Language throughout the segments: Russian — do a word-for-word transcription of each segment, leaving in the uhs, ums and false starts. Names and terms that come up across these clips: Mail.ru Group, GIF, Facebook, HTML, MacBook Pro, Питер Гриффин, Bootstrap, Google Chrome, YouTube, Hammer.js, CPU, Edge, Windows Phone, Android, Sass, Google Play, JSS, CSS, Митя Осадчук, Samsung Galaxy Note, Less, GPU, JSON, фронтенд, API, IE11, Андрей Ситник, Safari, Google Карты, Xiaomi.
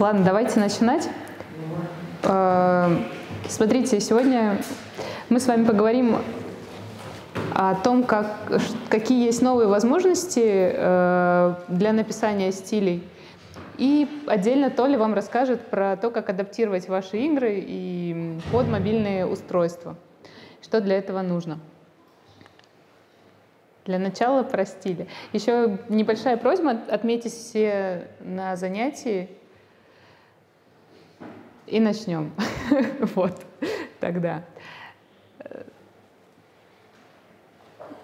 Ладно, давайте начинать. Смотрите, сегодня мы с вами поговорим о том, как, какие есть новые возможности для написания стилей. И отдельно Толя вам расскажет про то, как адаптировать ваши игры и под мобильные устройства. Что для этого нужно. Для начала про стили. Еще небольшая просьба, отметьтесь все на занятии и начнем. Вот, тогда.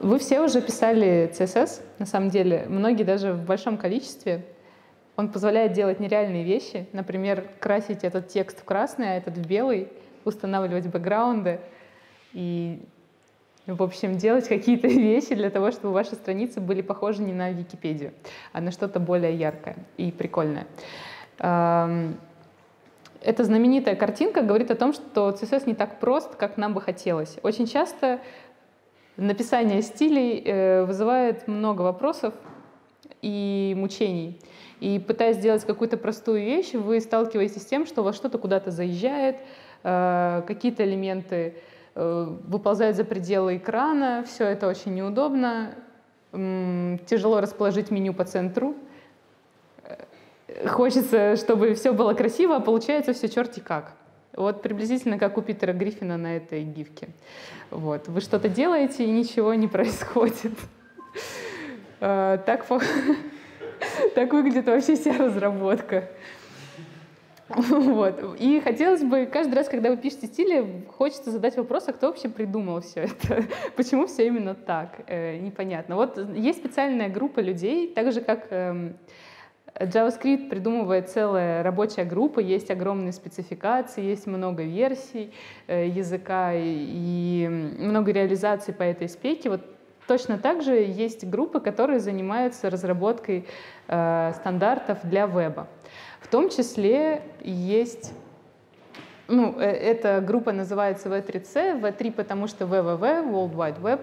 Вы все уже писали си эс эс, на самом деле, многие даже в большом количестве. Он позволяет делать нереальные вещи, например, красить этот текст в красный, а этот в белый, устанавливать бэкграунды и, в общем, делать какие-то вещи для того, чтобы ваши страницы были похожи не на Википедию, а на что-то более яркое и прикольное. Эта знаменитая картинка говорит о том, что си эс эс не так прост, как нам бы хотелось. Очень часто написание стилей вызывает много вопросов и мучений. И пытаясь сделать какую-то простую вещь, вы сталкиваетесь с тем, что у вас что-то куда-то заезжает, какие-то элементы выползают за пределы экрана, все это очень неудобно, тяжело расположить меню по центру. Хочется, чтобы все было красиво, а получается все черти как. Вот приблизительно как у Питера Гриффина на этой гифке. Вот. Вы что-то делаете, и ничего не происходит. Так выглядит вообще вся разработка. Вот. И хотелось бы, каждый раз, когда вы пишете стили, хочется задать вопрос, а кто вообще придумал все это? Почему все именно так? Непонятно. Вот есть специальная группа людей, так же, как JavaScript придумывает целая рабочая группа, есть огромные спецификации, есть много версий языка и много реализаций по этой спеке. Вот точно так же есть группы, которые занимаются разработкой э, стандартов для веба. В том числе есть, ну, э, эта группа называется ви три си, ви три потому что дабл ю дабл ю дабл ю, World Wide Web,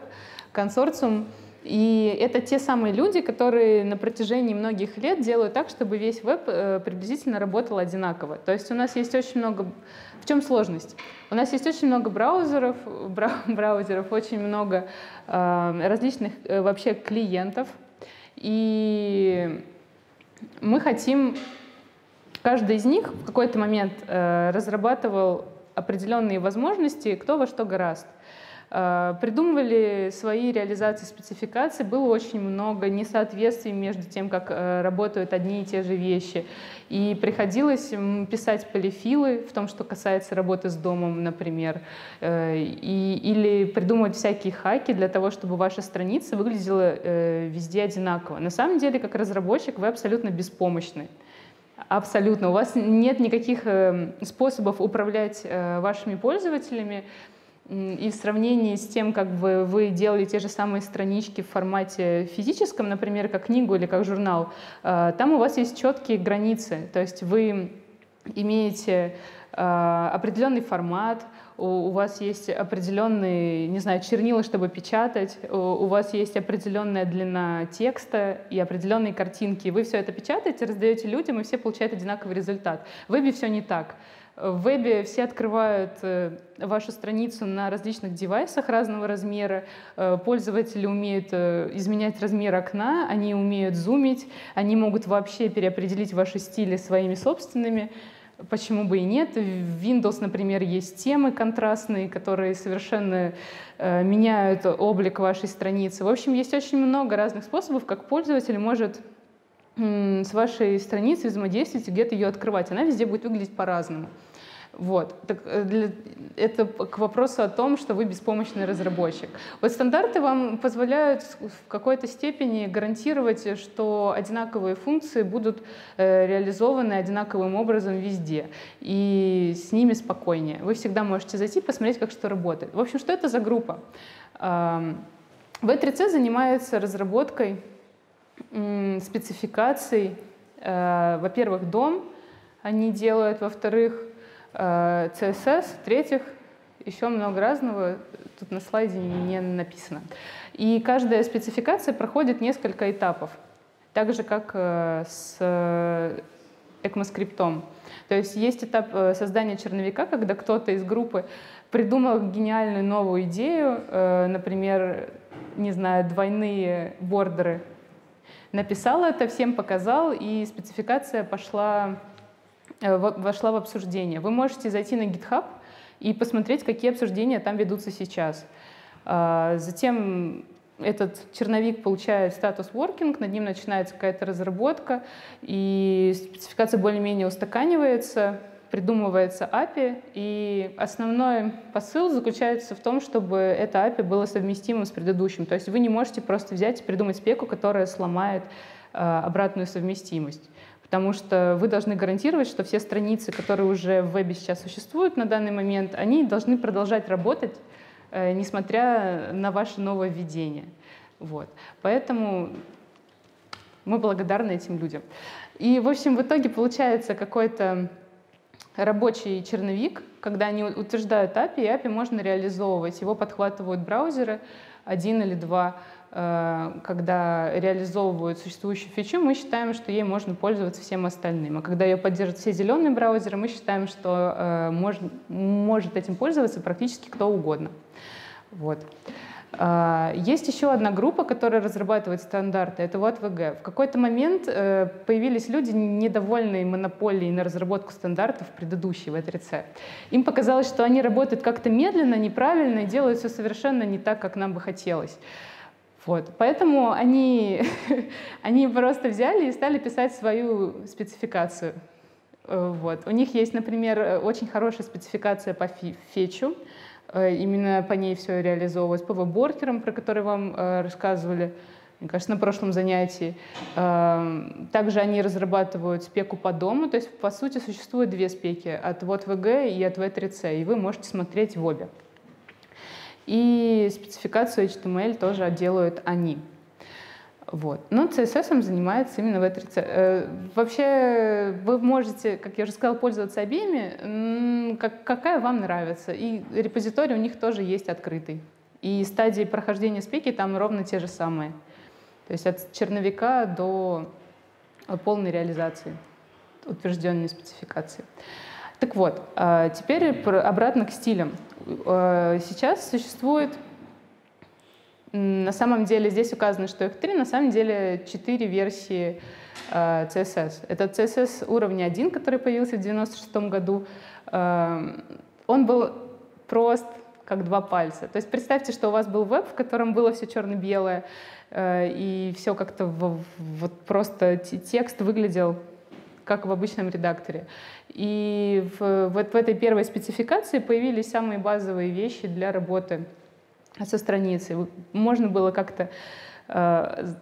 консорциум. И это те самые люди, которые на протяжении многих лет делают так, чтобы весь веб приблизительно работал одинаково. То есть у нас есть очень много... В чем сложность? У нас есть очень много браузеров, браузеров очень много различных вообще клиентов. И мы хотим... Каждый из них в какой-то момент разрабатывал определенные возможности, кто во что гораст. Придумывали свои реализации спецификаций, было очень много несоответствий между тем, как работают одни и те же вещи. И приходилось писать полифилы в том, что касается работы с домом, например, и, или придумывать всякие хаки для того, чтобы ваша страница выглядела везде одинаково. На самом деле, как разработчик, вы абсолютно беспомощны. Абсолютно. У вас нет никаких способов управлять вашими пользователями. И в сравнении с тем, как бы вы делали те же самые странички в формате физическом, например, как книгу или как журнал, там у вас есть четкие границы. То есть вы имеете определенный формат, у вас есть определенные, не знаю, чернила, чтобы печатать, у вас есть определенная длина текста и определенные картинки. Вы все это печатаете, раздаете людям, и все получают одинаковый результат. В вебе все не так. В вебе все открывают вашу страницу на различных девайсах разного размера. Пользователи умеют изменять размер окна, они умеют зумить, они могут вообще переопределить ваши стили своими собственными. Почему бы и нет? В Windows, например, есть темы контрастные, которые совершенно меняют облик вашей страницы. В общем, есть очень много разных способов, как пользователь может с вашей страницей взаимодействовать и где-то ее открывать. Она везде будет выглядеть по-разному. Вот. Так, для, это к вопросу о том, что вы беспомощный разработчик. Вот стандарты вам позволяют в какой-то степени гарантировать, что одинаковые функции будут э, реализованы одинаковым образом везде. И с ними спокойнее. Вы всегда можете зайти и посмотреть, как что работает. В общем, что это за группа? ви три си занимается разработкой спецификаций. Во-первых, дом они делают, во-вторых, си эс эс, в-третьих, еще много разного, тут на слайде не написано. И каждая спецификация проходит несколько этапов, так же, как с ECMAScript'ом. То есть есть этап создания черновика, когда кто-то из группы придумал гениальную новую идею, например, не знаю, двойные бордеры. Написал это, всем показал, и спецификация пошла, вошла в обсуждение. Вы можете зайти на GitHub и посмотреть, какие обсуждения там ведутся сейчас. Затем этот черновик получает статус working, над ним начинается какая-то разработка, и спецификация более-менее устаканивается, придумывается эй пи ай, и основной посыл заключается в том, чтобы это эй пи ай было совместимым с предыдущим. То есть вы не можете просто взять и придумать спеку, которая сломает э, обратную совместимость. Потому что вы должны гарантировать, что все страницы, которые уже в вебе сейчас существуют на данный момент, они должны продолжать работать, э, несмотря на ваше новое введение. Вот. Поэтому мы благодарны этим людям. И, в общем, в итоге получается какой-то рабочий черновик, когда они утверждают эй пи ай, и эй пи ай можно реализовывать. Его подхватывают браузеры один или два, когда реализовывают существующую фичу, мы считаем, что ей можно пользоваться всем остальным. А когда ее поддержат все зеленые браузеры, мы считаем, что мож, может этим пользоваться практически кто угодно. Вот. Есть еще одна группа, которая разрабатывает стандарты, это ват ви джи. В какой-то момент появились люди, недовольные монополией на разработку стандартов предыдущей в ви три си. Им показалось, что они работают как-то медленно, неправильно и делают все совершенно не так, как нам бы хотелось. Вот. Поэтому они, они просто взяли и стали писать свою спецификацию. Вот. У них есть, например, очень хорошая спецификация по фетчу. Именно по ней все реализовывалось. По веб-воркерам, про которые вам э, рассказывали, мне кажется, на прошлом занятии. Э, также они разрабатывают спеку по дому. То есть, по сути, существует две спеки. От ват ви джи и от ви три си. И вы можете смотреть в обе. И спецификацию эйч ти эм эль тоже делают они. Вот. Но си эс эс занимается именно ви три си. Э, вообще, вы можете, как я уже сказала, пользоваться обеими, как, какая вам нравится. И репозиторий у них тоже есть открытый. И стадии прохождения спеки там ровно те же самые. То есть от черновика до полной реализации, утвержденной спецификации. Так вот, э, теперь обратно к стилям. Э, сейчас существует... На самом деле здесь указано, что их три, на самом деле четыре версии э, си эс эс. Это си эс эс уровня один, который появился в девяносто шестом году. Э, он был прост, как два пальца. То есть представьте, что у вас был веб, в котором было все черно-белое, э, и все как-то вот просто текст выглядел как в обычном редакторе. И в, вот в этой первой спецификации появились самые базовые вещи для работы со страницей. Можно было как-то,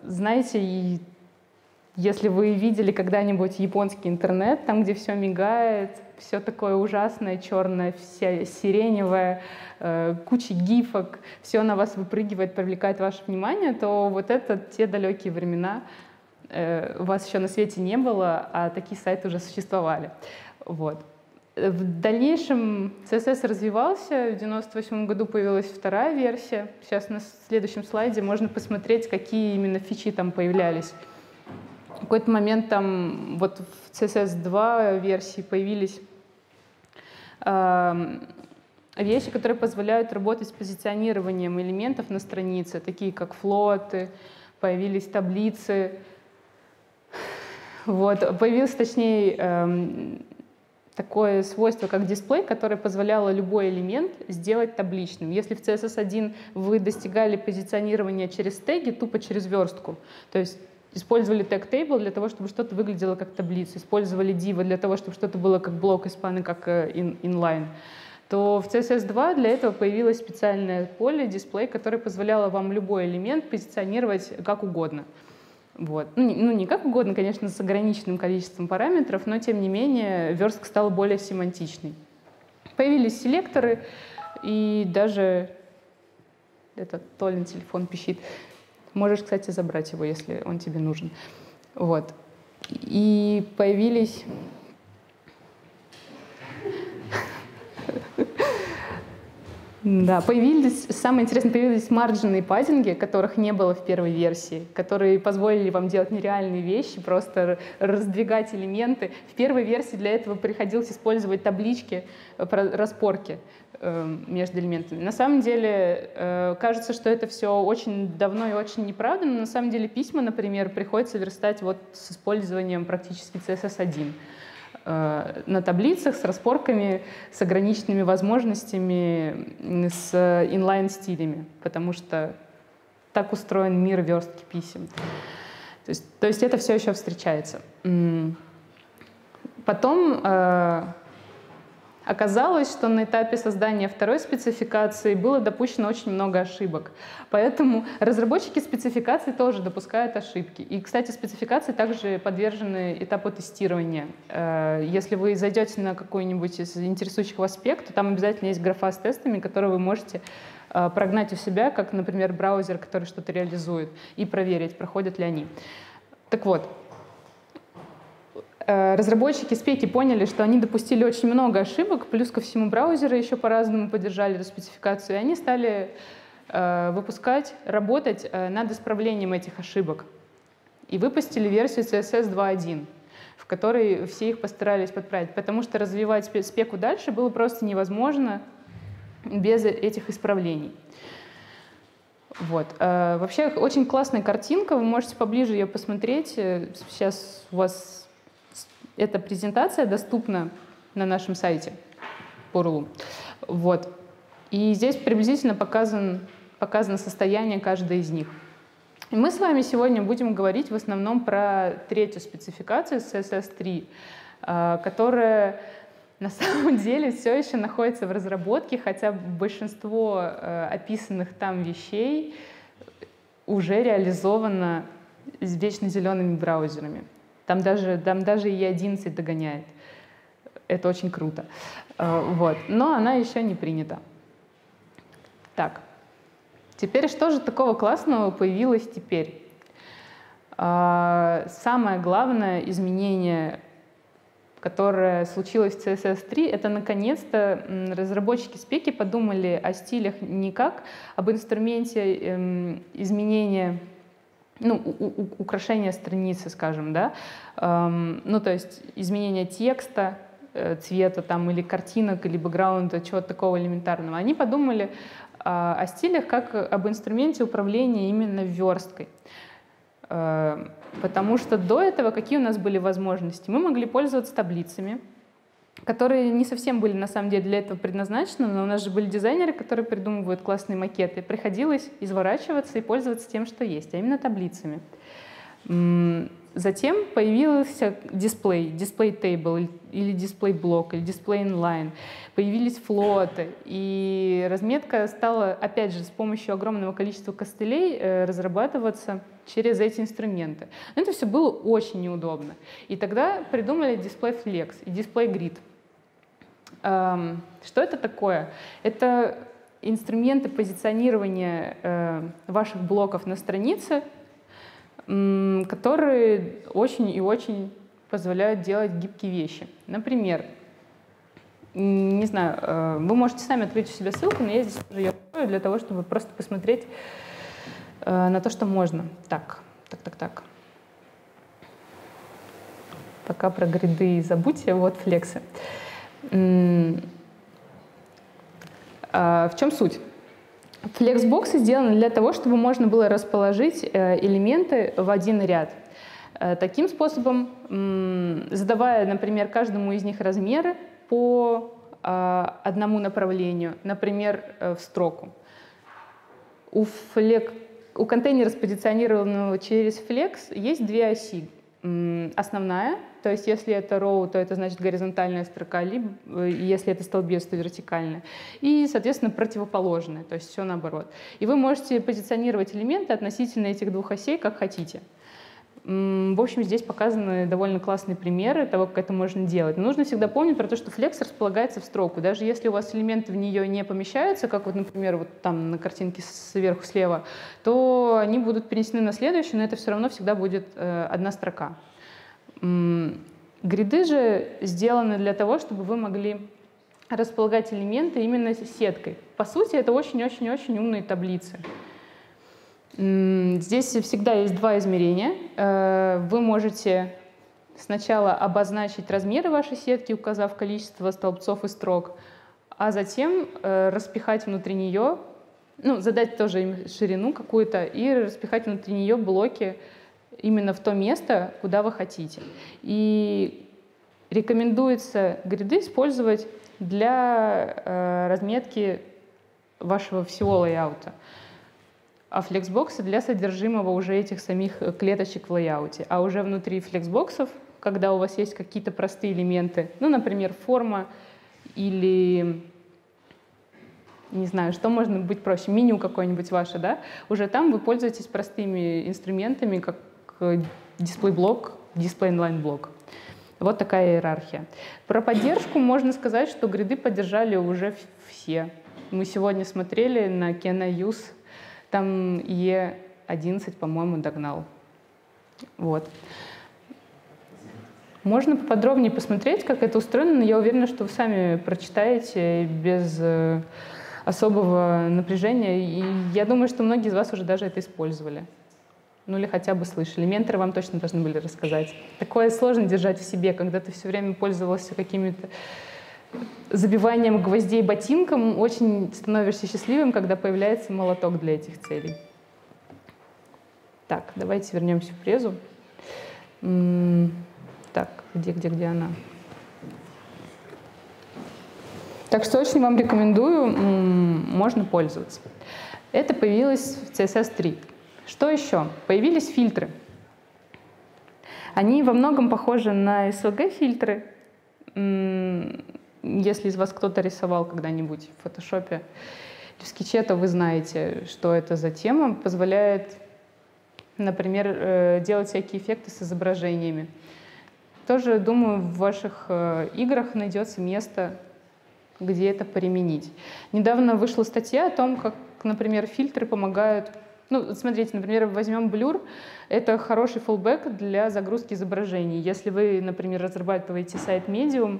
знаете, если вы видели когда-нибудь японский интернет, там, где все мигает, все такое ужасное, черное, вся сиреневое, куча гифок, все на вас выпрыгивает, привлекает ваше внимание, то вот это те далекие времена. Вас еще на свете не было, а такие сайты уже существовали. Вот. В дальнейшем си эс эс развивался, в девяносто восьмом году появилась вторая версия. Сейчас на следующем слайде можно посмотреть, какие именно фичи там появлялись. В какой-то момент там вот в си эс эс два версии появились э, вещи, которые позволяют работать с позиционированием элементов на странице, такие как флоты, появились таблицы. Вот, появился, точнее, э, такое свойство, как дисплей, которое позволяло любой элемент сделать табличным. Если в си эс эс один вы достигали позиционирования через теги, тупо через верстку, то есть использовали тег тейбл для того, чтобы что-то выглядело как таблица, использовали дивы для того, чтобы что-то было как блок испаны, как inline, то в си эс эс два для этого появилось специальное поле, дисплей, которое позволяло вам любой элемент позиционировать как угодно. Вот. Ну, не, ну, не как угодно, конечно, с ограниченным количеством параметров, но, тем не менее, верстка стала более семантичной. Появились селекторы, и даже этот Толин телефон пищит. Можешь, кстати, забрать его, если он тебе нужен. Вот. И появились... Да, появились, самое интересное, появились марджины и пазинги, которых не было в первой версии, которые позволили вам делать нереальные вещи, просто раздвигать элементы. В первой версии для этого приходилось использовать таблички, распорки между элементами. На самом деле, кажется, что это все очень давно и очень неправда, но на самом деле письма, например, приходится верстать вот с использованием практически си эс эс один. На таблицах с распорками, с ограниченными возможностями, с инлайн-стилями, потому что так устроен мир верстки писем. То есть, то есть это все еще встречается. Потом э, оказалось, что на этапе создания второй спецификации было допущено очень много ошибок. Поэтому разработчики спецификации тоже допускают ошибки. И, кстати, спецификации также подвержены этапу тестирования. Если вы зайдете на какой-нибудь из интересующих вас спек, то там обязательно есть графа с тестами, которые вы можете прогнать у себя, как, например, браузер, который что-то реализует, и проверить, проходят ли они. Так вот. Разработчики спеки поняли, что они допустили очень много ошибок, плюс ко всему браузеры еще по-разному поддержали эту спецификацию, и они стали э, выпускать, работать э, над исправлением этих ошибок. И выпустили версию си эс эс два точка один, в которой все их постарались подправить, потому что развивать спеку дальше было просто невозможно без этих исправлений. Вот. Э, вообще очень классная картинка, вы можете поближе ее посмотреть. Сейчас у вас эта презентация доступна на нашем сайте по рулу. Вот. И здесь приблизительно показан, показано состояние каждой из них. И мы с вами сегодня будем говорить в основном про третью спецификацию, си эс эс три, которая на самом деле все еще находится в разработке, хотя большинство описанных там вещей уже реализовано с вечно зелеными браузерами. Там даже, там даже и одиннадцать догоняет. Это очень круто. Вот. Но она еще не принята. Так. Теперь что же такого классного появилось теперь? Самое главное изменение, которое случилось в си эс эс три, это наконец-то разработчики спеки подумали о стилях не как об инструменте изменения, ну, украшение страницы, скажем, да, эм, ну, то есть изменение текста, э, цвета там, или картинок, или бэкграунда, чего-то такого элементарного. Они подумали э, о стилях как об инструменте управления именно версткой. Э, потому что до этого какие у нас были возможности? Мы могли пользоваться таблицами, которые не совсем были, на самом деле, для этого предназначены, но у нас же были дизайнеры, которые придумывают классные макеты. Приходилось изворачиваться и пользоваться тем, что есть, а именно таблицами. Затем появился дисплей, дисплей тейбл или дисплей блок, или дисплей инлайн. Появились флоты, и разметка стала, опять же, с помощью огромного количества костылей разрабатываться через эти инструменты. Но это все было очень неудобно. И тогда придумали дисплей Flex и дисплей Grid. Что это такое? Это инструменты позиционирования ваших блоков на странице, которые очень и очень позволяют делать гибкие вещи. Например, не знаю, вы можете сами открыть у себя ссылку, но я здесь ее открою для того, чтобы просто посмотреть на то, что можно. Так, так, так, так. Пока про гриды забудьте, вот флексы. В чем суть? Флексбоксы сделаны для того, чтобы можно было расположить элементы в один ряд. Таким способом, задавая, например, каждому из них размеры по одному направлению, например, в строку. У, флек, у контейнера, спозиционированного через флекс, есть две оси. Основная, то есть если это row, то это значит горизонтальная строка, либо если это столбец, то вертикальная. И, соответственно, противоположная, то есть все наоборот. И вы можете позиционировать элементы относительно этих двух осей, как хотите. В общем, здесь показаны довольно классные примеры того, как это можно делать. Но нужно всегда помнить про то, что флекс располагается в строку. Даже если у вас элементы в нее не помещаются, как вот, например, вот там на картинке сверху слева, то они будут перенесены на следующую, но это все равно всегда будет э, одна строка. Гриды же сделаны для того, чтобы вы могли располагать элементы именно сеткой. По сути, это очень-очень-очень умные таблицы. Здесь всегда есть два измерения. Вы можете сначала обозначить размеры вашей сетки, указав количество столбцов и строк, а затем распихать внутри нее, ну, задать тоже им ширину какую-то и распихать внутри нее блоки именно в то место, куда вы хотите. И рекомендуется гриды использовать для э, разметки вашего всего лайаута, а флексбоксы для содержимого уже этих самих клеточек в лайауте. А уже внутри флексбоксов, когда у вас есть какие-то простые элементы, ну, например, форма или, не знаю, что можно быть проще, меню какое-нибудь ваше, да, уже там вы пользуетесь простыми инструментами, как дисплей-блок, дисплей-инлайн-блок. Вот такая иерархия. Про поддержку можно сказать, что гриды поддержали уже все. Мы сегодня смотрели на CanIUse, там и одиннадцать, по-моему, догнал. Вот. Можно поподробнее посмотреть, как это устроено, но я уверена, что вы сами прочитаете без особого напряжения. И я думаю, что многие из вас уже даже это использовали. Ну или хотя бы слышали. Менторы вам точно должны были рассказать. Такое сложно держать в себе, когда ты все время пользовался какими-то забиванием гвоздей ботинком. Очень становишься счастливым, когда появляется молоток для этих целей. Так, давайте вернемся в презу. Так, где, где, где она? Так что очень вам рекомендую, можно пользоваться. Это появилось в си эс эс три. Что еще? Появились фильтры. Они во многом похожи на эс ви джи-фильтры. Если из вас кто-то рисовал когда-нибудь в фотошопе или в скетче, то вы знаете, что это за тема. Позволяет, например, делать всякие эффекты с изображениями. Тоже, думаю, в ваших играх найдется место, где это применить. Недавно вышла статья о том, как, например, фильтры помогают. Ну, смотрите, например, возьмем блюр. Это хороший фоллбэк для загрузки изображений. Если вы, например, разрабатываете сайт Medium,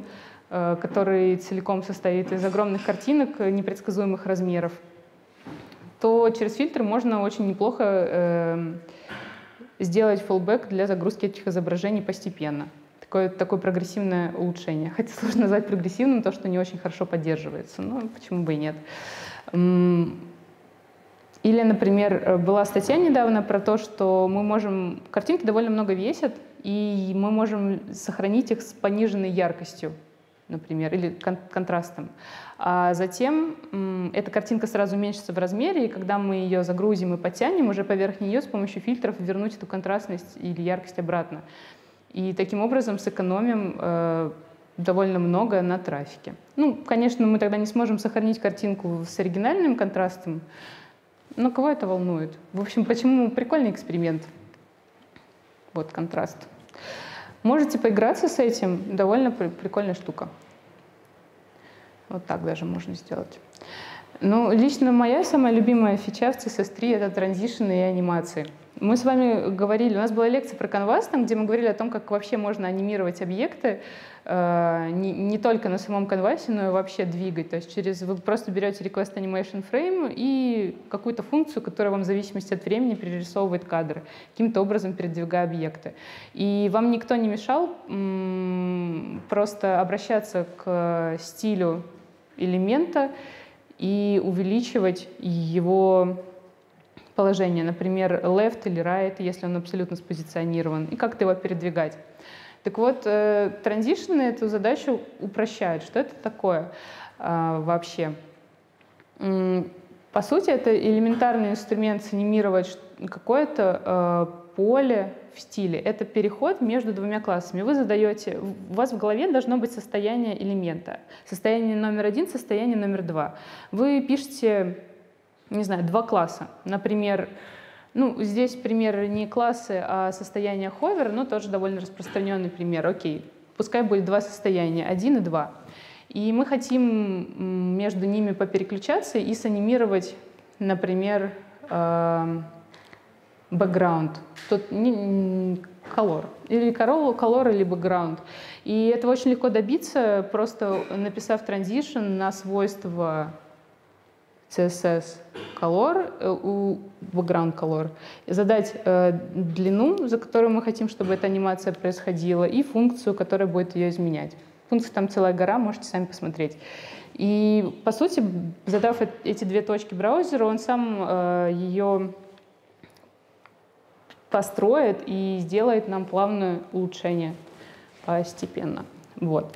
который целиком состоит из огромных картинок непредсказуемых размеров, то через фильтр можно очень неплохо сделать фоллбэк для загрузки этих изображений постепенно. Такое, такое прогрессивное улучшение. Хотя сложно назвать прогрессивным то, что не очень хорошо поддерживается. Но почему бы и нет. Или, например, была статья недавно про то, что мы можем... Картинки довольно много весят, и мы можем сохранить их с пониженной яркостью, например, или кон контрастом. А затем эта картинка сразу уменьшится в размере, и когда мы ее загрузим и подтянем, уже поверх нее с помощью фильтров вернуть эту контрастность или яркость обратно. И таким образом сэкономим э, довольно много на трафике. Ну, конечно, мы тогда не сможем сохранить картинку с оригинальным контрастом, но кого это волнует? В общем, почему прикольный эксперимент? Вот контраст. Можете поиграться с этим. Довольно прикольная штука. Вот так даже можно сделать. Ну, лично моя самая любимая фича в си эс эс три — это транзишны и анимации. Мы с вами говорили, у нас была лекция про Canvas, там, где мы говорили о том, как вообще можно анимировать объекты, э, не, не только на самом Canvas, но и вообще двигать. То есть через, вы просто берете Request Animation Frame и какую-то функцию, которая вам в зависимости от времени перерисовывает кадры, каким-то образом передвигая объекты. И вам никто не мешал м-м, просто обращаться к стилю элемента и увеличивать его положение, например, left или right, если он абсолютно спозиционирован, и как-то его передвигать. Так вот, транзишн эту задачу упрощает. Что это такое а, вообще? По сути, это элементарный инструмент санимировать какое-то а, поле в стиле. Это переход между двумя классами. Вы задаете, у вас в голове должно быть состояние элемента. Состояние номер один, состояние номер два. Вы пишете, не знаю, два класса. Например, ну, здесь пример не классы, а состояние ховер, но тоже довольно распространенный пример. Окей, пускай будет два состояния, один и два. И мы хотим между ними попереключаться и санимировать, например, бэкграунд. Тут color. Или color, или background. И этого очень легко добиться, просто написав transition на свойство си эс эс color, у background color, задать э, длину, за которую мы хотим, чтобы эта анимация происходила, и функцию, которая будет ее изменять. Функций там целая гора, можете сами посмотреть. И, по сути, задав эти две точки браузеру, он сам э, ее построит и сделает нам плавное улучшение постепенно. Вот.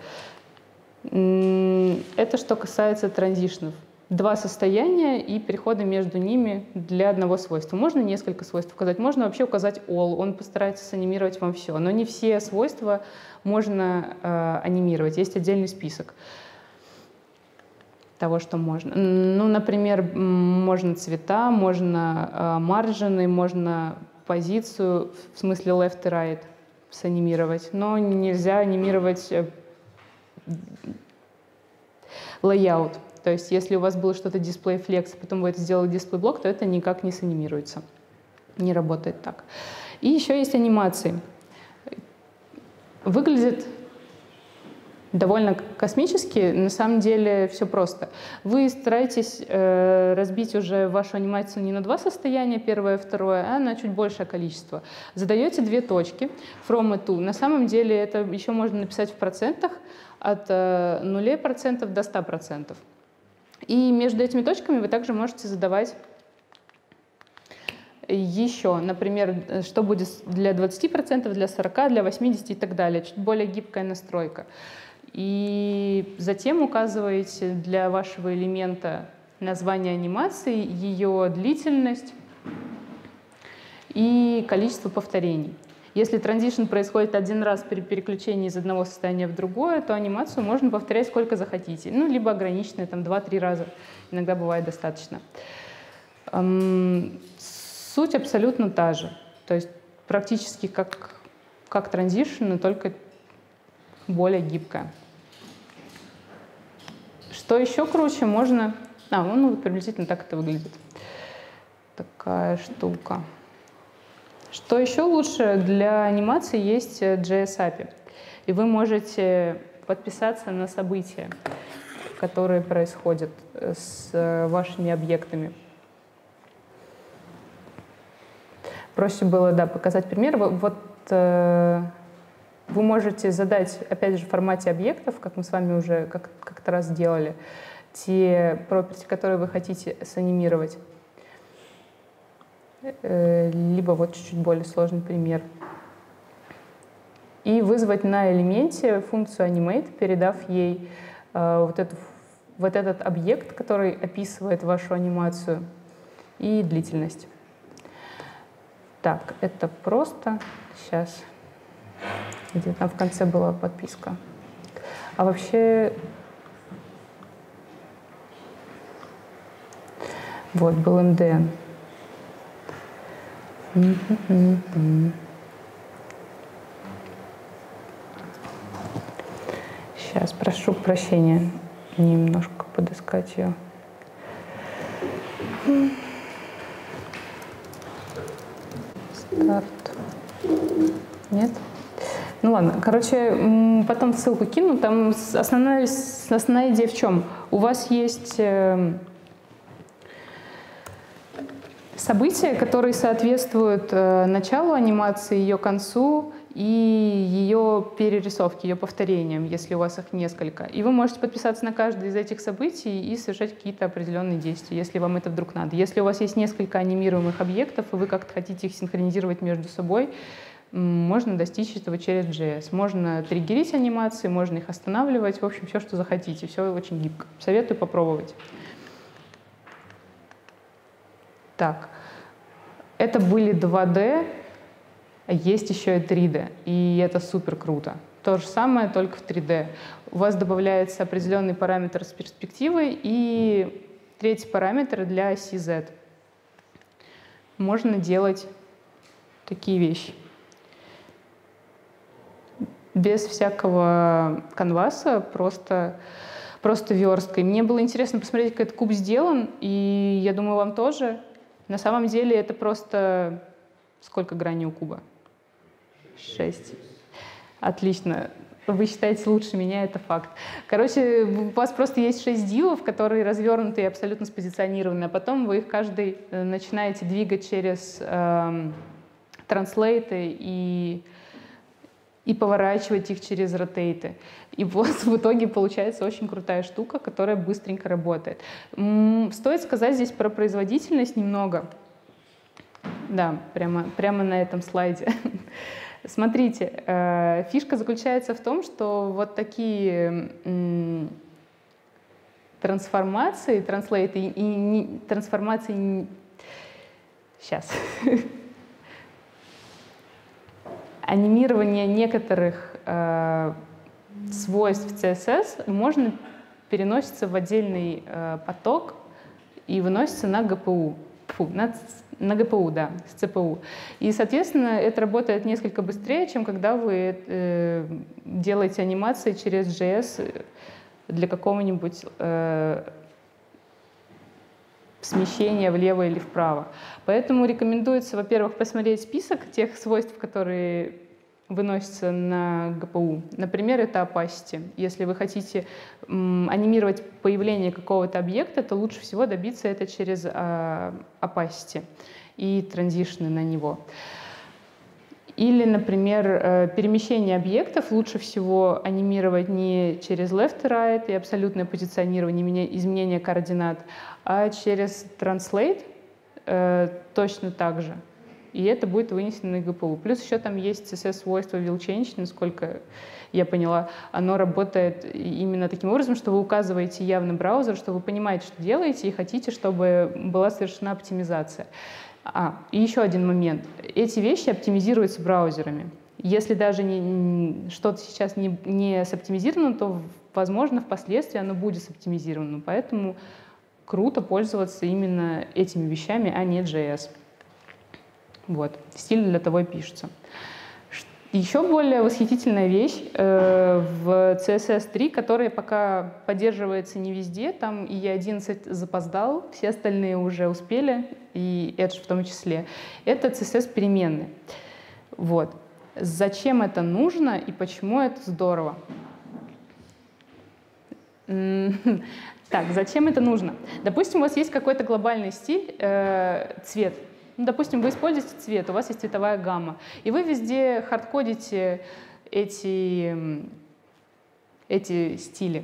Это что касается транзишнов. Два состояния и переходы между ними для одного свойства. Можно несколько свойств указать, можно вообще указать all, он постарается санимировать вам все, но не все свойства можно э, анимировать, есть отдельный список того, что можно. Ну, например, можно цвета, можно э, маржины, можно позицию, в смысле left и right санимировать, но нельзя анимировать э, layout. То есть, если у вас было что-то дисплей Flex, потом вы это сделали дисплей блок, то это никак не санимируется, не работает так. И еще есть анимации. Выглядит довольно космически, на самом деле все просто. Вы стараетесь э, разбить уже вашу анимацию не на два состояния, первое и второе, а на чуть большее количество. Задаете две точки, from и to. На самом деле это еще можно написать в процентах, от э, нуля процентов до ста процентов. И между этими точками вы также можете задавать еще, например, что будет для двадцати процентов, для сорока процентов, для восьмидесяти процентов и так далее. Чуть более гибкая настройка. И затем указываете для вашего элемента название анимации, ее длительность и количество повторений. Если транзишн происходит один раз при переключении из одного состояния в другое, то анимацию можно повторять сколько захотите. Ну, либо ограниченные, там, два-три раза. Иногда бывает достаточно. Суть абсолютно та же. То есть практически как, как транзишн, но только более гибкая. Что еще круче можно... А, ну, приблизительно так это выглядит. Такая штука. Что еще лучше? Для анимации есть джей эс эй пи ай. И вы можете подписаться на события, которые происходят с вашими объектами. Проще было, да, показать пример. Вот э, вы можете задать, опять же, в формате объектов, как мы с вами уже как, как-то раз делали, те property, которые вы хотите санимировать. Либо вот чуть-чуть более сложный пример. И вызвать на элементе функцию animate, передав ей э, вот, эту, вот этот объект, который описывает вашу анимацию, и длительность. Так, это просто. Сейчас. Где там в конце была подписка. А вообще... Вот, был эм ди эн. Сейчас, прошу прощения, немножко подыскать ее. Старт. Нет? Ну ладно, короче, потом ссылку кину. Там основная, основная идея в чем? У вас есть... события, которые соответствуют э, началу анимации, ее концу и ее перерисовке, ее повторениям, если у вас их несколько. И вы можете подписаться на каждое из этих событий и совершать какие-то определенные действия, если вам это вдруг надо. Если у вас есть несколько анимируемых объектов, и вы как-то хотите их синхронизировать между собой, можно достичь этого через джей эс. Можно триггерить анимации, можно их останавливать, в общем, все, что захотите, все очень гибко. Советую попробовать. Так, это были два дэ, а есть еще и три дэ, и это супер круто. То же самое, только в три дэ. У вас добавляется определенный параметр с перспективой и третий параметр для оси Z. Можно делать такие вещи. Без всякого канваса, просто... просто версткой. Мне было интересно посмотреть, как этот куб сделан, и я думаю, вам тоже. На самом деле это просто... Сколько граней у куба? шесть. Отлично. Вы считаете лучше меня, это факт. Короче, у вас просто есть шесть дивов, которые развернуты и абсолютно спозиционированы, а потом вы их каждый начинаете двигать через э, транслейты и, и поворачивать их через ротейты. И вот в итоге получается очень крутая штука, которая быстренько работает. Стоит сказать здесь про производительность немного. Да, прямо, прямо на этом слайде. Смотрите, э, фишка заключается в том, что вот такие э, трансформации, транслейты и не, трансформации... Не... Сейчас. Анимирование некоторых э, свойств си эс эс можно переноситься в отдельный э, поток и выносится на джи пи ю. Фу, на, на джи пи ю, да, с си пи ю. И, соответственно, это работает несколько быстрее, чем когда вы э, делаете анимации через джей эс для какого-нибудь э, смещения влево или вправо. Поэтому рекомендуется, во-первых, посмотреть список тех свойств, которые выносятся на джи пи ю. Например, это opacity. Если вы хотите м, анимировать появление какого-то объекта, то лучше всего добиться это через э, opacity и транзишны на него. Или, например, э, перемещение объектов лучше всего анимировать не через left-right и абсолютное позиционирование, изменение координат, а через translate э, точно так же. И это будет вынесено на джи пи ю. Плюс еще там есть си эс эс-свойство will_change, насколько я поняла. Оно работает именно таким образом, что вы указываете явно браузер, что вы понимаете, что делаете, и хотите, чтобы была совершена оптимизация. А, и еще один момент. Эти вещи оптимизируются браузерами. Если даже что-то сейчас не, не соптимизировано, то, возможно, впоследствии оно будет соптимизировано. Поэтому круто пользоваться именно этими вещами, а не джей эс. Вот, стиль для того и пишется. Еще более восхитительная вещь э, в си эс эс три, которая пока поддерживается не везде, там и е одиннадцать запоздал, все остальные уже успели, и Edge в том числе, это си эс эс-переменные. Вот. Зачем это нужно и почему это здорово? Так, зачем это нужно? Допустим, у вас есть какой-то глобальный стиль, цвет. Ну, допустим, вы используете цвет, у вас есть цветовая гамма, и вы везде хардкодите эти, эти стили.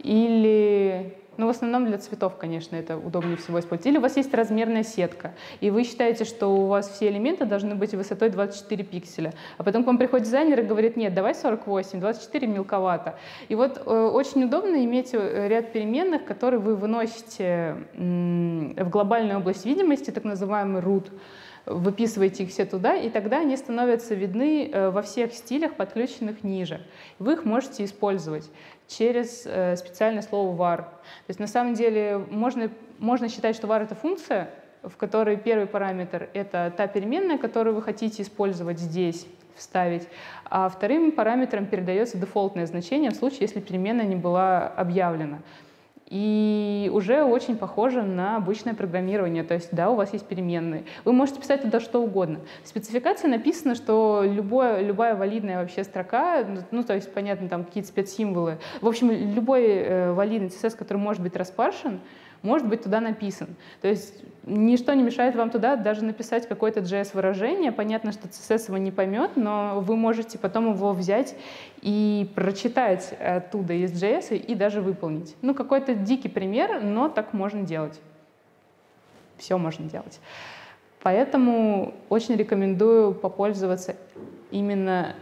Или, ну, в основном для цветов, конечно, это удобнее всего использовать. Или у вас есть размерная сетка, и вы считаете, что у вас все элементы должны быть высотой двадцать четыре пикселя. А потом к вам приходит дизайнер и говорит: нет, давай сорок восемь, двадцать четыре мелковато. И вот э, очень удобно иметь ряд переменных, которые вы выносите в глобальную область видимости, так называемый root, выписываете их все туда, и тогда они становятся видны во всех стилях, подключенных ниже. Вы их можете использовать через специальное слово var. То есть на самом деле можно, можно считать, что var — это функция, в которой первый параметр — это та переменная, которую вы хотите использовать здесь, вставить, а вторым параметром передается дефолтное значение в случае, если переменная не была объявлена. И уже очень похоже на обычное программирование. То есть, да, у вас есть переменные. Вы можете писать туда что угодно. В спецификации написано, что любое, любая валидная вообще строка, ну, то есть, понятно, там какие-то спецсимволы. В общем, любой э, валидный си эс эс, который может быть распаршен, может быть туда написан. То есть, ничто не мешает вам туда даже написать какое-то джей эс-выражение. Понятно, что си эс эс его не поймет, но вы можете потом его взять и прочитать оттуда из джей эс и даже выполнить. Ну, какой-то дикий пример, но так можно делать. Все можно делать. Поэтому очень рекомендую попользоваться именно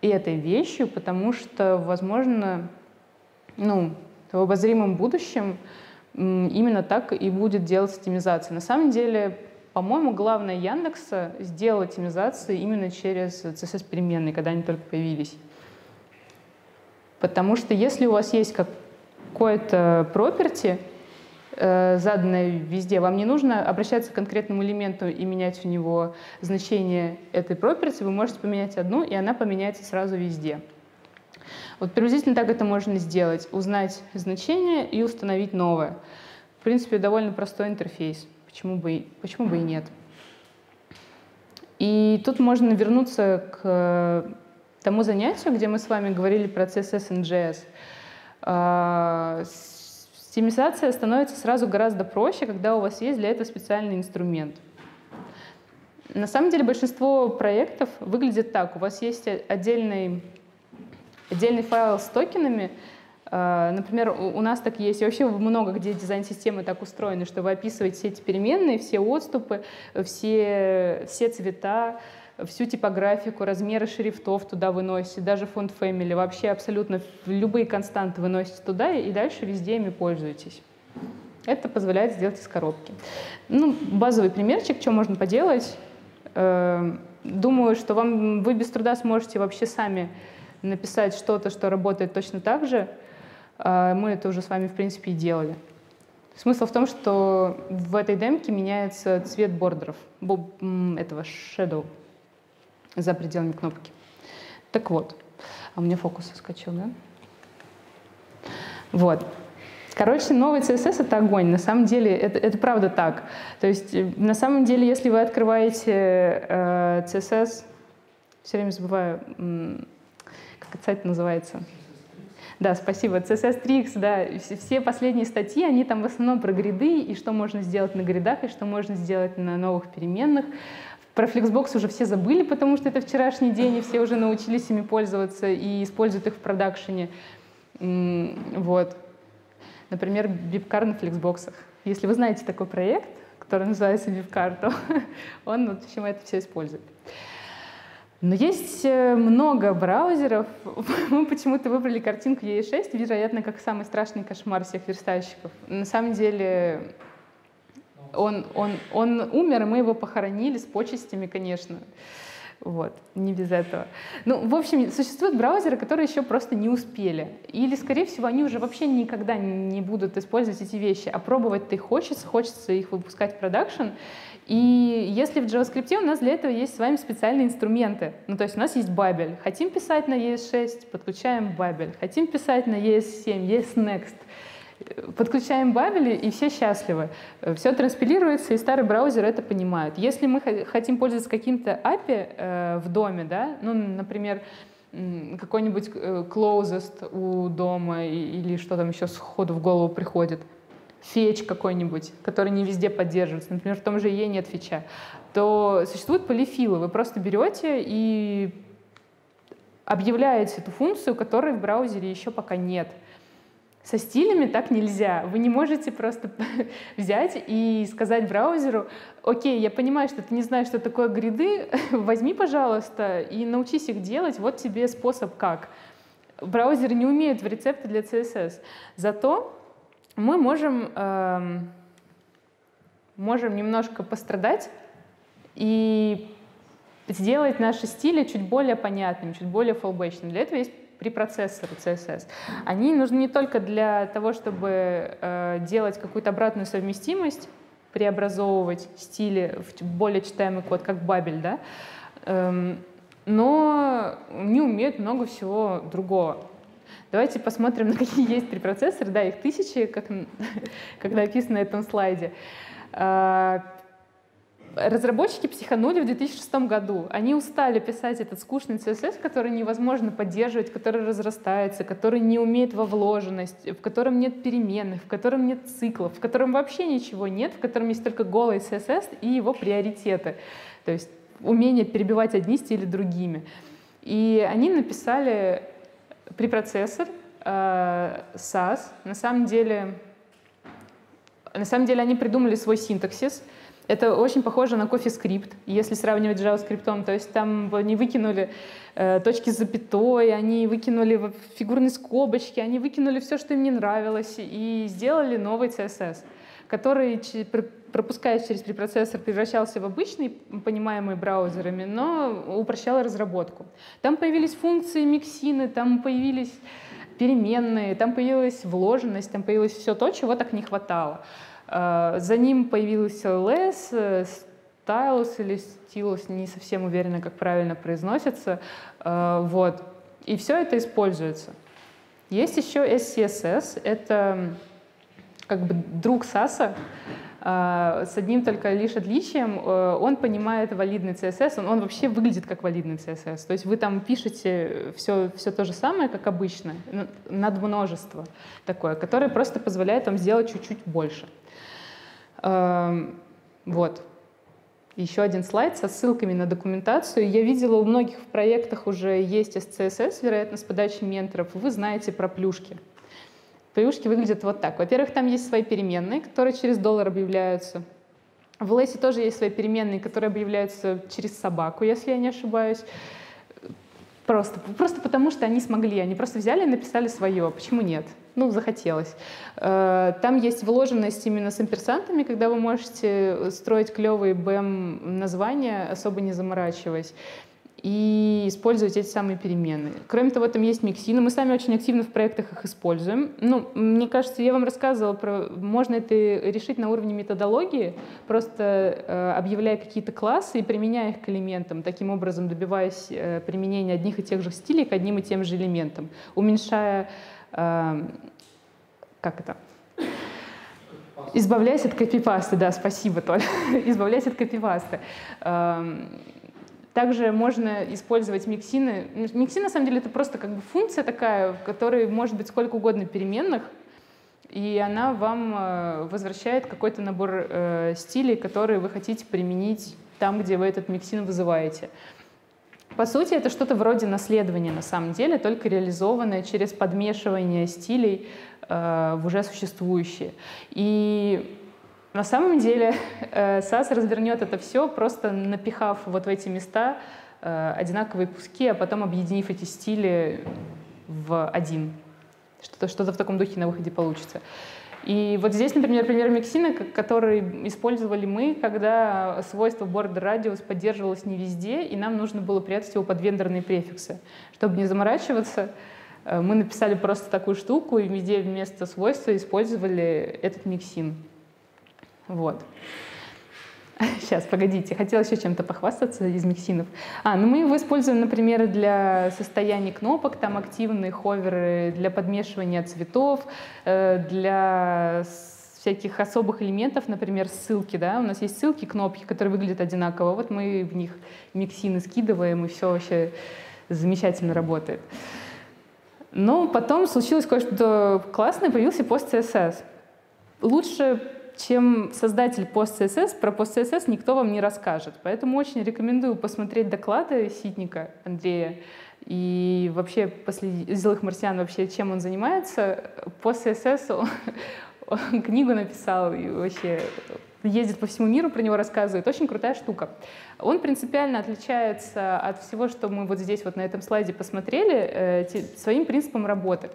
этой вещью, потому что, возможно, ну, в обозримом будущем именно так и будет делать оптимизация. На самом деле, по-моему, главное Яндекса сделал оптимизации именно через си эс эс-переменные, когда они только появились. Потому что если у вас есть какое-то property, э, заданное везде, вам не нужно обращаться к конкретному элементу и менять у него значение этой property, вы можете поменять одну, и она поменяется сразу везде. Вот приблизительно так это можно сделать. Узнать значение и установить новое. В принципе, довольно простой интерфейс. Почему бы, почему бы и нет. И тут можно вернуться к тому занятию, где мы с вами говорили про си эс эс и джей эс. Стимизация становится сразу гораздо проще, когда у вас есть для этого специальный инструмент. На самом деле большинство проектов выглядит так. У вас есть отдельный, отдельный файл с токенами. Например, у нас так есть. И вообще много где дизайн-системы так устроены, что вы описываете все эти переменные, все отступы, все, все цвета, всю типографику, размеры шрифтов туда выносите, даже фонд family. Вообще абсолютно любые константы выносите туда и дальше везде ими пользуетесь. Это позволяет сделать из коробки. Ну, базовый примерчик, что можно поделать. Думаю, что вам, вы без труда сможете вообще сами написать что-то, что работает точно так же. Мы это уже с вами, в принципе, и делали. Смысл в том, что в этой демке меняется цвет бордеров, этого shadow за пределами кнопки. Так вот, а у меня фокус соскочил, да? Вот. Короче, новый си эс эс — это огонь. На самом деле это, это правда так. То есть на самом деле, если вы открываете э, си эс эс, все время забываю, как этот сайт называется. Да, спасибо. си эс эс трикс, да. Все последние статьи, они там в основном про гриды, и что можно сделать на гридах, и что можно сделать на новых переменных. Про Flexbox уже все забыли, потому что это вчерашний день, и все уже научились ими пользоваться и используют их в продакшене. Вот. Например, бибкар на Flexbox. Если вы знаете такой проект, который называется бибкар, то он, в общем, это все использует. Но есть много браузеров. Мы почему-то выбрали картинку и шесть, вероятно, как самый страшный кошмар всех верстальщиков. На самом деле он, он, он умер, и мы его похоронили с почестями, конечно. Вот, не без этого. Ну, в общем, существуют браузеры, которые еще просто не успели. Или, скорее всего, они уже вообще никогда не будут использовать эти вещи. А пробовать-то их хочется, хочется их выпускать в продакшн. И если в JavaScript у нас для этого есть с вами специальные инструменты. Ну, то есть у нас есть бабель. Хотим писать на и эс шесть, подключаем бабель. Хотим писать на и эс семь, и эс некст. Подключаем бабели, и все счастливы. Все транспилируется, и старый браузер это понимает. Если мы хотим пользоваться каким-то эй пи ай в доме, да, ну, например, какой-нибудь closest у дома или что там еще сходу в голову приходит, фетч какой-нибудь, который не везде поддерживается, например, в том же и нет фетча, то существуют полифилы. Вы просто берете и объявляете эту функцию, которой в браузере еще пока нет. Со стилями так нельзя. Вы не можете просто взять и сказать браузеру: окей, я понимаю, что ты не знаешь, что такое гриды, возьми, пожалуйста, и научись их делать, вот тебе способ как. Браузеры не умеют в рецепты для си эс эс. Зато мы можем, э, можем немножко пострадать и сделать наши стили чуть более понятными, чуть более фоллбэчными. Для этого есть препроцессоры си эс эс. Они нужны не только для того, чтобы э, делать какую-то обратную совместимость, преобразовывать стили в более читаемый код, как бабель, да? Эм, но они умеют много всего другого. Давайте посмотрим, на какие есть препроцессоры. Да, их тысячи, как, как написано на этом слайде. Разработчики психанули в две тысячи шестом году. Они устали писать этот скучный си эс эс, который невозможно поддерживать, который разрастается, который не умеет во вложенность, в котором нет переменных, в котором нет циклов, в котором вообще ничего нет, в котором есть только голый си эс эс и его приоритеты. То есть умение перебивать одни стили другими. И они написали препроцессор э, Sass. На самом деле, на самом деле они придумали свой синтаксис. Это очень похоже на CoffeeScript, если сравнивать с JavaScript. То есть там они выкинули э, точки с запятой, они выкинули фигурные скобочки, они выкинули все, что им не нравилось, и сделали новый си эс эс, который, пропускаясь через препроцессор, превращался в обычный, понимаемый браузерами, но упрощал разработку. Там появились функции, миксины, там появились переменные, там появилась вложенность, там появилось все то, чего так не хватало. За ним появился Less, Stylus или Stylus, не совсем уверена, как правильно произносится. Вот. И все это используется. Есть еще эс си эс эс, это как бы друг Sass, с одним только лишь отличием, он понимает валидный си эс эс, он, он вообще выглядит как валидный си эс эс. То есть вы там пишете все, все то же самое, как обычно, надмножество такое, которое просто позволяет вам сделать чуть-чуть больше. Вот. Еще один слайд со ссылками на документацию. Я видела, у многих в проектах уже есть эс си эс эс, вероятно, с подачи менторов. Вы знаете про плюшки. Плюшки выглядят вот так. Во-первых, там есть свои переменные, которые через доллар объявляются. В Less тоже есть свои переменные, которые объявляются через собаку, если я не ошибаюсь. Просто, просто потому, что они смогли. Они просто взяли и написали свое. Почему нет? Ну, захотелось. Там есть вложенность именно с амперсантами, когда вы можете строить клевые би эм-названия, особо не заморачиваясь, и использовать эти самые переменные. Кроме того, там есть миксины. Мы сами очень активно в проектах их используем. Ну, мне кажется, я вам рассказывала про... Можно это решить на уровне методологии, просто э, объявляя какие-то классы и применяя их к элементам, таким образом добиваясь э, применения одних и тех же стилей к одним и тем же элементам, уменьшая... Э, как это? Избавляясь от копипасты. Да, спасибо, Толя. Избавляясь от копипасты. Также можно использовать миксины. Миксин, на самом деле, это просто как бы функция такая, в которой может быть сколько угодно переменных, и она вам возвращает какой-то набор э, стилей, которые вы хотите применить там, где вы этот миксин вызываете. По сути, это что-то вроде наследования, на самом деле, только реализованное через подмешивание стилей э, в уже существующие. И... На самом деле Sass развернет это все, просто напихав вот в эти места одинаковые куски, а потом объединив эти стили в один. Что-то что-то в таком духе на выходе получится. И вот здесь, например, пример миксина, который использовали мы, когда свойство border-radius поддерживалось не везде, и нам нужно было прятать его под вендорные префиксы. Чтобы не заморачиваться, мы написали просто такую штуку, и везде вместо свойства использовали этот миксин. Вот. Сейчас, погодите, хотела еще чем-то похвастаться из миксинов. А, ну мы его используем, например, для состояния кнопок, там активные ховеры для подмешивания цветов, для всяких особых элементов, например, ссылки, да, у нас есть ссылки, кнопки, которые выглядят одинаково, вот мы в них миксины скидываем, и все вообще замечательно работает. Но потом случилось кое-что классное, появился PostCSS. Лучше... чем создатель PostCSS, про PostCSS никто вам не расскажет. Поэтому очень рекомендую посмотреть доклады Ситника Андрея и вообще после «Злых марсиан» вообще, чем он занимается. PostCSS, он, он книгу написал и вообще ездит по всему миру, про него рассказывает. Очень крутая штука. Он принципиально отличается от всего, что мы вот здесь вот на этом слайде посмотрели, своим принципом работы.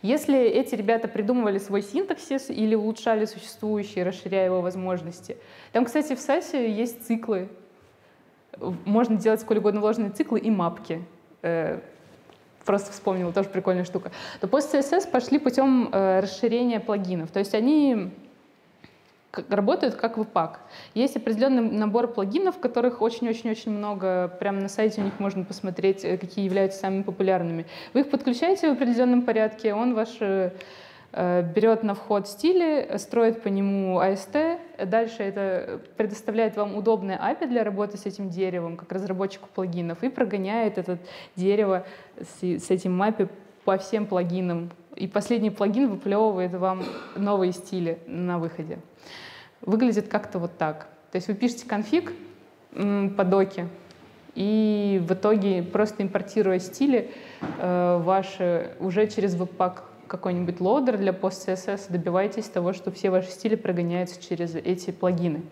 Если эти ребята придумывали свой синтаксис или улучшали существующие, расширяя его возможности. Там, кстати, в Сассе есть циклы. Можно делать сколь угодно вложенные циклы и мапки. Просто вспомнила, тоже прикольная штука. То PostCSS пошли путем расширения плагинов. То есть они работают как веб-пак. Есть определенный набор плагинов, которых очень-очень-очень много. Прямо на сайте у них можно посмотреть, какие являются самыми популярными. Вы их подключаете в определенном порядке, он ваш э, берет на вход стили, строит по нему эй эс ти, дальше это предоставляет вам удобное эй пи ай для работы с этим деревом, как разработчику плагинов, и прогоняет это дерево с, с этим эй пи ай по всем плагинам. И последний плагин выплевывает вам новые стили на выходе. Выглядит как-то вот так. То есть вы пишете конфиг по доке, и в итоге, просто импортируя стили ваши, уже через веб-пак какой-нибудь лоадер для PostCSS добиваетесь того, что все ваши стили прогоняются через эти плагины.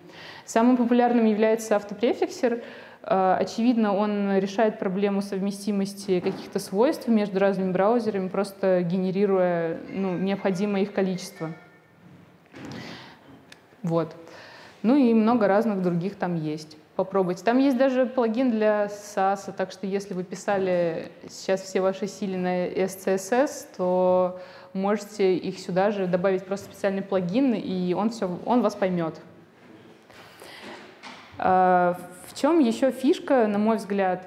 Самым популярным является автопрефиксер. Очевидно, он решает проблему совместимости каких-то свойств между разными браузерами, просто генерируя, ну, необходимое их количество. Вот. Ну и много разных других там есть. Попробуйте. Там есть даже плагин для Sass, так что если вы писали сейчас все ваши сили на эс си эс эс, то можете их сюда же добавить, просто специальный плагин, и он, все, он вас поймет. В чем еще фишка, на мой взгляд?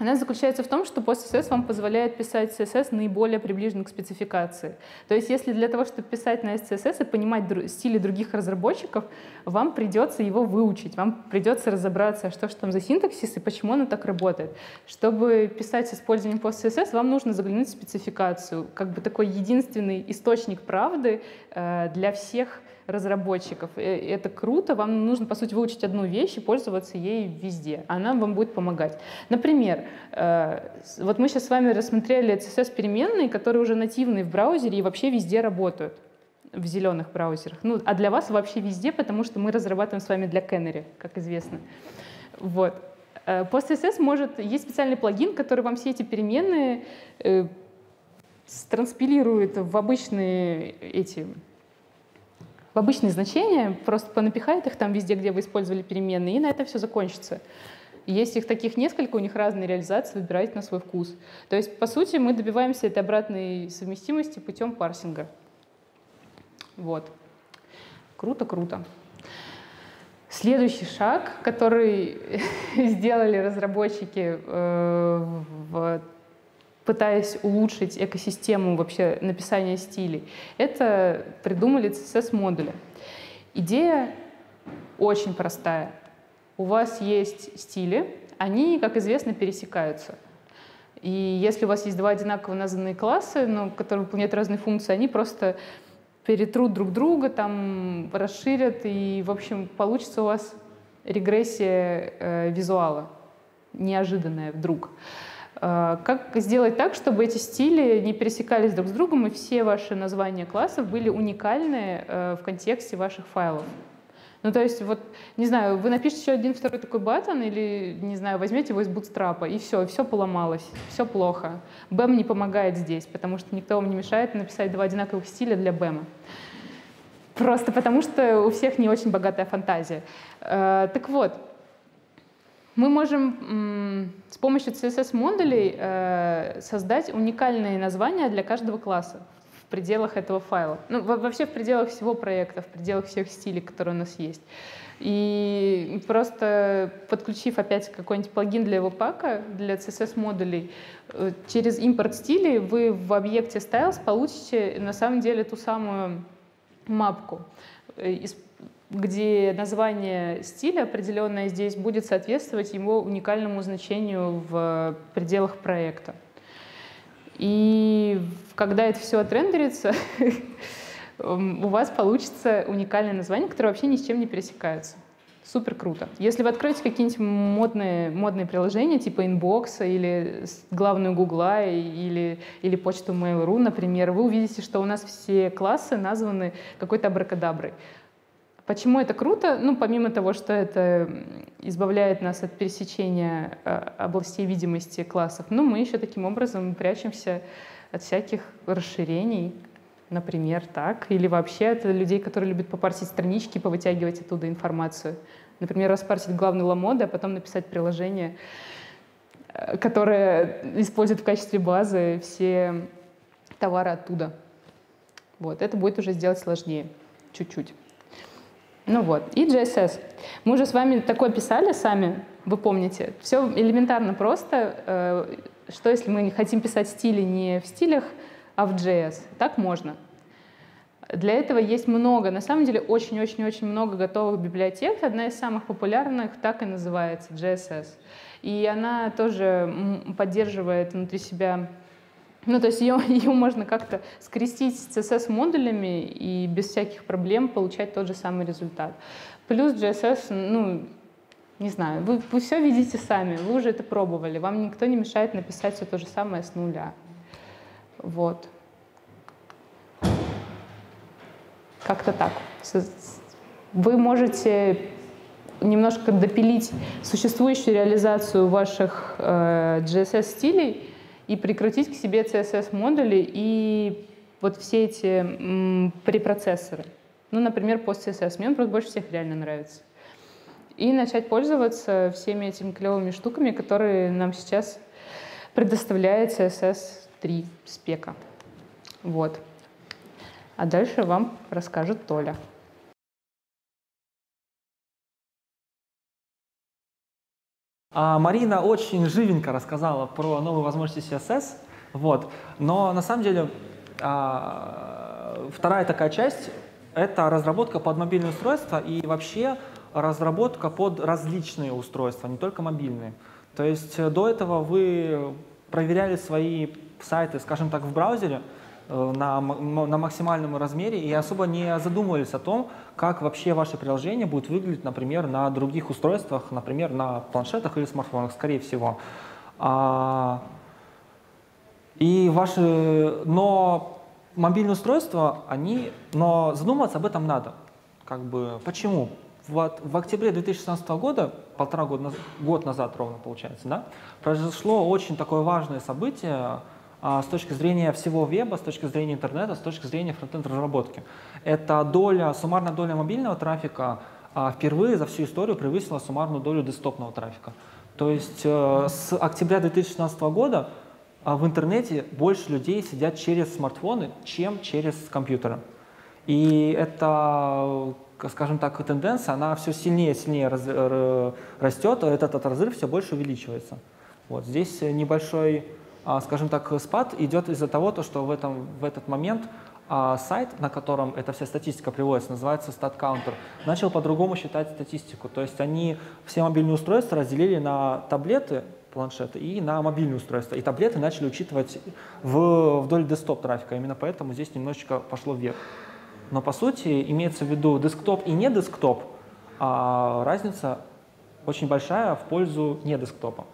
Она заключается в том, что PostCSS вам позволяет писать си эс эс наиболее приближенно к спецификации. То есть если для того, чтобы писать на эс си эс эс и понимать стили других разработчиков, вам придется его выучить, вам придется разобраться, что же там за синтаксис и почему оно так работает. Чтобы писать с использованием PostCSS, вам нужно заглянуть в спецификацию, как бы такой единственный источник правды для всех разработчиков. Это круто, вам нужно, по сути, выучить одну вещь и пользоваться ей везде. Она вам будет помогать. Например, вот мы сейчас с вами рассмотрели си эс эс-переменные, которые уже нативные в браузере и вообще везде работают, в зеленых браузерах. Ну, а для вас вообще везде, потому что мы разрабатываем с вами для Canary, как известно. Вот. PostCSS может... Есть специальный плагин, который вам все эти переменные транспилирует в обычные эти... в обычные значения, просто понапихает их там везде, где вы использовали переменные, и на этом все закончится. Есть их таких несколько, у них разные реализации, выбирайте на свой вкус. То есть, по сути, мы добиваемся этой обратной совместимости путем парсинга. Вот. Круто-круто. Следующий шаг, который сделали разработчики, пытаясь улучшить экосистему вообще написания стилей, это придумали си эс эс-модули. Идея очень простая. У вас есть стили, они, как известно, пересекаются. И если у вас есть два одинаково названные классы, но которые выполняют разные функции, они просто перетрут друг друга, там расширят, и, в общем, получится у вас регрессия э, визуала, неожиданная вдруг. Как сделать так, чтобы эти стили не пересекались друг с другом и все ваши названия классов были уникальны в контексте ваших файлов? Ну, то есть, вот, не знаю, вы напишите еще один, второй такой баттон или, не знаю, возьмете его из бутстрапа, и все, и все поломалось, все плохо. бэм не помогает здесь, потому что никто вам не мешает написать два одинаковых стиля для бэма. Просто потому что у всех не очень богатая фантазия. Так вот. Мы можем с помощью си эс эс-модулей э, создать уникальные названия для каждого класса в пределах этого файла. Ну, вообще в пределах всего проекта, в пределах всех стилей, которые у нас есть. И просто подключив опять какой-нибудь плагин для его пака, для си эс эс-модулей, э, через импорт стилей вы в объекте Styles получите на самом деле ту самую мапку, э, где название стиля, определенное здесь, будет соответствовать его уникальному значению в пределах проекта. И когда это все отрендерится, у вас получится уникальное название, которое вообще ни с чем не пересекается. Супер круто. Если вы откроете какие-нибудь модные, модные приложения, типа инбокса или главную Гугла или, или почту Mail.ru, например, вы увидите, что у нас все классы названы какой-то абракадаброй. Почему это круто? Ну, помимо того, что это избавляет нас от пересечения областей видимости классов, ну, мы еще таким образом прячемся от всяких расширений, например, так, или вообще от людей, которые любят попарсить странички, повытягивать оттуда информацию. Например, распарсить главную ламоду, а потом написать приложение, которое использует в качестве базы все товары оттуда. Вот, это будет уже сделать сложнее чуть-чуть. Ну вот, и джей эс эс. Мы уже с вами такое писали сами, вы помните. Все элементарно просто. Что если мы хотим писать стили не в стилях, а в джей эс? Так можно. Для этого есть много, на самом деле, очень-очень-очень много готовых библиотек. Одна из самых популярных так и называется — джей эс эс. И она тоже поддерживает внутри себя... Ну, то есть ее, ее можно как-то скрестить с си эс эс-модулями и без всяких проблем получать тот же самый результат. Плюс джей эс эс, ну, не знаю, вы, вы все видите сами, вы уже это пробовали, вам никто не мешает написать все то же самое с нуля. Вот. Как-то так. Вы можете немножко допилить существующую реализацию ваших э, джей эс эс-стилей, и прикрутить к себе си эс эс-модули и вот все эти м, препроцессоры. Ну, например, PostCSS. Мне он просто больше всех реально нравится. И начать пользоваться всеми этими клевыми штуками, которые нам сейчас предоставляет си эс эс три спека. Вот. А дальше вам расскажет Толя. А Марина очень живенько рассказала про новые возможности си эс эс, вот. Но на самом деле а, вторая такая часть — это разработка под мобильное устройство и вообще разработка под различные устройства, не только мобильные. То есть до этого вы проверяли свои сайты, скажем так, в браузере на, на максимальном размере и особо не задумывались о том, как вообще ваше приложение будет выглядеть, например, на других устройствах, например, на планшетах или смартфонах, скорее всего. И ваши, но мобильные устройства, они, но задуматься об этом надо. Как бы, почему? Вот в октябре две тысячи шестнадцатого года, полтора года, год назад ровно получается, да, произошло очень такое важное событие а, с точки зрения всего веба, с точки зрения интернета, с точки зрения фронтенд-разработки. Эта доля, суммарная доля мобильного трафика а, впервые за всю историю превысила суммарную долю десктопного трафика. То есть э, с октября две тысячи шестнадцатого года а, в интернете больше людей сидят через смартфоны, чем через компьютеры. И это... скажем так, тенденция, она все сильнее и сильнее раз, растет, этот, этот разрыв все больше увеличивается. Вот. Здесь небольшой, скажем так, спад идет из-за того, что в, этом, в этот момент сайт, на котором эта вся статистика приводится, называется StatCounter, начал по-другому считать статистику. То есть они все мобильные устройства разделили на таблеты, планшеты и на мобильные устройства. И таблеты начали учитывать в, вдоль десктоп-трафика, именно поэтому здесь немножечко пошло вверх. Но, по сути, имеется в виду десктоп и не десктоп, а разница очень большая в пользу не десктопа.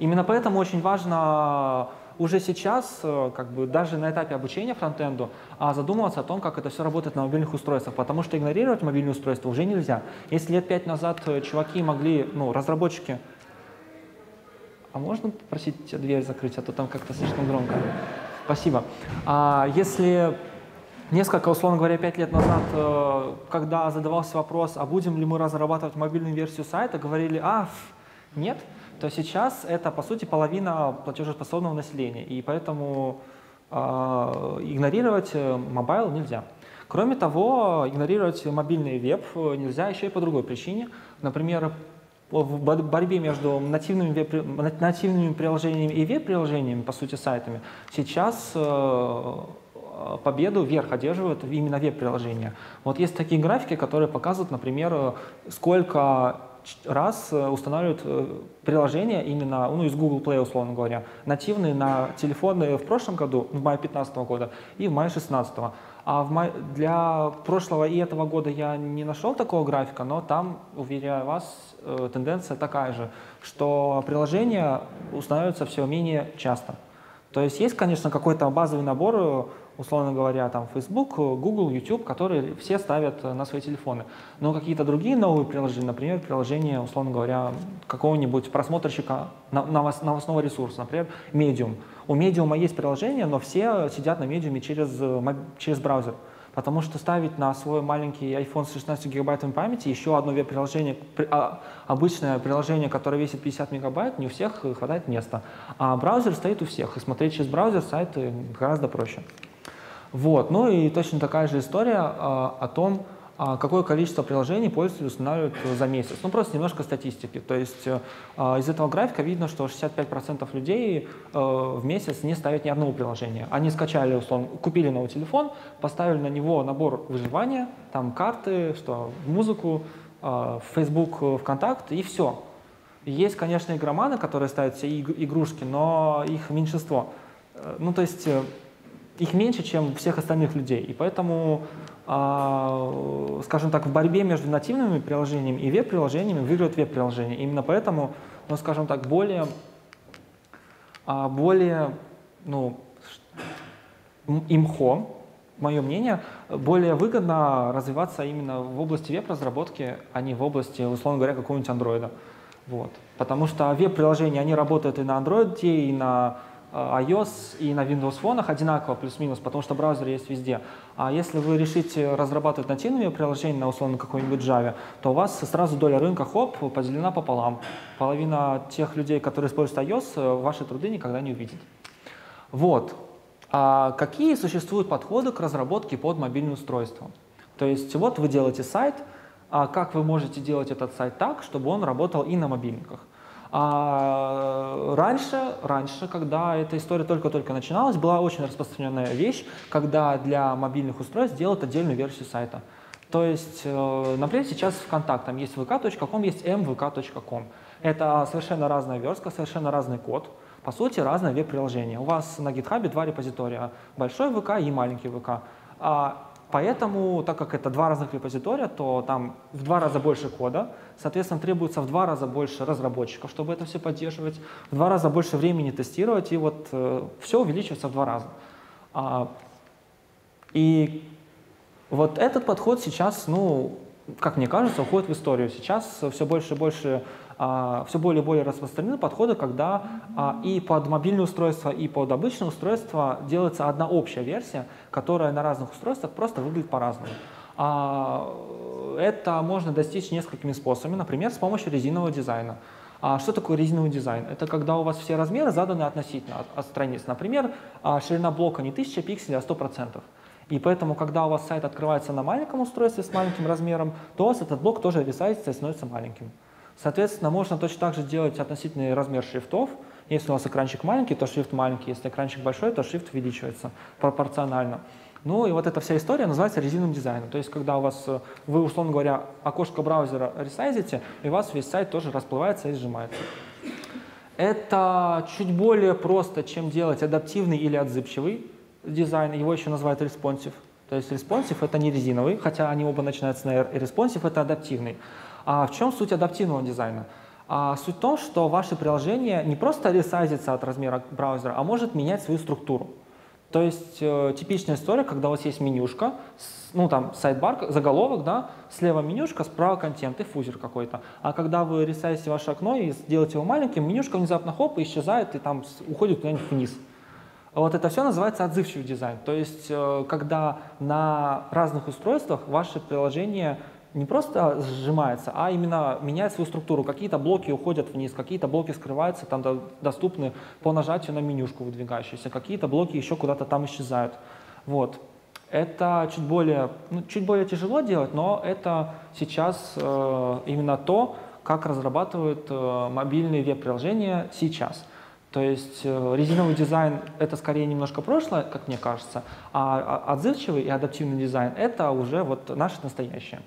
Именно поэтому очень важно уже сейчас, как бы даже на этапе обучения фронтенду, задумываться о том, как это все работает на мобильных устройствах, потому что игнорировать мобильные устройства уже нельзя. Если лет пять назад чуваки могли, ну, разработчики... А можно попросить дверь закрыть, а то там как-то слишком громко. Спасибо. А если... Несколько, условно говоря, пять лет назад, когда задавался вопрос, а будем ли мы разрабатывать мобильную версию сайта, говорили, а, нет, то сейчас это, по сути, половина платежеспособного населения, и поэтому э, игнорировать мобайл нельзя. Кроме того, игнорировать мобильный веб нельзя еще и по другой причине. Например, в борьбе между нативными, веб, нативными приложениями и веб-приложениями, по сути, сайтами, сейчас... Э, победу вверх одерживают именно веб-приложения. Вот есть такие графики, которые показывают, например, сколько раз устанавливают приложения именно, ну, из Google Play, условно говоря, нативные на телефоны в прошлом году, в мае две тысячи пятнадцатого года и в мае две тысячи шестнадцатого. А в мае, для прошлого и этого года я не нашел такого графика, но там, уверяю вас, тенденция такая же, что приложения устанавливаются все менее часто. То есть есть, конечно, какой-то базовый набор, условно говоря, там Facebook, Google, YouTube, которые все ставят на свои телефоны. Но какие-то другие новые приложения, например, приложение, условно говоря, какого-нибудь просмотрщика новостного ресурса, например, Medium. У Medium есть приложение, но все сидят на Medium через, через браузер, потому что ставить на свой маленький iPhone с шестнадцатью гигабайтами памяти еще одно веб-приложение, обычное приложение, которое весит пятьдесят мегабайт, не у всех хватает места. А браузер стоит у всех, и смотреть через браузер сайты гораздо проще. Вот. Ну и точно такая же история а, о том, а, какое количество приложений пользователи устанавливают за месяц. Ну просто немножко статистики. То есть а, из этого графика видно, что шестьдесят пять процентов людей а, в месяц не ставят ни одного приложения. Они скачали, условно, купили новый телефон, поставили на него набор выживания, там карты, что, музыку, а, Facebook, ВКонтакте и все. Есть, конечно, игроманы, которые ставят все игрушки, но их меньшинство. Ну то есть... Их меньше, чем всех остальных людей. И поэтому, э, скажем так, в борьбе между нативными приложениями и веб-приложениями выиграют веб-приложения. Именно поэтому, ну, скажем так, более, более, ну, имхо, мое мнение, более выгодно развиваться именно в области веб-разработки, а не в области, условно говоря, какого-нибудь андроида. Вот. Потому что веб-приложения, они работают и на андроид, и на... iOS и на Windows фонах одинаково, плюс-минус, потому что браузер есть везде. А если вы решите разрабатывать нативные приложения на, условно, какой-нибудь Java, то у вас сразу доля рынка, хоп, поделена пополам. Половина тех людей, которые используют iOS, ваши труды никогда не увидит. Вот. А какие существуют подходы к разработке под мобильное устройство? То есть вот вы делаете сайт, а как вы можете делать этот сайт так, чтобы он работал и на мобильниках? А раньше, раньше, когда эта история только-только начиналась, была очень распространенная вещь, когда для мобильных устройств делают отдельную версию сайта. То есть, например, сейчас ВКонтакте там есть вэ ка точка ком, есть эм вэ ка точка ком. Это совершенно разная верстка, совершенно разный код. По сути, разное веб-приложение. У вас на GitHub два репозитория, большой вэ ка и маленький вэ ка. А поэтому, так как это два разных репозитория, то там в два раза больше кода, соответственно, требуется в два раза больше разработчиков, чтобы это все поддерживать, в два раза больше времени тестировать, и вот э, все увеличивается в два раза. А, и вот этот подход сейчас, ну, как мне кажется, уходит в историю. Сейчас все больше и больше... все более и более распространены подходы, когда и под мобильное устройство, и под обычное устройство делается одна общая версия, которая на разных устройствах просто выглядит по-разному. Это можно достичь несколькими способами, например, с помощью резинового дизайна. Что такое резиновый дизайн? Это когда у вас все размеры заданы относительно от страниц. Например, ширина блока не тысяча пикселей, а сто процентов. И поэтому, когда у вас сайт открывается на маленьком устройстве с маленьким размером, то у вас этот блок тоже рисается и становится маленьким. Соответственно, можно точно так же делать относительный размер шрифтов. Если у вас экранчик маленький, то шрифт маленький. Если экранчик большой, то шрифт увеличивается пропорционально. Ну и вот эта вся история называется резиновым дизайном. То есть, когда у вас, вы, условно говоря, окошко браузера ресайзите, и у вас весь сайт тоже расплывается и сжимается. Это чуть более просто, чем делать адаптивный или отзывчивый дизайн. Его еще называют responsive. То есть responsive — это не резиновый, хотя они оба начинаются на R, и responsive — это адаптивный. А в чем суть адаптивного дизайна? А суть в том, что ваше приложение не просто ресайзится от размера браузера, а может менять свою структуру. То есть э, типичная история, когда у вас есть менюшка, с, ну там сайдбар, заголовок, да, слева менюшка, справа контент и фузер какой-то. А когда вы ресайзите ваше окно и сделаете его маленьким, менюшка внезапно хоп, исчезает и там уходит куда-нибудь вниз. Вот это все называется отзывчивый дизайн. То есть э, когда на разных устройствах ваше приложение не просто сжимается, а именно меняет свою структуру. Какие-то блоки уходят вниз, какие-то блоки скрываются, там доступны по нажатию на менюшку выдвигающуюся, какие-то блоки еще куда-то там исчезают. Вот. Это чуть более, ну, чуть более тяжело делать, но это сейчас э, именно то, как разрабатывают э, мобильные веб-приложения сейчас. То есть резиновый дизайн — это скорее немножко прошлое, как мне кажется, а отзывчивый и адаптивный дизайн — это уже вот наше настоящее.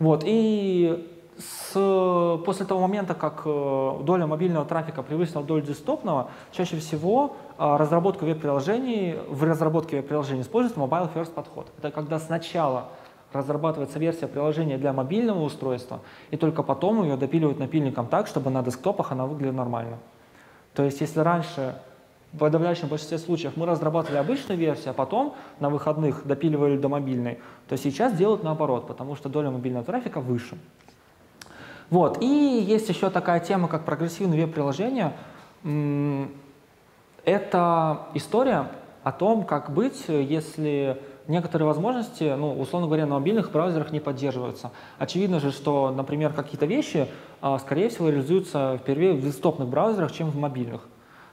Вот, и с, после того момента, как доля мобильного трафика превысила долю десктопного, чаще всего разработку веб-приложений, в разработке веб-приложений используется mobile first подход. Это когда сначала разрабатывается версия приложения для мобильного устройства, и только потом ее допиливают напильником так, чтобы на десктопах она выглядела нормально. То есть если раньше в подавляющем большинстве случаев мы разрабатывали обычную версию, а потом на выходных допиливали до мобильной, то сейчас делают наоборот, потому что доля мобильного трафика выше. Вот. И есть еще такая тема, как прогрессивные веб-приложения. Это история о том, как быть, если некоторые возможности, ну, условно говоря, на мобильных браузерах не поддерживаются. Очевидно же, что, например, какие-то вещи, скорее всего, реализуются впервые в десктопных браузерах, чем в мобильных.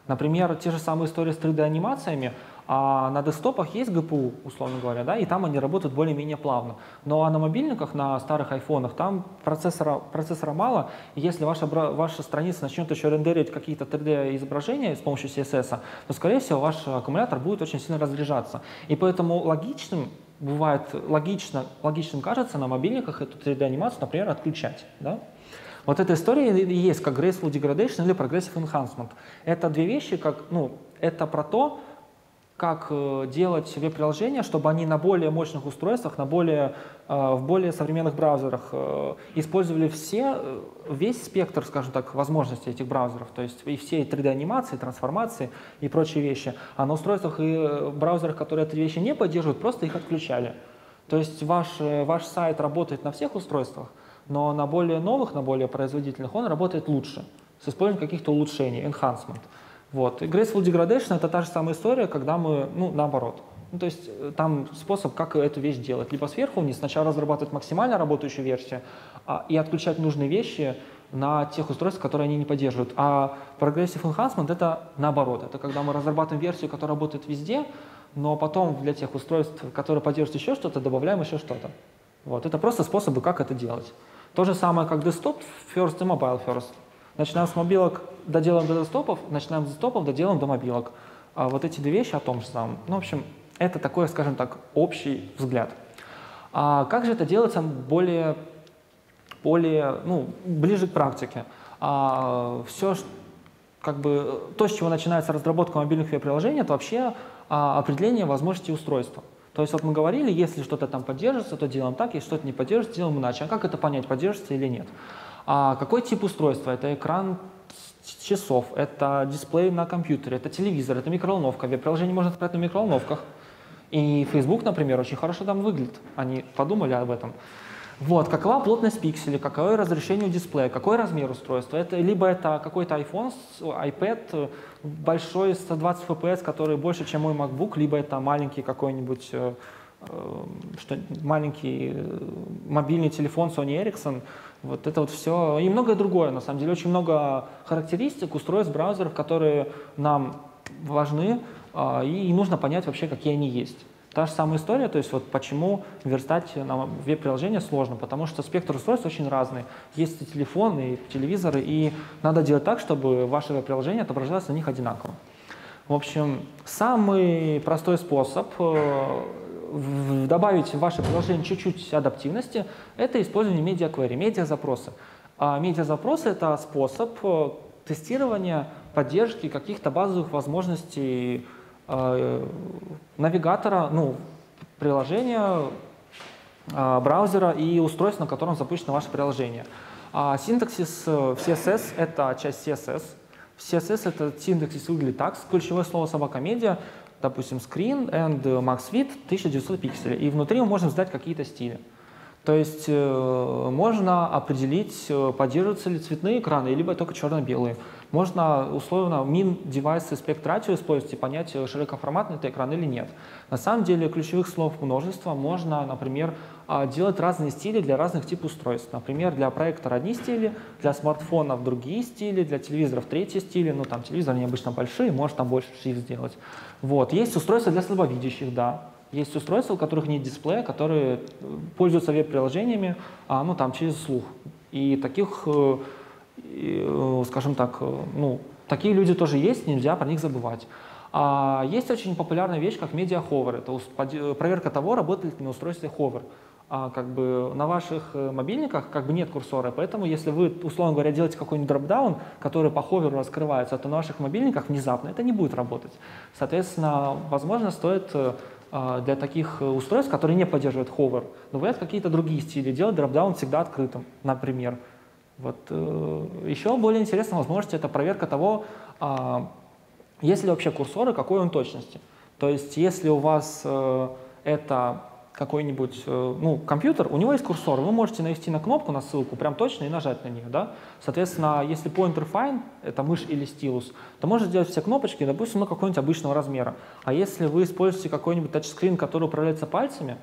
Например, те же самые истории с три дэ-анимациями, а на десктопах есть джи пи ю, условно говоря, да, и там они работают более-менее плавно. Но на мобильниках, на старых айфонах, там процессора, процессора мало, и если ваша, ваша страница начнет еще рендерить какие-то три дэ-изображения с помощью си эс эс, то, скорее всего, ваш аккумулятор будет очень сильно разряжаться. И поэтому логичным, бывает, логично, логичным кажется на мобильниках эту три дэ-анимацию, например, отключать, да? Вот эта история и есть как graceful degradation или progressive enhancement. Это две вещи, как, ну, это про то, как делать веб-приложения, чтобы они на более мощных устройствах, на более, в более современных браузерах использовали все, весь спектр, скажем так, возможностей этих браузеров, то есть и все три дэ-анимации, трансформации и прочие вещи. А на устройствах и браузерах, которые эти вещи не поддерживают, просто их отключали. То есть ваш, ваш сайт работает на всех устройствах, но на более новых, на более производительных он работает лучше, с использованием каких-то улучшений, enhancement. Вот. И graceful degradation — это та же самая история, когда мы, ну, наоборот. Ну, то есть там способ, как эту вещь делать. Либо сверху вниз, сначала разрабатывать максимально работающую версию а, и отключать нужные вещи на тех устройствах, которые они не поддерживают. А progressive enhancement — это наоборот. Это когда мы разрабатываем версию, которая работает везде, но потом для тех устройств, которые поддерживают еще что-то, добавляем еще что-то. Вот. Это просто способы, как это делать. То же самое, как desktop first и mobile first. Начинаем с мобилок, доделаем до десктопов, начинаем с десктопов, доделаем до мобилок. А вот эти две вещи о том же самом. Ну, в общем, это такой, скажем так, общий взгляд. А как же это делается более, более ну, ближе к практике? А, все, как бы, то, с чего начинается разработка мобильных веб-приложений, это вообще а, определение возможностей устройства. То есть вот мы говорили, если что-то там поддержится, то делаем так, если что-то не поддержится, делаем иначе. А как это понять, поддержится или нет? А какой тип устройства? Это экран часов, это дисплей на компьютере, это телевизор, это микроволновка. Веб-приложение можно спрятать на микроволновках. И Facebook, например, очень хорошо там выглядит. Они подумали об этом. Вот, какова плотность пикселей, какое разрешение дисплея, какой размер устройства. Это, либо это какой-то iPhone, iPad большой с двадцать эф пи эс, который больше, чем мой MacBook, либо это маленький какой-нибудь э, что, маленький мобильный телефон Sony Ericsson. Вот это вот все. И многое другое, на самом деле. Очень много характеристик устройств, браузеров, которые нам важны, э, и нужно понять вообще, какие они есть. Та же самая история, то есть вот почему верстать на веб-приложение сложно, потому что спектр устройств очень разный. Есть и телефоны, и телевизоры, и надо делать так, чтобы ваше веб-приложение отображалось на них одинаково. В общем, самый простой способ добавить в ваше приложение чуть-чуть адаптивности – это использование медиа-квери, медиа-запросы. А медиа-запросы – это способ тестирования, поддержки каких-то базовых возможностей навигатора, ну, приложения, браузера и устройства, на котором запущено ваше приложение. А синтаксис в си эс эс — это часть си эс эс. В си эс эс этот синтаксис выглядит так. Ключевое слово собака медиа, допустим, screen and max width тысяча девятьсот пикселей. И внутри мы можем сдать какие-то стили. То есть э, можно определить, поддерживаются ли цветные экраны, либо только черно-белые. Можно условно min-девайсы спектратию использовать и понять, широкоформатный это экран или нет. На самом деле ключевых слов множество. Можно, например, делать разные стили для разных типов устройств. Например, для проектора одни стили, для смартфонов другие стили, для телевизоров третьи стили. Ну, там телевизоры необычно большие, может там больше шрифт сделать. Вот. Есть устройства для слабовидящих, да. Есть устройства, у которых нет дисплея, которые пользуются веб-приложениями, а, ну, там, через слух. И таких, и, скажем так, ну, такие люди тоже есть, нельзя про них забывать. А есть очень популярная вещь, как медиа-ховер. Это проверка того, работает ли на устройстве ховер. А, как бы, на ваших мобильниках как бы нет курсора, поэтому если вы, условно говоря, делаете какой-нибудь дропдаун, который по ховеру раскрывается, то на ваших мобильниках внезапно это не будет работать. Соответственно, возможно, стоит для таких устройств, которые не поддерживают ховер, добавляют какие-то другие стили, делать дропдаун всегда открытым, например. Вот. Еще более интересная возможность – это проверка того, есть ли вообще курсор и какой он точности. То есть если у вас это какой-нибудь, ну, компьютер, у него есть курсор, вы можете навести на кнопку, на ссылку, прям точно и нажать на нее, да? Соответственно, если pointer fine, это мышь или стилус, то можно сделать все кнопочки, допустим, ну, какого-нибудь обычного размера. А если вы используете какой-нибудь тачскрин, который управляется пальцами,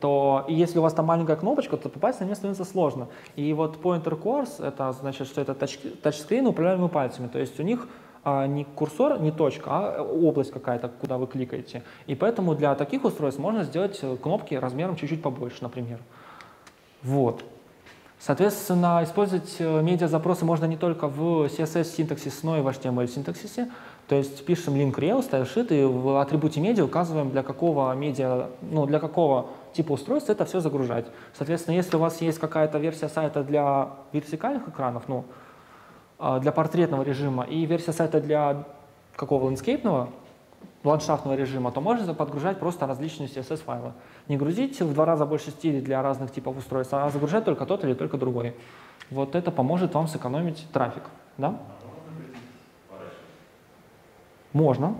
то и если у вас там маленькая кнопочка, то попасть на нее становится сложно. И вот pointer course, это значит, что это тач, тачскрин, управляемый пальцами, то есть у них а не курсор, не точка, а область какая-то, куда вы кликаете. И поэтому для таких устройств можно сделать кнопки размером чуть-чуть побольше, например. Вот. Соответственно, использовать медиа-запросы можно не только в си эс эс-синтаксисе, но и в эйч ти эм эль-синтаксисе. То есть пишем link rel, stylesheet, и в атрибуте медиа указываем, для какого, медиа, ну, для какого типа устройства это все загружать. Соответственно, если у вас есть какая-то версия сайта для вертикальных экранов, ну, для портретного режима и версия сайта для какого ландскейпного, ландшафтного режима, то можно подгружать просто различные си эс эс-файлы. Не грузить в два раза больше стилей для разных типов устройств, а загружать только тот или только другой. Вот это поможет вам сэкономить трафик. Да? Можно.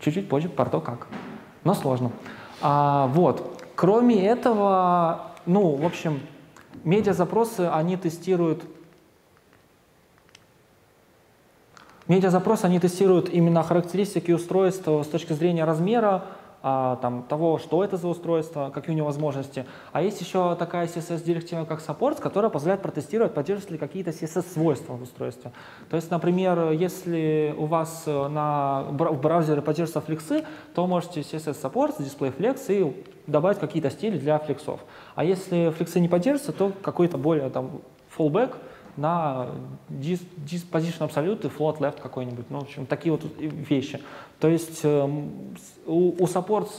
Чуть-чуть позже, про то как. Но сложно. А, вот. Кроме этого, ну, в общем, медиазапросы, они тестируют Медиазапросы, они тестируют именно характеристики устройства с точки зрения размера, а, там, того, что это за устройство, какие у него возможности. А есть еще такая си эс эс-директива, как Supports, которая позволяет протестировать, поддерживаются ли какие-то си эс эс-свойства в устройстве. То есть, например, если у вас на, в браузере поддерживаются флексы, то можете си эс эс Supports, дисплей Flex и добавить какие-то стили для флексов. А если флексы не поддерживаются, то какой-то более там, fallback, на disposition absolute и float left какой-нибудь, ну, в общем, такие вот вещи. То есть у supports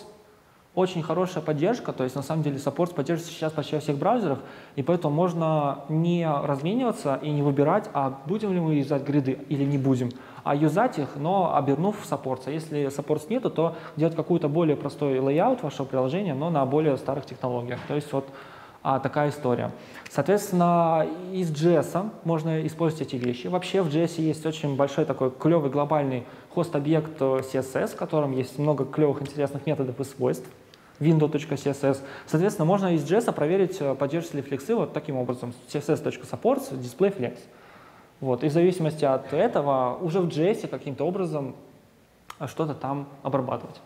очень хорошая поддержка, то есть на самом деле supports поддерживается сейчас почти во всех браузерах, и поэтому можно не размениваться и не выбирать, а будем ли мы юзать гриды или не будем, а юзать их, но обернув supports. А если supports нету, то делать какую-то более простой layout вашего приложения, но на более старых технологиях. То есть вот а, такая история. Соответственно, из джей эс можно использовать эти вещи. Вообще в джей эс есть очень большой такой клевый глобальный хост-объект си эс эс, в котором есть много клевых интересных методов и свойств. window.css. Соответственно, можно из джей эс проверить, поддерживаются ли флексы вот таким образом. си эс эс.supports, display flex. Вот. И в зависимости от этого уже в джей эс каким-то образом что-то там обрабатывать.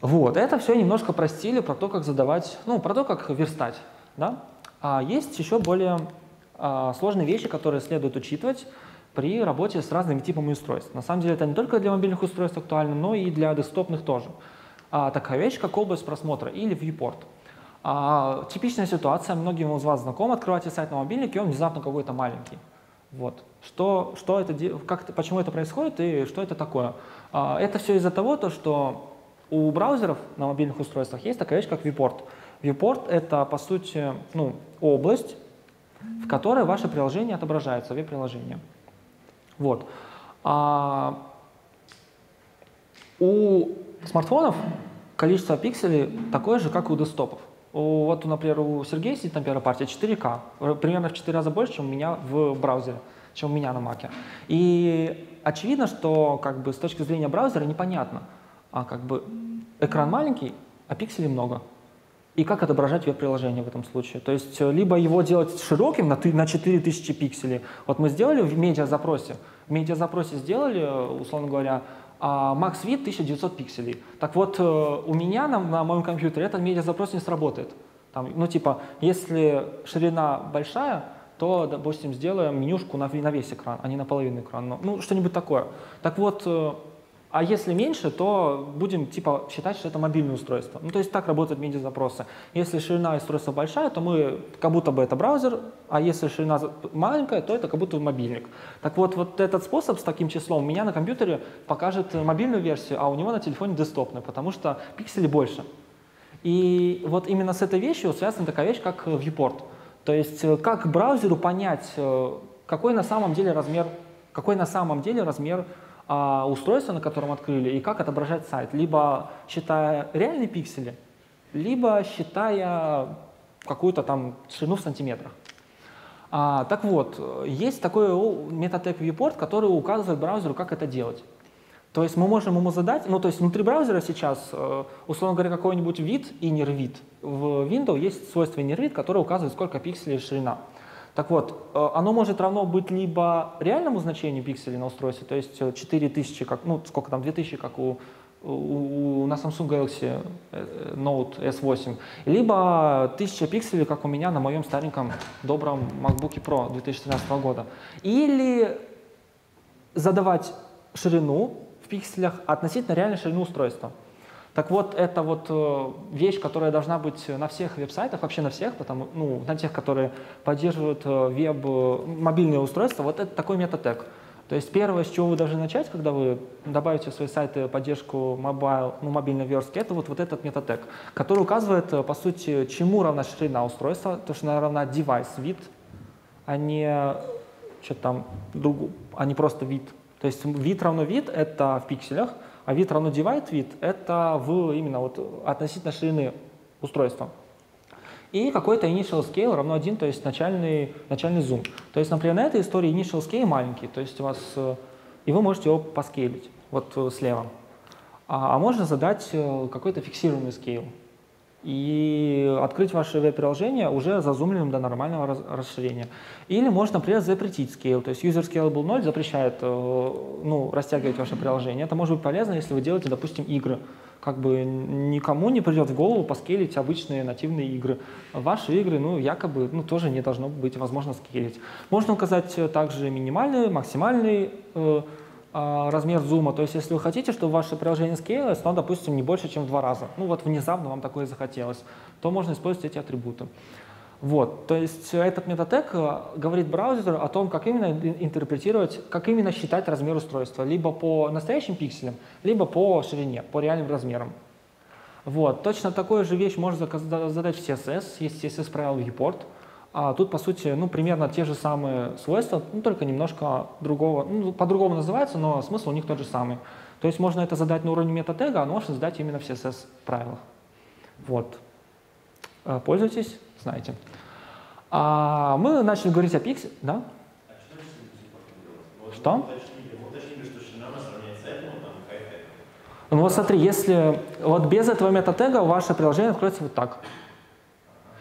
Вот. Это все немножко про стили, про то, как задавать, ну, про то, как верстать. Да? А есть еще более а, сложные вещи, которые следует учитывать при работе с разными типами устройств. На самом деле это не только для мобильных устройств актуально, но и для десктопных тоже. А, такая вещь, как область просмотра или viewport. А, типичная ситуация, многим из вас знаком, открываете сайт на мобильнике, и он внезапно какой-то маленький. Вот. Что, что это, как, почему это происходит и что это такое? А, это все из-за того, то, что у браузеров на мобильных устройствах есть такая вещь, как viewport. Viewport — это, по сути, ну, область, в которой ваше приложение отображается, веб-приложение. Вот. А, у смартфонов количество пикселей такое же, как и у десктопов. У, вот, например, у Сергея сидит на первой партии четыре ка, примерно в четыре раза больше, чем у меня в браузере, чем у меня на Маке. И очевидно, что как бы, с точки зрения браузера непонятно, а как бы экран маленький, а пикселей много. И как отображать веб-приложение в этом случае? То есть либо его делать широким на, на четыре тысячи пикселей. Вот мы сделали в медиазапросе, в медиазапросе сделали, условно говоря, Max вид тысяча девятьсот пикселей. Так вот, у меня на, на моем компьютере этот медиазапрос не сработает. Там, ну, типа, если ширина большая, то, допустим, сделаем менюшку на, на весь экран, а не на половину экрана. Ну, что-нибудь такое. Так вот, а если меньше, то будем, типа, считать, что это мобильное устройство. Ну, то есть так работают медиазапросы. Если ширина устройства большая, то мы, как будто бы это браузер, а если ширина маленькая, то это как будто мобильник. Так вот, вот этот способ с таким числом у меня на компьютере покажет мобильную версию, а у него на телефоне десктопную, потому что пикселей больше. И вот именно с этой вещью связана такая вещь, как viewport. То есть как браузеру понять, какой на самом деле размер, какой на самом деле размер устройство, на котором открыли, и как отображать сайт, либо считая реальные пиксели, либо считая какую-то там ширину в сантиметрах. А, так вот, есть такой метатег viewport, который указывает браузеру, как это делать. То есть мы можем ему задать, ну то есть внутри браузера сейчас, условно говоря, какой-нибудь вид и inner вид. В Windows есть свойство inner вид, которое указывает, сколько пикселей ширина. Так вот, оно может равно быть либо реальному значению пикселей на устройстве, то есть четыре тысячи, как, ну сколько там, две тысячи, как у, у, у на Samsung Galaxy Note эс восемь, либо тысяча пикселей, как у меня на моем стареньком добром MacBook Pro две тысячи тринадцатого года. Или задавать ширину в пикселях относительно реальной ширины устройства. Так вот, это вот вещь, которая должна быть на всех веб-сайтах, вообще на всех, потому, ну, на тех, которые поддерживают веб, мобильные устройства, вот это такой метатег. То есть первое, с чего вы должны начать, когда вы добавите в свои сайты поддержку мобайл, ну, мобильной верстки, это вот, вот этот метатег, который указывает, по сути, чему равна ширина устройства, то, что она равна девайс, вид, а не, что там, другу, а не просто вид. То есть вид равно вид, это в пикселях, а вид равно divide вид – это в, именно вот относительно ширины устройства. И какой-то initial scale равно один, то есть начальный, начальный зум. То есть, например, на этой истории initial scale маленький, то есть у вас, и вы можете его поскейлить вот слева. А, а можно задать какой-то фиксированный scale и открыть ваше веб-приложение уже зазумленным до нормального раз, расширения. Или можно, например, запретить scale, то есть user scalable ноль запрещает ну, растягивать ваше приложение. Это может быть полезно, если вы делаете, допустим, игры. Как бы никому не придет в голову поскейлить обычные нативные игры. Ваши игры, ну, якобы, ну, тоже не должно быть возможно скейлить. Можно указать также минимальный, максимальный э, размер зума, то есть если вы хотите, чтобы ваше приложение скейлилось, но, допустим, не больше, чем в два раза, ну вот внезапно вам такое захотелось, то можно использовать эти атрибуты. Вот, то есть этот метатег говорит браузеру о том, как именно интерпретировать, как именно считать размер устройства, либо по настоящим пикселям, либо по ширине, по реальным размерам. Вот, точно такую же вещь можно задать в си эс эс, есть си эс эс-правила report. А тут, по сути, ну, примерно те же самые свойства, ну, только немножко другого, ну, по-другому называется, но смысл у них тот же самый. То есть можно это задать на уровне метатега, а можно задать именно в си эс эс-правилах. Вот. Пользуйтесь, знаете. А мы начали говорить о пикселе, да? Что? Ну вот смотри, если вот без этого метатега ваше приложение откроется вот так.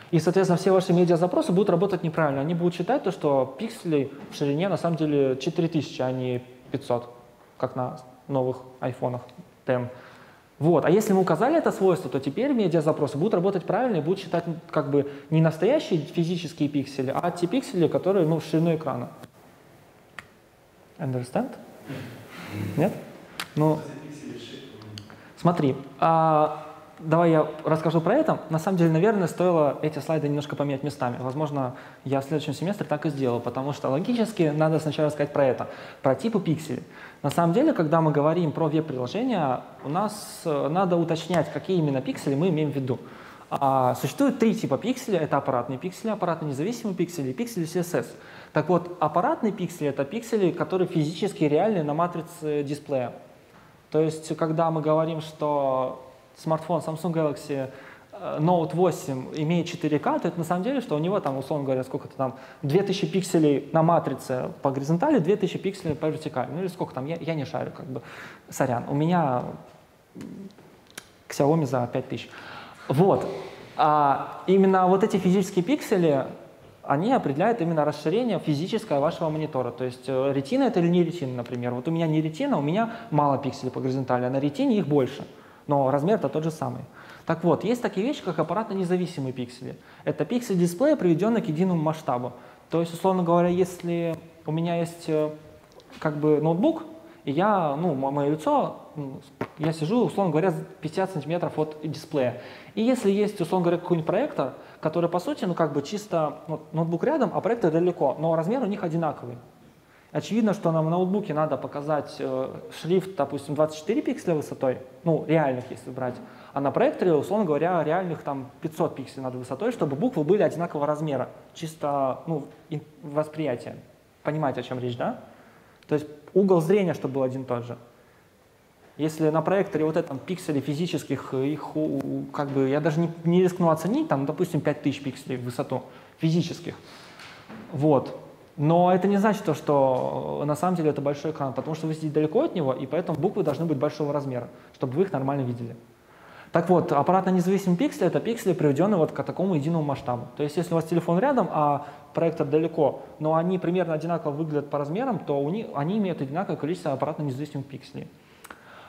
И, соответственно, все ваши медиазапросы будут работать неправильно. Они будут считать то, что пиксели в ширине на самом деле четыре тысячи, а не пятьсот, как на новых айфонах X. Вот. А если мы указали это свойство, то теперь медиазапросы будут работать правильно и будут считать как бы не настоящие физические пиксели, а те пиксели, которые, ну, в ширину экрана. Understand? Нет? Ну, смотри, а, давай я расскажу про это. На самом деле, наверное, стоило эти слайды немножко поменять местами. Возможно, я в следующем семестре так и сделаю, потому что логически надо сначала сказать про это, про типы пикселей. На самом деле, когда мы говорим про веб-приложения, у нас надо уточнять, какие именно пиксели мы имеем в виду. А, существует три типа пикселя. Это аппаратные пиксели, аппаратно-независимые пиксели и пиксели си эс эс. Так вот, аппаратные пиксели — это пиксели, которые физически реальны на матрице дисплея. То есть, когда мы говорим, что смартфон Samsung Galaxy Note восемь имеет четыре ка, то это на самом деле, что у него там, условно говоря, сколько-то там две тысячи пикселей на матрице по горизонтали, две тысячи пикселей по вертикали. Ну или сколько там, я, я не шарю, как бы, сорян. У меня Xiaomi за пять тысяч. Вот. А именно вот эти физические пиксели, они определяют именно расширение физическое вашего монитора. То есть ретина это или не ретина, например. Вот у меня не ретина, у меня мало пикселей по горизонтали, а на ретине их больше. Но размер-то тот же самый. Так вот, есть такие вещи, как аппаратно-независимые пиксели. Это пиксель дисплея, приведенный к единому масштабу. То есть, условно говоря, если у меня есть как бы ноутбук, и я, ну, мое лицо, я сижу, условно говоря, пятьдесят сантиметров от дисплея. И если есть, условно говоря, какой-нибудь проектор, который, по сути, ну, как бы чисто вот, ноутбук рядом, а проектор далеко, но размер у них одинаковый. Очевидно, что нам в ноутбуке надо показать шрифт, допустим, двадцать четыре пикселя высотой, ну, реальных, если брать, а на проекторе, условно говоря, реальных там пятьсот пикселей над высотой, чтобы буквы были одинакового размера, чисто, ну, восприятие. Понимаете, о чем речь, да? То есть угол зрения, чтобы был один и тот же. Если на проекторе вот это там, пиксели физических, их, как бы, я даже не, не рискну оценить, там, допустим, пять тысяч пикселей в высоту физических, вот. Но это не значит то, что на самом деле это большой экран, потому что вы сидите далеко от него, и поэтому буквы должны быть большого размера, чтобы вы их нормально видели. Так вот, аппаратно-независимый пиксель — это пиксели, приведенные вот к такому единому масштабу. То есть, если у вас телефон рядом, а проектор далеко, но они примерно одинаково выглядят по размерам, то у них, они имеют одинаковое количество аппаратно-независимых пикселей.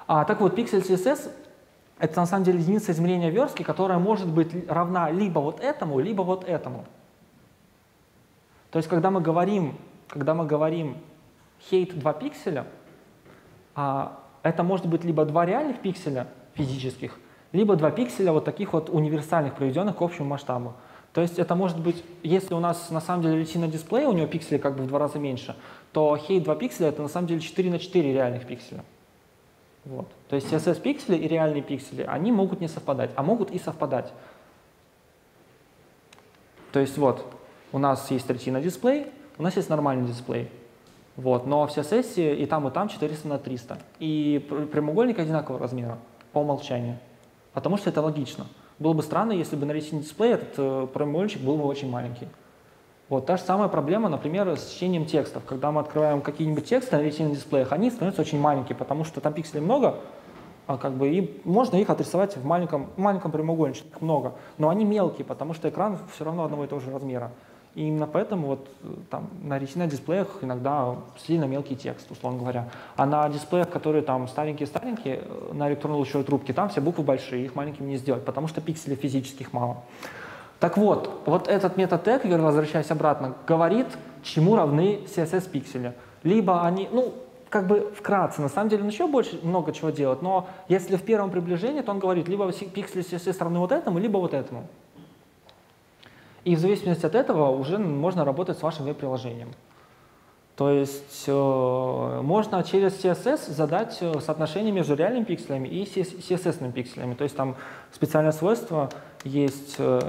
А, так вот, пиксель си эс эс — это на самом деле единица измерения верстки, которая может быть равна либо вот этому, либо вот этому. То есть, когда мы говорим, когда мы говорим height два пикселя, а, это может быть либо два реальных пикселя физических, либо два пикселя вот таких вот универсальных, приведенных к общему масштабу. То есть это может быть, если у нас на самом деле ретина дисплея, у него пиксели как бы в два раза меньше, то height два пикселя это на самом деле четыре на четыре реальных пикселя. Вот. То есть си эс эс пиксели и реальные пиксели, они могут не совпадать, а могут и совпадать. То есть вот. У нас есть ретина дисплей, у нас есть нормальный дисплей. Вот. Но все сессии и там, и там четыреста на триста. И прямоугольник одинакового размера по умолчанию. Потому что это логично. Было бы странно, если бы на ретине дисплея этот прямоугольничек был бы очень маленький. Вот. Та же самая проблема, например, с чтением текстов. Когда мы открываем какие-нибудь тексты на ретине дисплеях, они становятся очень маленькие, потому что там пикселей много, а как бы и можно их отрисовать в маленьком, маленьком прямоугольничке, много. Но они мелкие, потому что экран все равно одного и того же размера. И именно поэтому вот, там, на ретина дисплеях иногда сильно мелкий текст, условно говоря. А на дисплеях, которые там старенькие-старенькие, на электронной лучевой трубке, там все буквы большие, их маленькими не сделать, потому что пикселей физических мало. Так вот, вот этот метатег, возвращаясь обратно, говорит, чему равны си эс эс-пиксели. Либо они, ну, как бы вкратце, на самом деле он еще больше много чего делает, но если в первом приближении, то он говорит, либо пиксели си эс эс равны вот этому, либо вот этому. И в зависимости от этого уже можно работать с вашим веб-приложением. То есть э, можно через си эс эс задать соотношение между реальными пикселями и си эс эс-ными пикселями. То есть там специальное свойство есть э,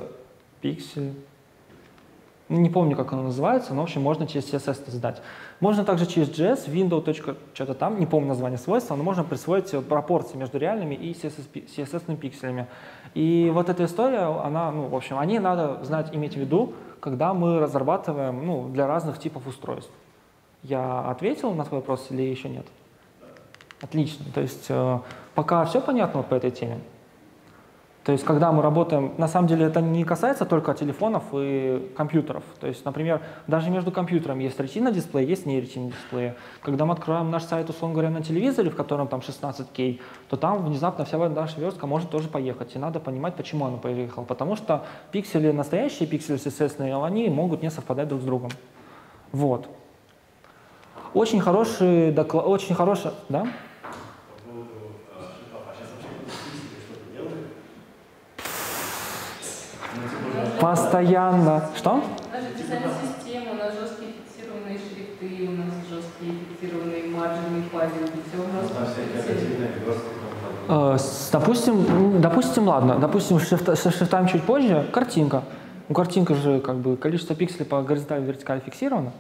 пиксель, не помню, как оно называется, но в общем можно через си эс эс это задать. Можно также через джей эс, window, что-то там, не помню название свойства, но можно присвоить пропорции между реальными и си эс эс-ными пикселями. И вот эта история, она, ну, в общем, о ней надо знать, иметь в виду, когда мы разрабатываем, ну, для разных типов устройств. Я ответил на твой вопрос или еще нет? Отлично. То есть э, пока все понятно по этой теме. То есть когда мы работаем, на самом деле это не касается только телефонов и компьютеров. То есть, например, даже между компьютерами есть ретина дисплей, есть не ретина дисплей. Когда мы открываем наш сайт, условно говоря, на телевизоре, в котором там шестнадцать кей, то там внезапно вся наша верстка может тоже поехать. И надо понимать, почему она поехала. Потому что пиксели настоящие, пиксели си эс эс, они могут не совпадать друг с другом. Вот. Очень хороший доклад, очень хороший, да? Постоянно. Что? У нас же писали систему, у нас жесткие фиксированные шрифты, у нас жесткие фиксированные маржины, плагины, все у нас. Допустим, допустим, ладно, допустим, со шрифтами чуть позже, картинка. У картинки же как бы количество пикселей по горизонтали и вертикали фиксировано.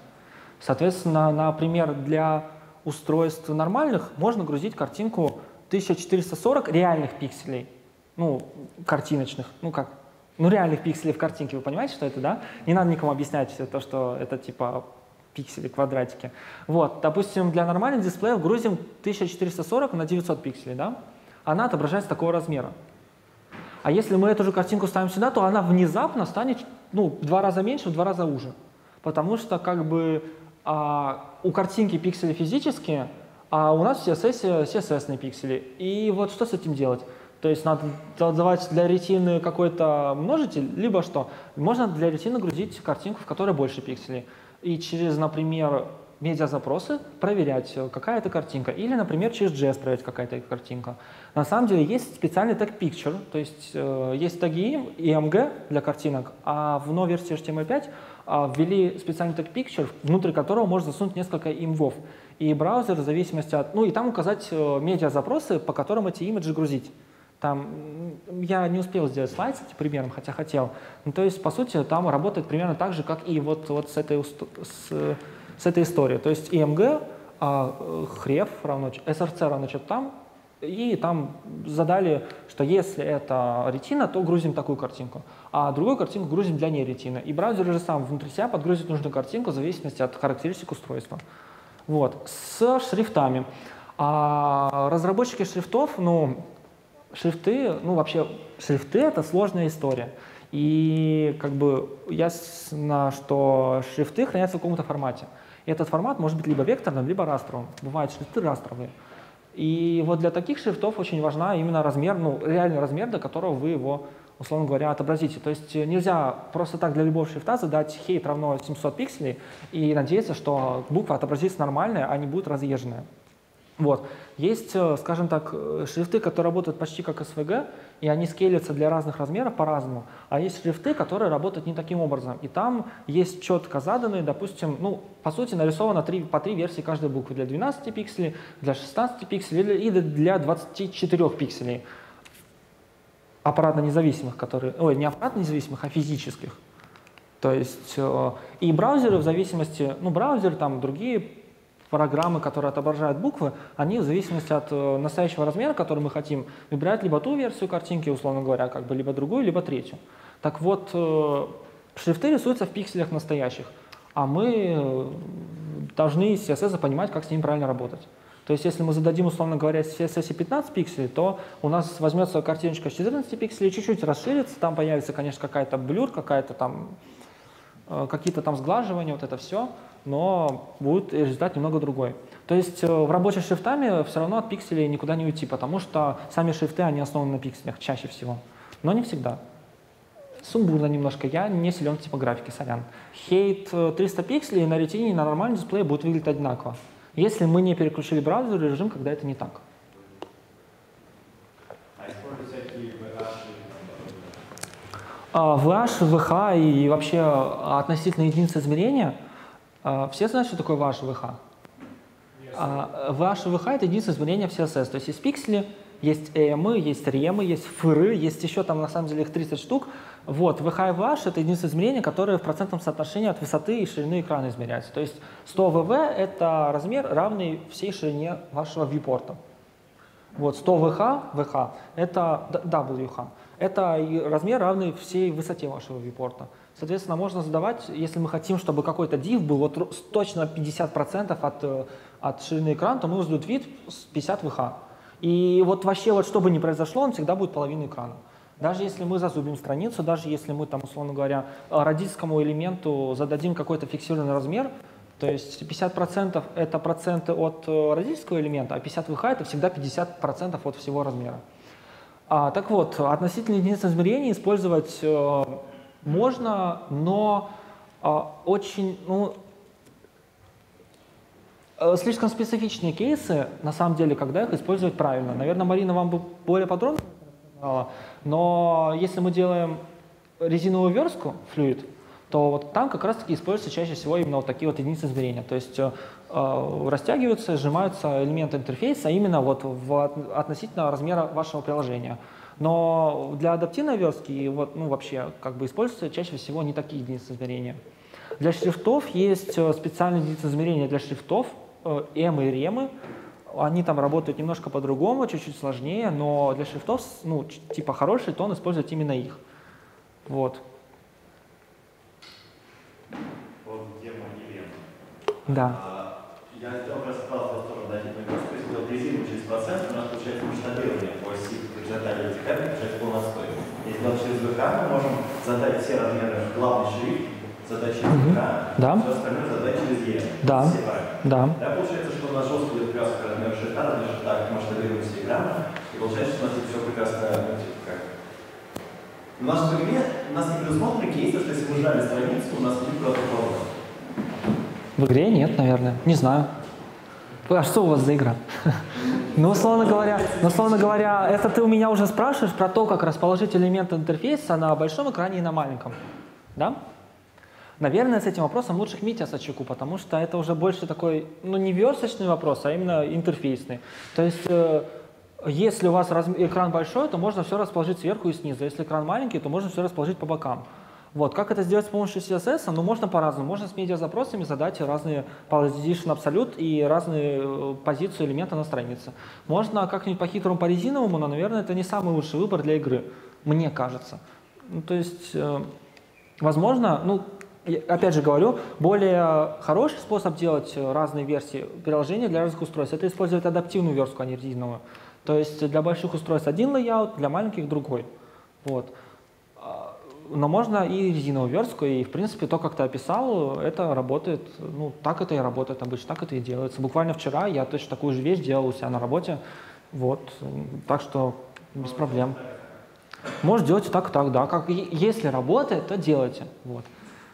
Соответственно, например, для устройств нормальных можно грузить картинку тысяча четыреста сорок реальных пикселей, ну, картиночных, ну как, ну реальных пикселей в картинке, вы понимаете, что это, да? Не надо никому объяснять то, что это типа пиксели, квадратики. Вот, допустим, для нормальных дисплеев грузим тысяча четыреста сорок на девятьсот пикселей, да? Она отображается такого размера. А если мы эту же картинку ставим сюда, то она внезапно станет, ну, в два раза меньше, в два раза уже. Потому что, как бы, А у картинки пиксели физические, а у нас в си эс эс си эс эс-ные пиксели. И вот что с этим делать? То есть надо давать для ретины какой-то множитель, либо что? Можно для ретины грузить картинку, в которой больше пикселей. И через, например, медиазапросы проверять, какая это картинка. Или, например, через джей эс проверять, какая это картинка. На самом деле есть специальный тег Picture, то есть э, есть теги и эм джи для картинок, а в новой версии эйч ти эм эль пять ввели специальный тег Picture, внутрь которого можно засунуть несколько имвов. И браузер в зависимости от... Ну и там указать медиазапросы, по которым эти имиджи грузить. Там я не успел сделать слайд с этим примером, хотя хотел. Ну, то есть, по сути, там работает примерно так же, как и вот, вот с, этой, с, с этой историей. То есть и эм джи, href равно, src равно что-то там, и там задали, что если это ретина, то грузим такую картинку, а другую картинку грузим для не ретины. И браузер уже сам внутри себя подгрузит нужную картинку в зависимости от характеристик устройства. Вот. С шрифтами. А разработчики шрифтов, ну, шрифты, ну, вообще, шрифты — это сложная история. И как бы ясно, что шрифты хранятся в каком-то формате. И этот формат может быть либо векторным, либо растровым. Бывают шрифты растровые. И вот для таких шрифтов очень важна именно размер, ну, реальный размер, до которого вы его, условно говоря, отобразите. То есть нельзя просто так для любого шрифта задать height равно семьсот пикселей и надеяться, что буква отобразится нормальная, а не будет разъезженная. Вот. Есть, скажем так, шрифты, которые работают почти как эс ви джи, и они скейлятся для разных размеров по-разному. А есть шрифты, которые работают не таким образом. И там есть четко заданные, допустим, ну, по сути, нарисовано три, по три версии каждой буквы. Для двенадцати пикселей, для шестнадцати пикселей и для двадцати четырёх пикселей. Аппаратно-независимых, которые... Ой, не аппаратно-независимых, а физических. То есть... И браузеры в зависимости... Ну, браузер, там, другие... Программы, которые отображают буквы, они в зависимости от э, настоящего размера, который мы хотим, выбирают либо ту версию картинки, условно говоря, как бы, либо другую, либо третью. Так вот, э, шрифты рисуются в пикселях настоящих, а мы э, должны из си эс эс понимать, как с ним правильно работать. То есть, если мы зададим, условно говоря, в си эс эс пятнадцать пикселей, то у нас возьмется картиночка с четырнадцати пикселей, чуть-чуть расширится, там появится, конечно, какая-то блюр, какая-то там, э, какие-то там сглаживания, вот это все. Но будет результат немного другой. То есть в работе с шрифтами все равно от пикселей никуда не уйти, потому что сами шрифты, они основаны на пикселях чаще всего. Но не всегда. Сумбурно немножко. Я не силен в типографике, сорян. Хейт триста пикселей на ретине и на нормальном дисплее будет выглядеть одинаково, если мы не переключили браузер в режим, когда это не так. Vh, vh и вообще относительно единицы измерения. Все знают, что такое vh, vh? Vh, vh — это единица измерения в си эс эс. То есть есть пиксели, есть эмы, есть ремы, есть фры, есть еще там на самом деле их тридцать штук. Вот, vh и vh — это единица измерения, которые в процентном соотношении от высоты и ширины экрана измеряются. То есть сто вв — это размер, равный всей ширине вашего вьюпорта. Вот, сто vh, vh — это wh. Это размер, равный всей высоте вашего вьюпорта. Соответственно, можно задавать, если мы хотим, чтобы какой-то div был вот точно пятьдесят процентов от, от ширины экрана, то мы вызовем вид пятьдесят vh. И вот вообще, вот, что бы ни произошло, он всегда будет половина экрана. Даже если мы зазубим страницу, даже если мы, там, условно говоря, родительскому элементу зададим какой-то фиксированный размер, то есть пятьдесят процентов это проценты от родительского элемента, а пятьдесят vh это всегда пятьдесят процентов от всего размера. А, так вот, относительно единицы измерения использовать э, можно, но э, очень, ну, э, слишком специфичные кейсы, на самом деле, когда их использовать правильно. Наверное, Марина вам бы более подробно рассказала, но если мы делаем резиновую верстку, флюид, то вот там как раз-таки используются чаще всего именно вот такие вот единицы измерения. То есть э, э, растягиваются, сжимаются элементы интерфейса именно вот в, относительно размера вашего приложения. Но для адаптивной верстки вот, ну, вообще как бы используются чаще всего не такие единицы измерения. Для шрифтов есть специальные единицы измерения для шрифтов, эмы и ремы. Они там работают немножко по-другому, чуть-чуть сложнее, но для шрифтов, ну, типа хороший, то он использует именно их. Вот. Да. А, я только рассказал тоже на один момент, что если делать резину через процесс, у нас получается масштабирование по оси горизонтально вертикально, получается полностью. Если делать через ВК, мы можем задать все размеры главный шрифт, задать через угу. ВК, да. все остальное задать через Е. Да. Да. Да. Получается, что у нас жестко идет привязка к размеру шрифта, размер шрифта масштабируется экрана, и получается, что у нас все прекрасно. У нас в игре у нас не предусмотрено кейсов, что если мы жали страницу, у нас не просто полностью. В игре нет, наверное. Не знаю. А что у вас за игра? Ну, условно говоря, ну, условно говоря, это ты у меня уже спрашиваешь про то, как расположить элементы интерфейса на большом экране и на маленьком. Да? Наверное, с этим вопросом лучше к Мите Осадчуку, потому что это уже больше такой, ну, не версточный вопрос, а именно интерфейсный. То есть, э, если у вас экран большой, то можно все расположить сверху и снизу. Если экран маленький, то можно все расположить по бокам. Вот. Как это сделать с помощью си эс эс? Ну, можно по-разному. Можно с медиазапросами задать разные position absolute и разные позицию элемента на странице. Можно как-нибудь по-хитрому, по-резиновому, но, наверное, это не самый лучший выбор для игры, мне кажется. Ну, то есть, э, возможно, ну, я, опять же говорю, более хороший способ делать разные версии приложения для разных устройств — это использовать адаптивную верстку, а не резиновую. То есть для больших устройств один лейаут, для маленьких другой. Вот. Но можно и резиновую верстку, и, в принципе, то, как ты описал, это работает, ну, так это и работает обычно, так это и делается. Буквально вчера я точно такую же вещь делал у себя на работе, вот, так что без проблем. Можешь делать и так, и так, да, как, если работает, то делайте, вот.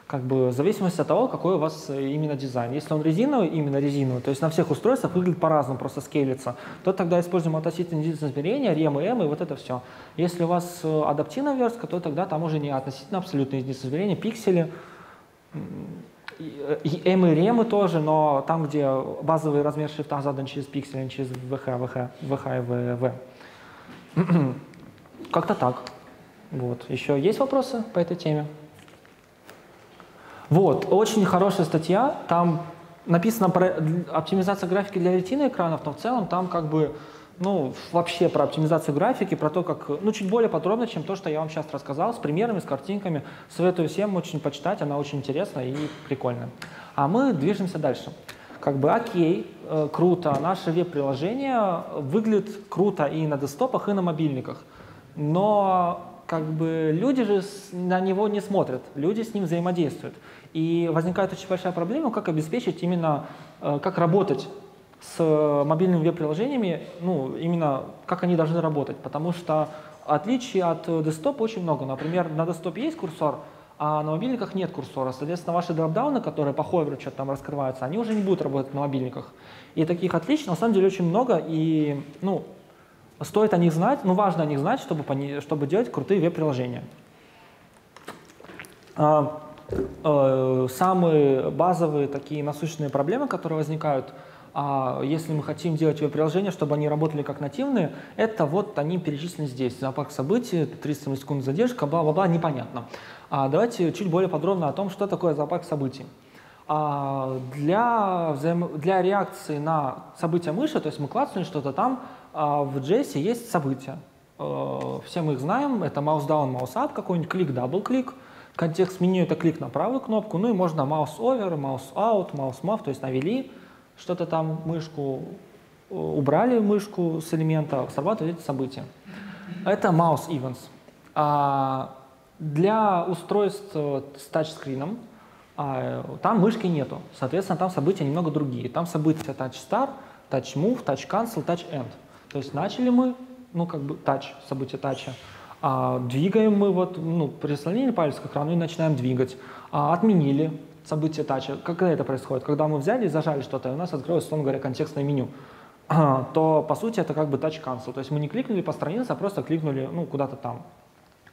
Как бы в зависимости от того, какой у вас именно дизайн. Если он резиновый, именно резиновый, то есть на всех устройствах выглядит по-разному, просто скейлится, то тогда используем относительно единицы измерения, рем и эм, и вот это все. Если у вас адаптивная верстка, то тогда там уже не относительно абсолютные единицы измерения, пиксели, эм и ремы тоже, но там, где базовый размер шрифта задан через пиксели, через vh, vh, vh и vv. Как-то так. Вот. Еще есть вопросы по этой теме? Вот, очень хорошая статья, там написано про оптимизацию графики для ретины экранов, но в целом там как бы, ну, вообще про оптимизацию графики, про то, как, ну, чуть более подробно, чем то, что я вам сейчас рассказал, с примерами, с картинками. Советую всем очень почитать, она очень интересна и прикольная. А мы движемся дальше. Как бы окей, э, круто, наше веб-приложение выглядит круто и на десктопах, и на мобильниках, но как бы люди же на него не смотрят, люди с ним взаимодействуют. И возникает очень большая проблема, как обеспечить именно, как работать с мобильными веб-приложениями, ну, именно как они должны работать, потому что отличий от десктопа очень много. Например, на десктопе есть курсор, а на мобильниках нет курсора. Соответственно, ваши дропдауны, которые по ховеру что-то там раскрываются, они уже не будут работать на мобильниках. И таких отличий на самом деле очень много, и, ну, стоит о них знать, ну, важно о них знать, чтобы, чтобы делать крутые веб-приложения. самые базовые такие насущные проблемы, которые возникают, если мы хотим делать веб-приложения, чтобы они работали как нативные, это вот они перечислены здесь. Зоопарк событий, тридцать секунд задержка, бла-бла-бла, непонятно. Давайте чуть более подробно о том, что такое зоопарк событий. Для, взаим... для реакции на события мыши, то есть мы клацнули что-то там, в джей эс есть события. Все мы их знаем, это mouse down, mouse up, какой-нибудь клик, дабл клик. Контекст меню — это клик на правую кнопку, ну и можно mouse over, mouse out, mouse move, то есть навели что-то там, мышку, убрали мышку с элемента, срабатывают эти события. Это mouse events. А для устройств с тачскрином а, там мышки нету, соответственно, там события немного другие. Там события touch start, touch move, touch cancel, touch end. То есть начали мы, ну как бы touch, события тача. А, двигаем мы, вот, ну, прислонили палец к экрану и начинаем двигать. А, отменили событие тача. Когда это происходит? Когда мы взяли и зажали что-то, и у нас открылось, условно говоря, контекстное меню, то, по сути, это как бы touch cancel. То есть мы не кликнули по странице, а просто кликнули, ну, куда-то там.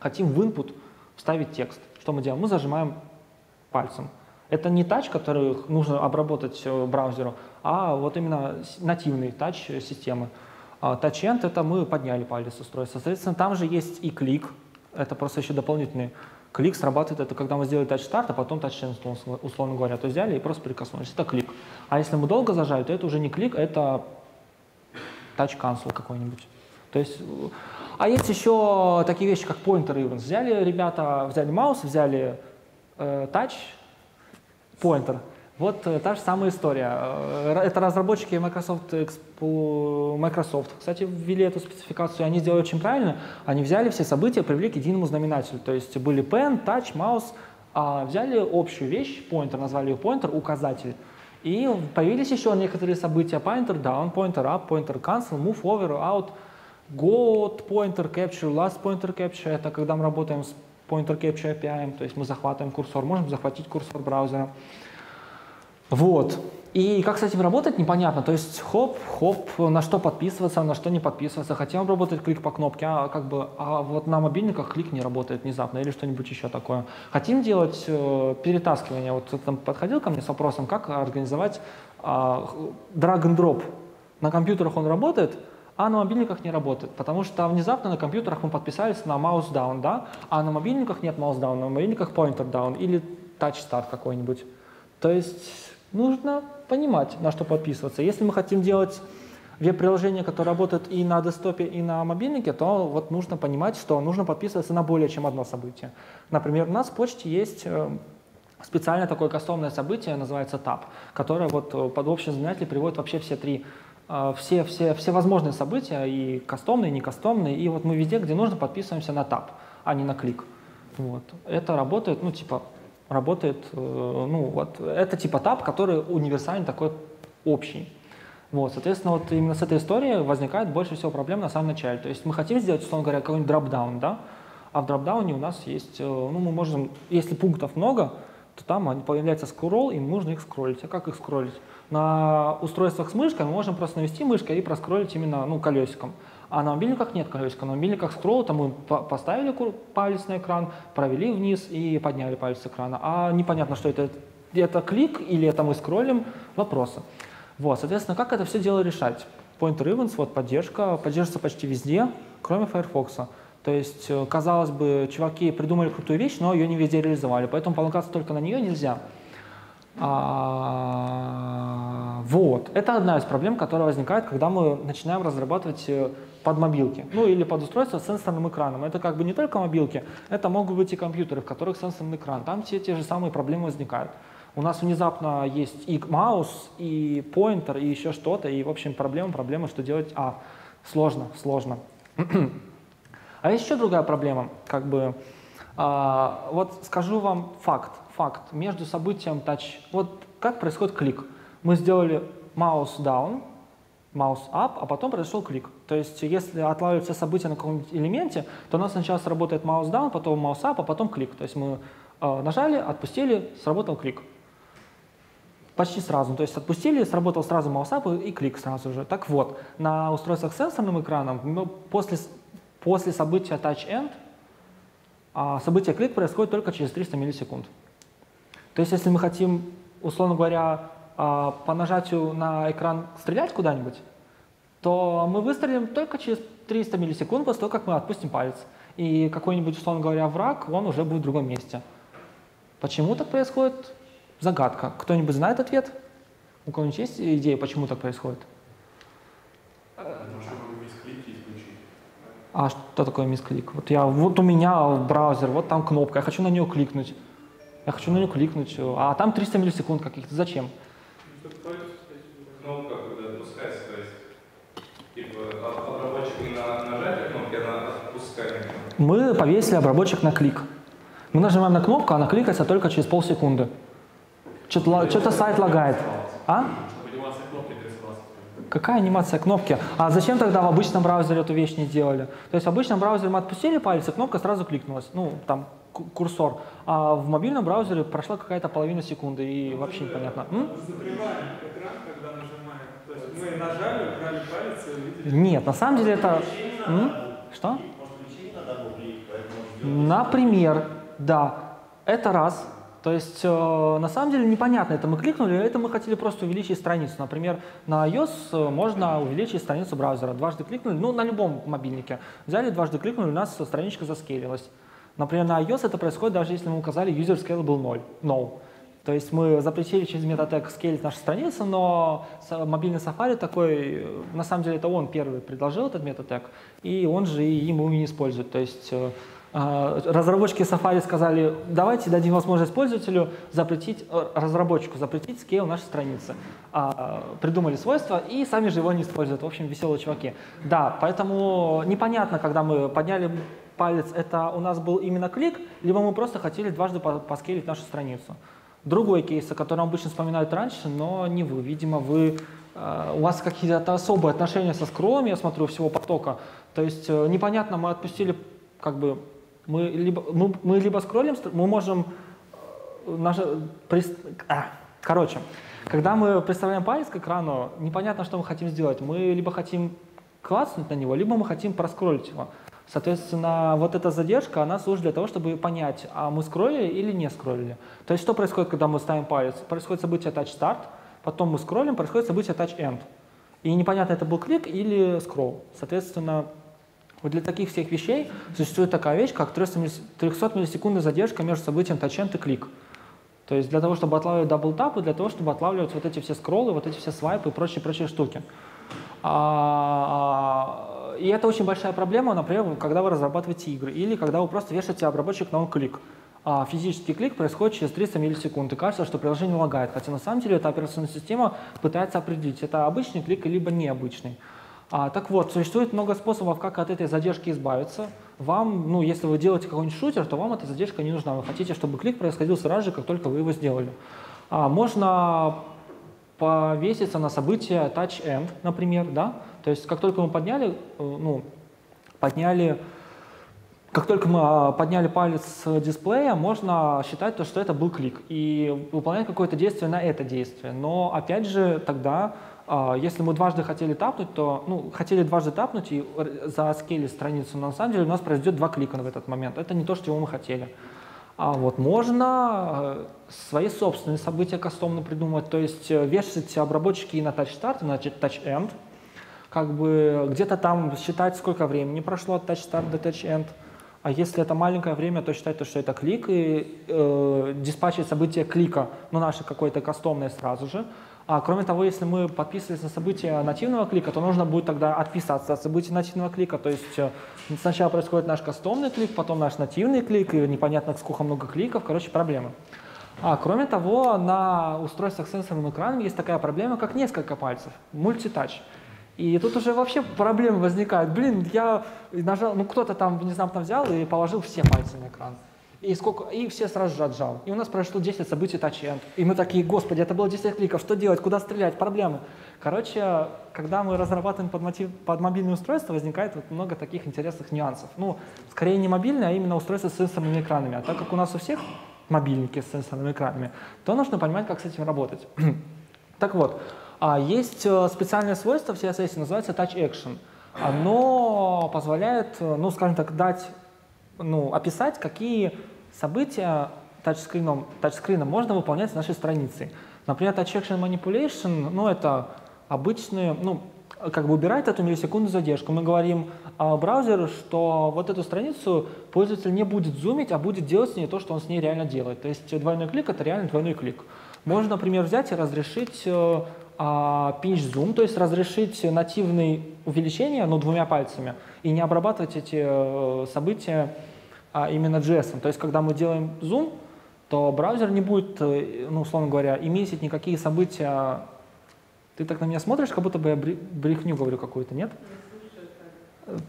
Хотим в input вставить текст. Что мы делаем? Мы зажимаем пальцем. Это не тач, который нужно обработать браузеру, а вот именно нативный тач системы. Touch end — это мы подняли палец устройства. Соответственно, там же есть и клик. Это просто еще дополнительный клик срабатывает. Это когда мы сделали touch start, а потом touch end, условно говоря. То есть взяли и просто прикоснулись. Это клик. А если мы долго зажали, то это уже не клик, это touch cancel какой-нибудь. То есть... А есть еще такие вещи, как pointer events. Взяли ребята, взяли mouse, взяли э, touch, pointer. Вот та же самая история. Это разработчики Microsoft, Microsoft, кстати, ввели эту спецификацию, они сделали очень правильно. Они взяли все события, привели к единому знаменателю. То есть были pen, touch, mouse, а взяли общую вещь, pointer, назвали ее pointer, указатель. И появились еще некоторые события: pointer down, pointer up, pointer cancel, move over, out, go, pointer capture, last pointer capture. Это когда мы работаем с pointer capture эй пи ай, то есть мы захватываем курсор, можем захватить курсор браузера. Вот. И как с этим работать, непонятно. То есть хоп-хоп, на что подписываться, на что не подписываться. Хотим обработать клик по кнопке, а как бы а вот на мобильниках клик не работает внезапно или что-нибудь еще такое. Хотим делать э, перетаскивание. Вот кто-то подходил ко мне с вопросом, как организовать э, drag-and-drop. На компьютерах он работает, а на мобильниках не работает. Потому что внезапно на компьютерах мы подписались на mouse down, да, а на мобильниках нет mouse down, на мобильниках pointer down или touch start какой-нибудь. То есть... нужно понимать, на что подписываться. Если мы хотим делать веб-приложение, которое работает и на десктопе, и на мобильнике, то вот нужно понимать, что нужно подписываться на более чем одно событие. Например, у нас в почте есть специально такое кастомное событие, называется tab, которое вот под общий знаменатель приводит вообще все три, все, все, все возможные события, и кастомные, и не кастомные. И вот мы везде, где нужно, подписываемся на tab, а не на клик. Вот. Это работает, ну типа... работает, ну вот, это типа таб, который универсальный, такой общий. Вот, соответственно, вот именно с этой истории возникает больше всего проблем на самом начале. То есть мы хотим сделать, условно говоря, какой-нибудь дропдаун, да, а в дропдауне у нас есть, ну мы можем, если пунктов много, то там появляется скролл, и нужно их скроллить. А как их скроллить? На устройствах с мышкой мы можем просто навести мышкой и проскроллить именно, ну, колесиком. А на мобильниках нет колесика, на мобильниках скролл, там мы поставили палец на экран, провели вниз и подняли палец с экрана. А непонятно, что это, это клик или это мы скроллим, вопросы. Вот, соответственно, как это все дело решать? Pointer events, вот поддержка, поддерживается почти везде, кроме Firefox. То есть, казалось бы, чуваки придумали крутую вещь, но ее не везде реализовали, поэтому полагаться только на нее нельзя. А, вот. Это одна из проблем, которая возникает, когда мы начинаем разрабатывать под мобилки, ну или под устройство с сенсорным экраном. Это как бы не только мобилки, это могут быть и компьютеры, в которых сенсорный экран. Там все те же самые проблемы возникают. У нас внезапно есть и маус, и поинтер, и еще что-то, и в общем проблема, проблема, что делать, а, сложно, сложно. А есть еще другая проблема, как бы, а, вот скажу вам факт. Факт между событием touch. Вот как происходит клик. Мы сделали mouse down, mouse up, а потом произошел клик. То есть если отлавливать все события на каком-нибудь элементе, то у нас сначала сработает mouse down, потом mouse up, а потом клик. То есть мы э, нажали, отпустили, сработал клик. Почти сразу. То есть отпустили, сработал сразу mouse up и клик сразу же. Так вот, на устройствах с сенсорным экраном после, после события touch end а событие клик происходит только через триста миллисекунд. То есть если мы хотим, условно говоря, по нажатию на экран стрелять куда-нибудь, то мы выстрелим только через триста миллисекунд после того, как мы отпустим палец. И какой-нибудь, условно говоря, враг, он уже будет в другом месте. Почему так происходит? Загадка. Кто-нибудь знает ответ? У кого-нибудь есть идея, почему так происходит? А что такое мисклик? Вот я, вот у меня браузер, вот там кнопка, я хочу на нее кликнуть. Я хочу на нее кликнуть, а там триста миллисекунд каких-то. Зачем? Кнопка, когда отпускается, то есть типа обработчик не на нажатие кнопки, а отпускание. Мы повесили обработчик на клик. Мы нажимаем на кнопку, она кликается только через полсекунды. Что-то сайт лагает. А? Какая анимация кнопки? А зачем тогда в обычном браузере эту вещь не делали? То есть в обычном браузере мы отпустили палец, и кнопка сразу кликнулась. Ну, там курсор. А в мобильном браузере прошла какая-то половина секунды, и но вообще непонятно. Закрываем экран, когда нажимаем. То есть мы нажали, убрали палец и увидели... Нет, на самом деле это... Что? Например, да. Это раз. То есть, э, на самом деле, непонятно, это мы кликнули, это мы хотели просто увеличить страницу. Например, на iOS можно увеличить страницу браузера. Дважды кликнули, ну, на любом мобильнике. Взяли, дважды кликнули, у нас страничка заскейлилась. Например, на iOS это происходит, даже если мы указали user scalable null. No. То есть мы запретили через метатег скейлить нашу страницу, но мобильный Safari такой, на самом деле, это он первый предложил этот метатег, и он же ему и не использует. То есть... Разработчики Safari сказали, давайте дадим возможность пользователю запретить, разработчику запретить скейл нашей страницы. Придумали свойства и сами же его не используют. В общем, веселые чуваки. Да, поэтому непонятно, когда мы подняли палец, это у нас был именно клик, либо мы просто хотели дважды поскейлить нашу страницу. Другой кейс, о котором обычно вспоминают раньше, но не вы. Видимо, вы, у вас какие-то особые отношения со скроллом, я смотрю, всего потока. То есть непонятно, мы отпустили как бы... Мы либо, мы, мы либо скроллим, мы можем... Наше, при, а, короче, когда мы представляем палец к экрану, непонятно, что мы хотим сделать. Мы либо хотим клацнуть на него, либо мы хотим проскроллить его. Соответственно, вот эта задержка, она служит для того, чтобы понять, а мы скроллили или не скроллили. То есть что происходит, когда мы ставим палец? Происходит событие touch start, потом мы скроллим, происходит событие touch end. И непонятно, это был клик или скролл. Соответственно... Вот для таких всех вещей существует такая вещь, как трехсотмиллисекундная задержка между событием тачент и клик. То есть для того, чтобы отлавливать дабл-тап, и для того, чтобы отлавливать вот эти все скроллы, вот эти все свайпы и прочие-прочие штуки. А, и это очень большая проблема, например, когда вы разрабатываете игры или когда вы просто вешаете обработчик на он-клик. А физический клик происходит через триста миллисекунд, и кажется, что приложение лагает. Хотя на самом деле эта операционная система пытается определить, это обычный клик либо необычный. А, так вот, существует много способов, как от этой задержки избавиться. Вам, ну, если вы делаете какой-нибудь шутер, то вам эта задержка не нужна. Вы хотите, чтобы клик происходил сразу же, как только вы его сделали. А, можно повеситься на событие touch end, например, да? То есть, как только мы подняли, ну, подняли, как только мы подняли палец с дисплея, можно считать то, что это был клик, и выполнять какое-то действие на это действие. Но, опять же, тогда... Если мы дважды хотели тапнуть, то, ну, хотели дважды тапнуть и заскейлили страницу, но на самом деле у нас произойдет два клика в этот момент. Это не то, что мы хотели. А вот можно свои собственные события кастомно придумать, то есть вешать обработчики и на touch start, и на touch end, как бы где-то там считать, сколько времени прошло от touch start до touch end. А если это маленькое время, то считать, что это клик, и э, диспатчить событие клика, ну, наше какое-то кастомное сразу же. А кроме того, если мы подписывались на события нативного клика, то нужно будет тогда отписаться от событий нативного клика. То есть сначала происходит наш кастомный клик, потом наш нативный клик, и непонятно, сколько много кликов, короче, проблемы. А кроме того, на устройствах с сенсорным экраном есть такая проблема, как несколько пальцев, мультитач. И тут уже вообще проблемы возникают. Блин, я нажал, ну кто-то там внезапно взял и положил все пальцы на экран. И, сколько, и все сразу же отжал. И у нас прошло десять событий touch-end. И мы такие, господи, это было десять кликов, что делать, куда стрелять, проблемы. Короче, когда мы разрабатываем под, мотив, под мобильное устройство, возникает вот много таких интересных нюансов. Ну, скорее не мобильное, а именно устройство с сенсорными экранами. А так как у нас у всех мобильники с сенсорными экранами, то нужно понимать, как с этим работать. Так вот, есть специальное свойство в си эс эс, называется touch action. Оно позволяет, ну, скажем так, дать ну, описать, какие события тачскрином, тачскрином можно выполнять с нашей страницы. Например, Touch Action Manipulation, ну, это обычные, ну, как бы убирает эту миллисекундную задержку. Мы говорим а, браузеру, что вот эту страницу пользователь не будет зумить, а будет делать с ней то, что он с ней реально делает. То есть двойной клик — это реально двойной клик. Можно, например, взять и разрешить а, pinch-zoom, то есть разрешить нативное увеличение, но ну, двумя пальцами, и не обрабатывать эти события а, именно джей эс. То есть когда мы делаем зум, то браузер не будет, ну, условно говоря, и месить никакие события. Ты так на меня смотришь, как будто бы я брехню говорю какую-то, нет?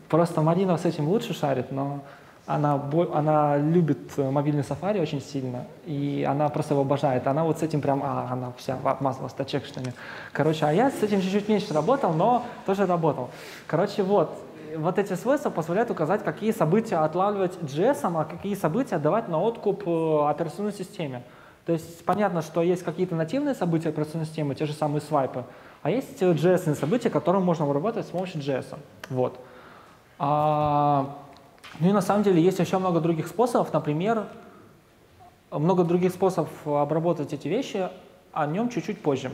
Просто Марина с этим лучше шарит, но она, она любит мобильный Safari очень сильно, и она просто его обожает. Она вот с этим прям, а, она вся обмазалась тачекшнами. Короче, а я с этим чуть-чуть меньше работал, но тоже работал. Короче, вот, вот эти свойства позволяют указать, какие события отлавливать джей эс, а какие события давать на откуп операционной системе. То есть понятно, что есть какие-то нативные события операционной системы, те же самые свайпы, а есть джей эс-ные события, которые можно вырабатывать с помощью джей эс. Вот. А, ну и на самом деле есть еще много других способов, например, много других способов обработать эти вещи, о нем чуть-чуть позже.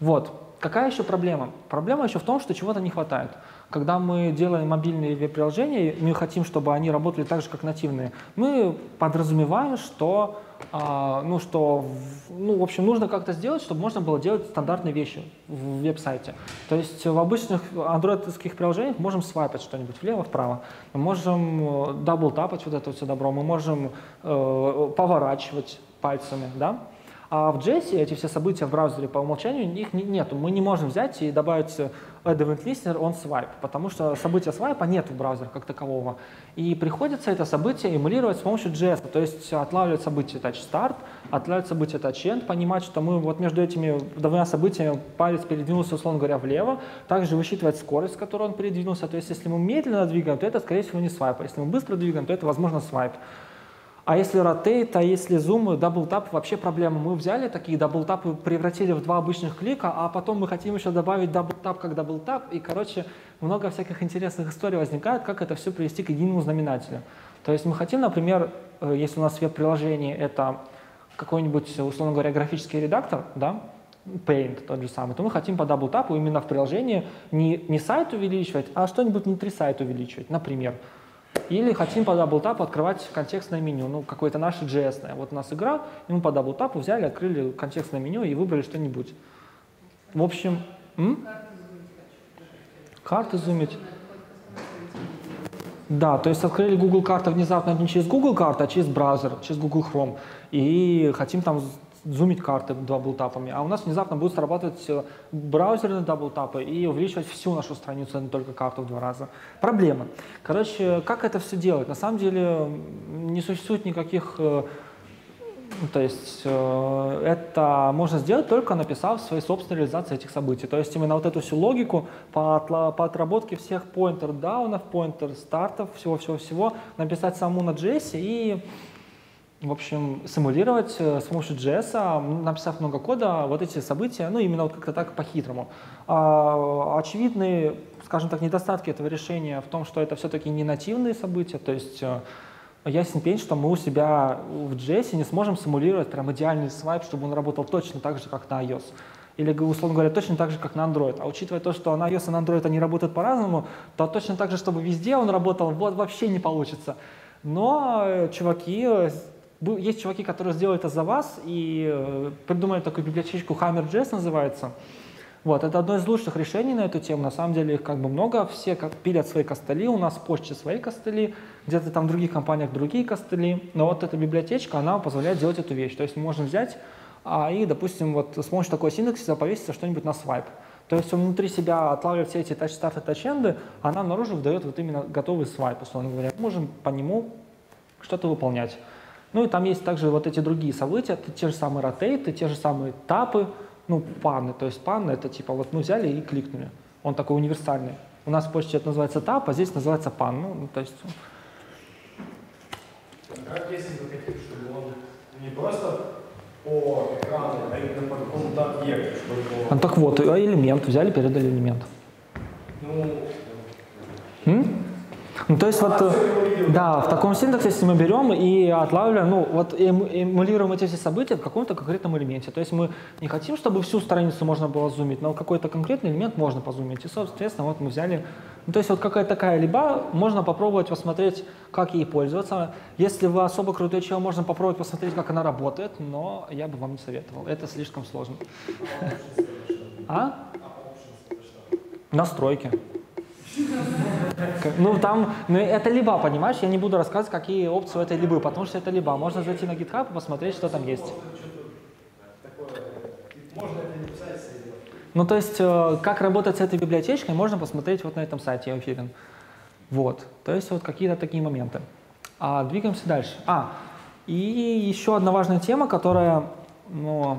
Вот. Какая еще проблема? Проблема еще в том, что чего-то не хватает. Когда мы делаем мобильные веб-приложения, мы хотим, чтобы они работали так же, как нативные, мы подразумеваем, что А, ну, что, ну, в общем, нужно как-то сделать, чтобы можно было делать стандартные вещи в веб-сайте. То есть в обычных андроидских приложениях можем свайпать что-нибудь влево-вправо, мы можем дабл-тапать вот это все добро, мы можем э, поворачивать пальцами, да? А в джей эс эти все события в браузере по умолчанию, их нету. Мы не можем взять и добавить add event listener on swipe, потому что события свайпа нет в браузере как такового. И приходится это событие эмулировать с помощью джей эс. То есть отлавливать события touch start, отлавливать события touch end, понимать, что мы вот между этими двумя событиями палец передвинулся, условно говоря, влево. Также высчитывать скорость, с которой он передвинулся. То есть если мы медленно двигаем, то это, скорее всего, не свайп. А если мы быстро двигаем, то это, возможно, свайп. А если ротейт, а если зум, дабл-тап — вообще проблема. Мы взяли такие дабл-тапы, превратили в два обычных клика, а потом мы хотим еще добавить дабл-тап как дабл-тап. И, короче, много всяких интересных историй возникает, как это все привести к единому знаменателю. То есть мы хотим, например, если у нас веб-приложение — это какой-нибудь, условно говоря, графический редактор, да, Paint тот же самый, то мы хотим по дабл-тапу именно в приложении не, не сайт увеличивать, а что-нибудь внутри сайта увеличивать, например. Или хотим по дабл-тапу открывать контекстное меню, ну, какое-то наше джей эс-ное. Вот у нас игра, и мы по дабл-тапу взяли, открыли контекстное меню и выбрали что-нибудь. В общем, м? Карты зумить. Да, то есть открыли Google карты внезапно не через Google карты, а через браузер, через Google Chrome. И хотим там зумить карты дабл-тапами. А у нас внезапно будут срабатывать браузерные дабл-тапы и увеличивать всю нашу страницу, а не только карту в два раза. Проблема. Короче, как это все делать? На самом деле не существует никаких... То есть это можно сделать, только написав свои собственные реализации этих событий. То есть именно вот эту всю логику по, по отработке всех поинтер-даунов, поинтер-стартов, всего-всего-всего написать саму на джей эс и... В общем, симулировать с помощью джей эс, написав много кода, вот эти события, ну, именно вот как-то так по-хитрому. А, очевидные, скажем так, недостатки этого решения в том, что это все-таки не нативные события, то есть ясен пень, что мы у себя в джей эс не сможем симулировать прям идеальный свайп, чтобы он работал точно так же, как на iOS. Или, условно говоря, точно так же, как на Android. А учитывая то, что на iOS и на Android они работают по-разному, то точно так же, чтобы везде он работал, вот вообще не получится. Но чуваки... Есть чуваки, которые сделают это за вас и придумали такую библиотечку Hammer.js называется. Вот, это одно из лучших решений на эту тему. На самом деле их как бы много. Все как пилят свои костыли. У нас в почте свои костыли, где-то там в других компаниях другие костыли. Но вот эта библиотечка, она позволяет делать эту вещь. То есть мы можем взять а, и, допустим, вот с помощью такого синтаксиса повесится что-нибудь на свайп. То есть он внутри себя отлавливает все эти тач-старты, тач-энды, а нам наружу выдает вот именно готовый свайп, условно говоря. Мы можем по нему что-то выполнять. Ну и там есть также вот эти другие события, это те же самые ротейты, те же самые тапы, ну, паны. То есть паны — это типа вот мы взяли и кликнули. Он такой универсальный. У нас в почте это называется тап, а здесь называется пан. Ну, то есть... А как если вы хотите, чтобы он не просто по экрану, а именно по какому-то объекту? Чтобы... А, так вот, элемент. Взяли, передали элемент. Ну... М? Ну, то есть вот, да, в таком синтаксисе мы берем и отлавливаем, ну, вот эмулируем эти все события в каком-то конкретном элементе. То есть мы не хотим, чтобы всю страницу можно было зумить, но какой-то конкретный элемент можно позумить. И, соответственно, вот мы взяли, ну, то есть вот какая-то такая либа, можно попробовать посмотреть, как ей пользоваться. Если вы особо крутые чего, можно попробовать посмотреть, как она работает, но я бы вам не советовал, это слишком сложно. А? Настройки. Ну там, ну, это либа, понимаешь, я не буду рассказывать, какие опции у этой либы, потому что это либа. Можно зайти на GitHub и посмотреть, что там есть. Ну то есть, как работать с этой библиотечкой, можно посмотреть вот на этом сайте, я уверен. Вот, то есть вот какие-то такие моменты. А, двигаемся дальше. А, и еще одна важная тема, которая, ну,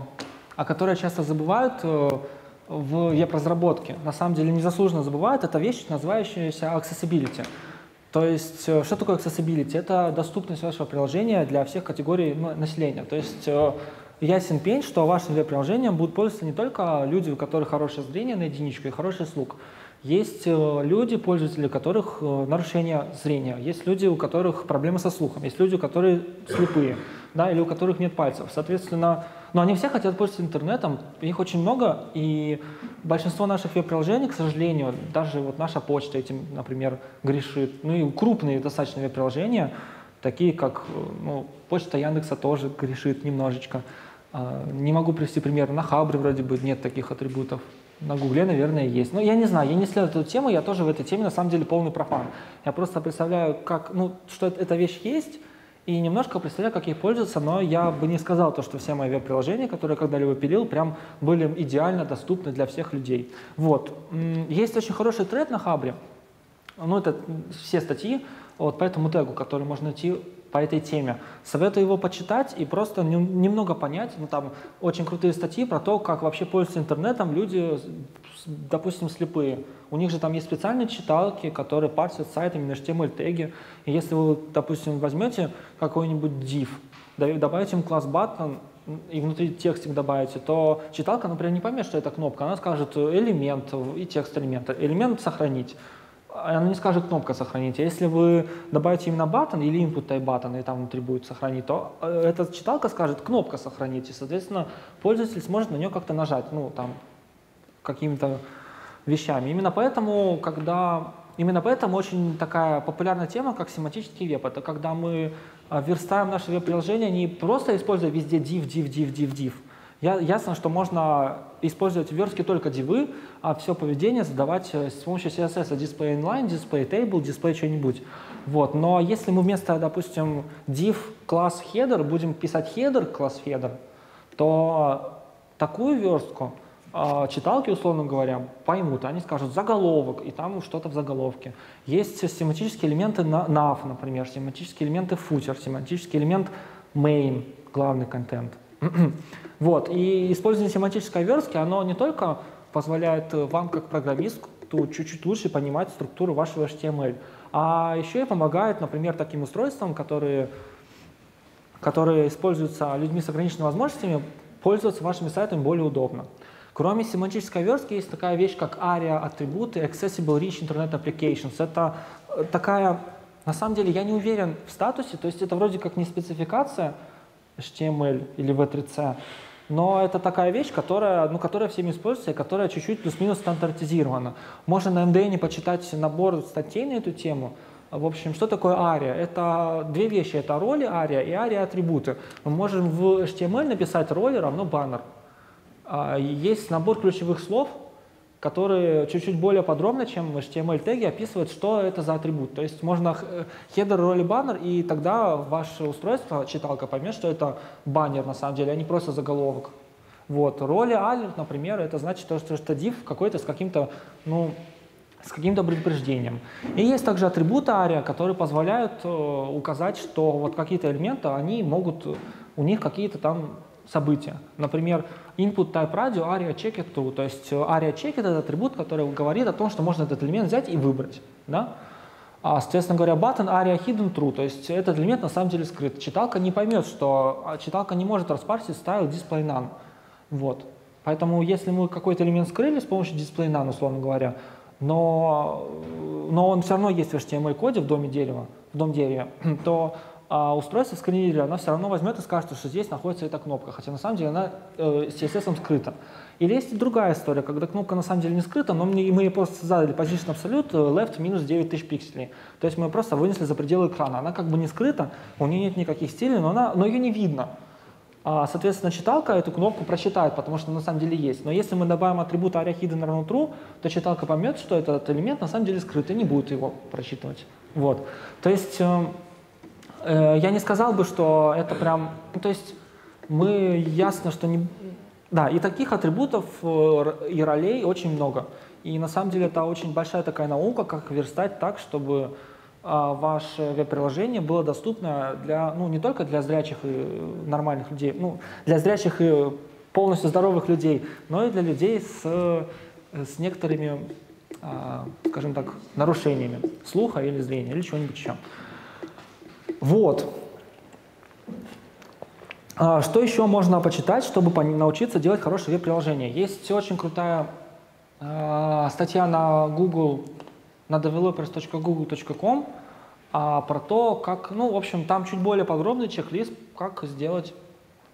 о которой часто забывают в веб-разработке, на самом деле незаслуженно забывают, это вещь, называющаяся accessibility. То есть, что такое accessibility? Это доступность вашего приложения для всех категорий, ну, населения. То есть, ясен пень, что вашим веб-приложением будут пользоваться не только люди, у которых хорошее зрение на единичку и хороший слух. Есть люди, пользователи которых нарушение зрения, есть люди, у которых проблемы со слухом, есть люди, которые слепые, да, или у которых нет пальцев. Соответственно, но они все хотят пользоваться интернетом, их очень много, и большинство наших веб-приложений, к сожалению, даже вот наша почта этим, например, грешит, ну и крупные достаточно веб-приложения, такие как, ну, почта Яндекса тоже грешит немножечко. Не могу привести пример, на Хабре вроде бы нет таких атрибутов. На Гугле, наверное, есть. Но я не знаю, я не следую эту тему, я тоже в этой теме, на самом деле, полный профан. Я просто представляю, как, ну, что эта вещь есть, и немножко представляю, как ей пользоваться, но я бы не сказал то, что все мои веб-приложения, которые я когда-либо пилил, прям были идеально доступны для всех людей. Вот. Есть очень хороший тред на Хабре, ну, это все статьи, вот по этому тегу, который можно найти по этой теме. Советую его почитать и просто немного понять. Ну, там очень крутые статьи про то, как вообще пользуются интернетом люди, допустим, слепые. У них же там есть специальные читалки, которые парсят сайт именно эйч ти эм эль-теги. И если вы, допустим, возьмете какой-нибудь div, добавите им класс button и внутри текстик добавите, то читалка, например, не поймет, что это кнопка. Она скажет элемент и текст элемента. Элемент сохранить. Она не скажет кнопка «Сохранить». А если вы добавите именно button или input type button, и там внутри будет «Сохранить», то эта читалка скажет «Кнопка сохранить», и, соответственно, пользователь сможет на нее как-то нажать, ну, там, какими-то вещами. Именно поэтому, когда... Именно поэтому очень такая популярная тема, как семантический веб. Это когда мы верстаем наше веб-приложение, не просто используя везде div, div, div, div, div. Я, ясно, что можно использовать в верстке только дивы, а все поведение задавать с помощью си эс эс, display inline, display table, display что-нибудь. Вот. Но если мы вместо, допустим, div класс header будем писать header класс header, то такую верстку э, читалки, условно говоря, поймут. Они скажут заголовок, и там что-то в заголовке. Есть семантические элементы nav, например, семантические элементы footer, семантический элемент main, главный контент. Вот. И использование семантической верстки, оно не только позволяет вам, как программисту, чуть-чуть лучше понимать структуру вашего эйч ти эм эль, а еще и помогает, например, таким устройствам, которые, которые используются людьми с ограниченными возможностями, пользоваться вашими сайтами более удобно. Кроме семантической верстки есть такая вещь, как ария атрибуты Accessible Rich Internet Applications. Это такая, на самом деле, я не уверен в статусе, то есть это вроде как не спецификация, эйч ти эм эль или ви три си, но это такая вещь, которая, ну, которая всеми используется и которая чуть-чуть плюс-минус стандартизирована. Можно на эм ди эн почитать набор статей на эту тему. В общем, что такое ария? Это две вещи, это роли ария и ария атрибуты. Мы можем в эйч ти эм эль написать роли равно баннер. Есть набор ключевых слов, которые чуть-чуть более подробно, чем эйч ти эм эль-теги, описывают, что это за атрибут. То есть можно хедер, роли, баннер, и тогда ваше устройство, читалка, поймет, что это баннер на самом деле, а не просто заголовок. Вот. Роли, alert, например, это значит, что это div какой-то с каким-то, ну, с каким-то предупреждением. И есть также атрибуты ария, которые позволяют указать, что вот какие-то элементы, они могут, у них какие-то там события. Например, input type radio aria check it to, то есть aria check it это атрибут, который говорит о том, что можно этот элемент взять и выбрать, да? А, соответственно говоря, button aria hidden true, то есть этот элемент на самом деле скрыт. Читалка не поймет, что читалка не может распарсить style display none, вот. Поэтому если мы какой-то элемент скрыли с помощью display none, условно говоря, но но он все равно есть в эйч ти эм эль-коде в доме дерева, в дом дерева, то а устройство скринера, оно все равно возьмет и скажет, что здесь находится эта кнопка, хотя на самом деле она э, с си эс эс скрыта. Или есть другая история, когда кнопка на самом деле не скрыта, но мы, мы просто задали position absolute left минус девять тысяч пикселей. То есть мы ее просто вынесли за пределы экрана. Она как бы не скрыта, у нее нет никаких стилей, но, она, но ее не видно. А, соответственно, читалка эту кнопку прочитает, потому что на самом деле есть. Но если мы добавим атрибут area hidden равно true, то читалка поймет, что этот элемент на самом деле скрыт и не будет его прочитывать. Вот. То есть... Э, Я не сказал бы, что это прям, то есть мы ясно, что не, да, и таких атрибутов и ролей очень много. И на самом деле это очень большая такая наука, как верстать так, чтобы ваше веб-приложение было доступно для, ну, не только для зрячих и нормальных людей, ну, для зрячих и полностью здоровых людей, но и для людей с, с некоторыми, скажем так, нарушениями слуха или зрения, или чего-нибудь еще. Вот. Что еще можно почитать, чтобы научиться делать хорошее веб-приложение? Есть очень крутая э, статья на Google, на developers точка google точка ком э, про то, как, ну, в общем, там чуть более подробный чек-лист, как сделать,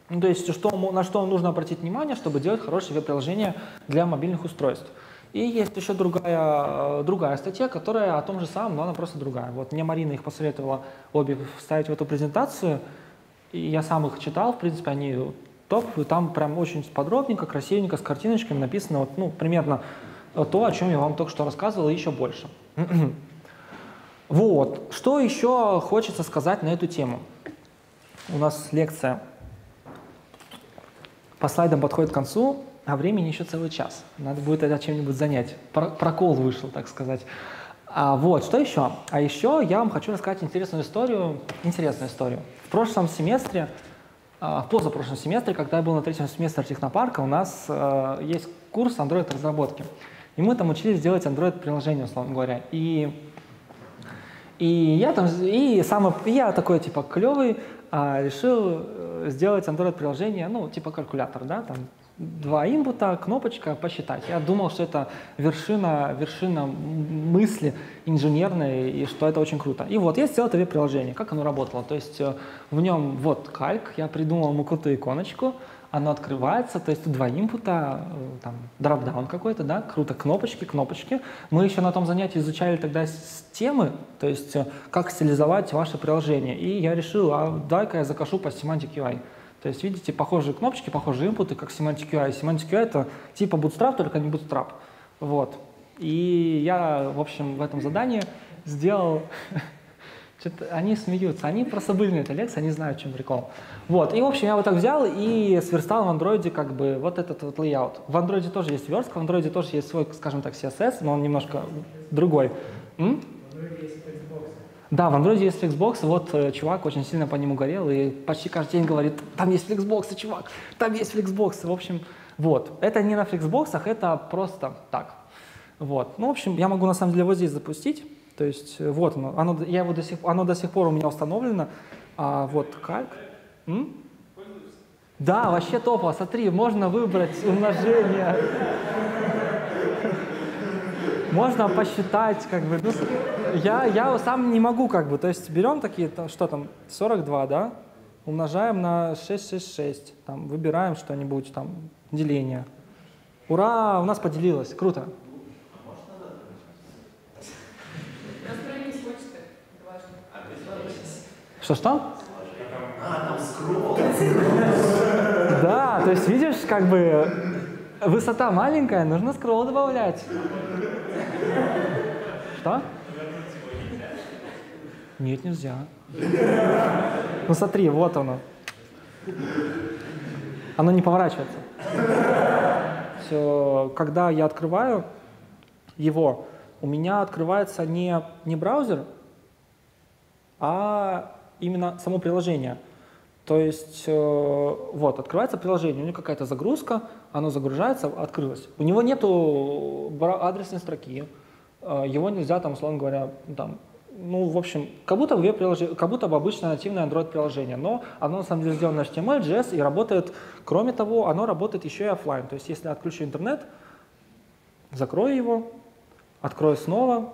ну, то есть что, на что нужно обратить внимание, чтобы делать хорошее веб-приложение для мобильных устройств. И есть еще другая, другая статья, которая о том же самом, но она просто другая. Вот мне Марина их посоветовала обе вставить в эту презентацию, и я сам их читал, в принципе, они топ, и там прям очень подробненько, красивенько, с картиночками написано, вот, ну, примерно то, о чем я вам только что рассказывал, и еще больше. Вот, что еще хочется сказать на эту тему? У нас лекция по слайдам подходит к концу. А времени еще целый час. Надо будет это чем-нибудь занять. Прокол вышел, так сказать. А вот, что еще? А еще я вам хочу рассказать интересную историю. Интересную историю. В прошлом семестре, в позапрошлом семестре, когда я был на третьем семестре технопарка, у нас есть курс Android-разработки. И мы там учились делать Android-приложение, условно говоря. И, и, я, там, и самый, я такой, типа, клевый, решил сделать Android-приложение, ну, типа калькулятор, да, там. Два инпута, кнопочка, посчитать. Я думал, что это вершина, вершина мысли инженерной, и что это очень круто. И вот я сделал это веб-приложение. Как оно работало? То есть в нем вот кальк, я придумал ему крутую иконочку, оно открывается, то есть два инпута, там, дропдаун какой-то, да, круто, кнопочки, кнопочки. Мы еще на том занятии изучали тогда темы, то есть как стилизовать ваше приложение. И я решил, а дай-ка я закажу по Semantic ю ай. То есть, видите, похожие кнопочки, похожие импуты, как Semantic ю ай. Semantic ю ай — это типа Bootstrap, только не Bootstrap. Вот. И я, в общем, в этом задании сделал... Они смеются, они просто были на этой лекции, они знают, в чем прикол. Вот. И, в общем, я вот так взял и сверстал в Android как бы вот этот вот layout. В Android тоже есть верстка, в Android тоже есть свой, скажем так, си эс эс, но он немножко другой. М? Да, в Android есть Flexbox, вот э, чувак очень сильно по нему горел и почти каждый день говорит, там есть Flexbox, чувак, там есть Flexbox, в общем, вот. Это не на Flexbox, это просто так, вот. Ну, в общем, я могу на самом деле вот здесь запустить, то есть вот оно, оно, я его до сих, оно до сих пор у меня установлено, а, вот кальк. М? Да, вообще топово, смотри, можно выбрать умножение, можно посчитать, как бы, ну, я, я сам не могу, как бы, то есть берем такие, что там, сорок два, да, умножаем на шестьсот шестьдесят шесть, там, выбираем что-нибудь, там, деление. Ура, у нас поделилось, круто. Что, что? Да, то есть, видишь, как бы, высота маленькая, нужно скролл добавлять. Что? Нет, нельзя. Ну смотри, вот оно. Оно не поворачивается. Все, когда я открываю его, у меня открывается не, не браузер, а именно само приложение. То есть, вот, открывается приложение, у него какая-то загрузка, оно загружается, открылось. У него нету адресной строки, его нельзя, там, условно говоря, там, ну, в общем, как будто бы, как будто бы обычное нативное Android-приложение, но оно, на самом деле, сделано на эйч ти эм эль, джей эс и работает, кроме того, оно работает еще и офлайн. То есть, если я отключу интернет, закрою его, открою снова,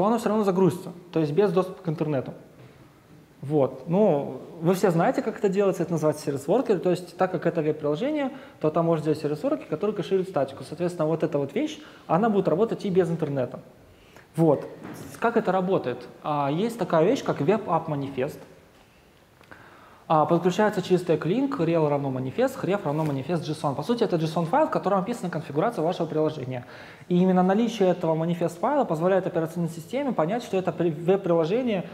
то оно все равно загрузится, то есть без доступа к интернету. Вот. Ну, вы все знаете, как это делается, это называется сервис-воркер, то есть так как это веб-приложение, то там можно сделать сервис-воркер, который кэширует статику. Соответственно, вот эта вот вещь, она будет работать и без интернета. Вот. Как это работает? Есть такая вещь, как веб-ап-манифест. Подключается через тег-линк, rel равно манифест, href равно манифест JSON. По сути, это JSON-файл, в котором описана конфигурация вашего приложения. И именно наличие этого манифест-файла позволяет операционной системе понять, что это веб-приложение,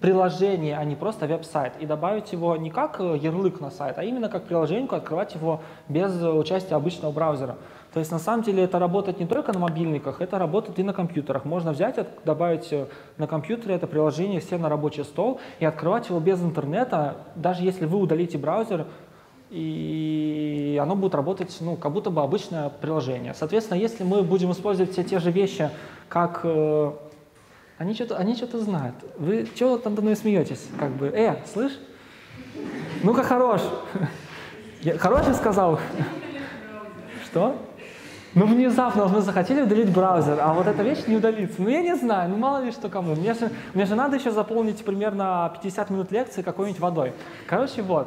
приложение, а не просто веб-сайт, и добавить его не как ярлык на сайт, а именно как приложеньку, открывать его без участия обычного браузера. То есть на самом деле это работает не только на мобильниках, это работает и на компьютерах. Можно взять, добавить на компьютере это приложение все на рабочий стол и открывать его без интернета, даже если вы удалите браузер, и оно будет работать, ну, как будто бы обычное приложение. Соответственно, если мы будем использовать все те же вещи, как... Они что-то, они что-то знают. Вы чего там давно и смеетесь? Как бы, э, слышь? Ну-ка, хорош. Я хороший сказал? Что? Ну, внезапно мы захотели удалить браузер, а вот эта вещь не удалится. Ну, я не знаю, ну, мало ли что кому. Мне же, мне же надо еще заполнить примерно пятьдесят минут лекции какой-нибудь водой. Короче, вот.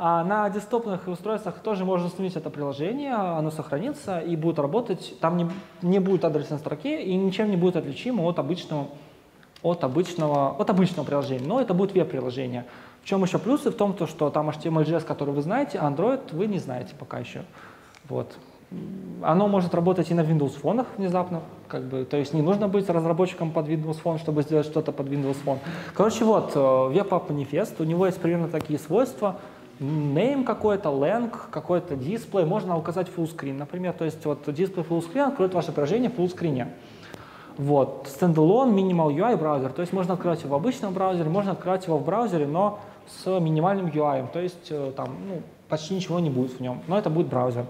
А на десктопных устройствах тоже можно установить это приложение, оно сохранится и будет работать. Там не, не будет адресной строки и ничем не будет отличимо от обычного, от обычного, от обычного приложения. Но это будет веб-приложение. В чем еще плюсы? В том, что там эйч ти эм эль джей эс, который вы знаете, Android вы не знаете пока еще. Вот. Оно может работать и на Windows Phone внезапно. Как бы, то есть не нужно быть разработчиком под Windows Phone, чтобы сделать что-то под Windows Phone. Короче, вот, веб-ап-манифест. У него есть примерно такие свойства. Name какой-то, lang, какой-то дисплей, можно указать fullscreen, например, то есть вот дисплей fullscreen откроет ваше приложение в fullscreen. Вот, standalone, minimal ю ай, браузер, то есть можно открывать его в обычном браузере, можно открывать его в браузере, но с минимальным ю ай, то есть там ну, почти ничего не будет в нем, но это будет браузер.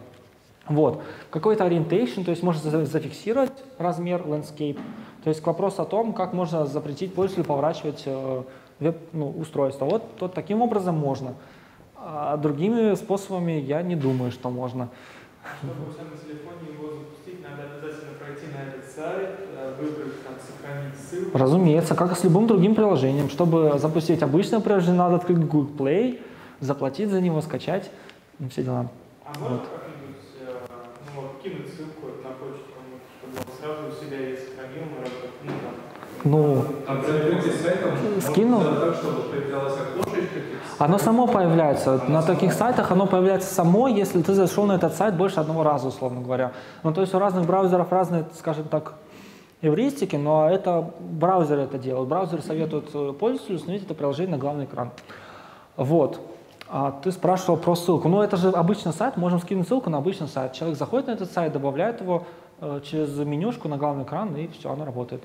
Вот, какой-то orientation, то есть можно зафиксировать размер landscape, то есть к вопросу о том, как можно запретить пользователю поворачивать веб, ну, устройство, вот, вот таким образом можно. А другими способами я не думаю, что можно. Чтобы на телефоне его запустить, надо обязательно пройти на этот сайт, выбрать, там, сохранить ссылку. Разумеется, как и с любым другим приложением. Чтобы запустить обычное приложение, надо открыть Google Play, заплатить за него, скачать, ну, все дела. А вот. Можно как-нибудь, ну, вот, кинуть ссылку на почту, чтобы он сразу у себя ее сохранил, мы работаем. Ну, скинул. Оно само появляется. На таких сайтах оно появляется само, если ты зашел на этот сайт больше одного раза, условно говоря. Ну, то есть у разных браузеров разные, скажем так, эвристики, но это браузеры это делают. Браузеры советуют пользователю установить это приложение на главный экран. Вот. А ты спрашивал про ссылку. Ну, это же обычный сайт, можем скинуть ссылку на обычный сайт. Человек заходит на этот сайт, добавляет его через менюшку на главный экран, и все, оно работает.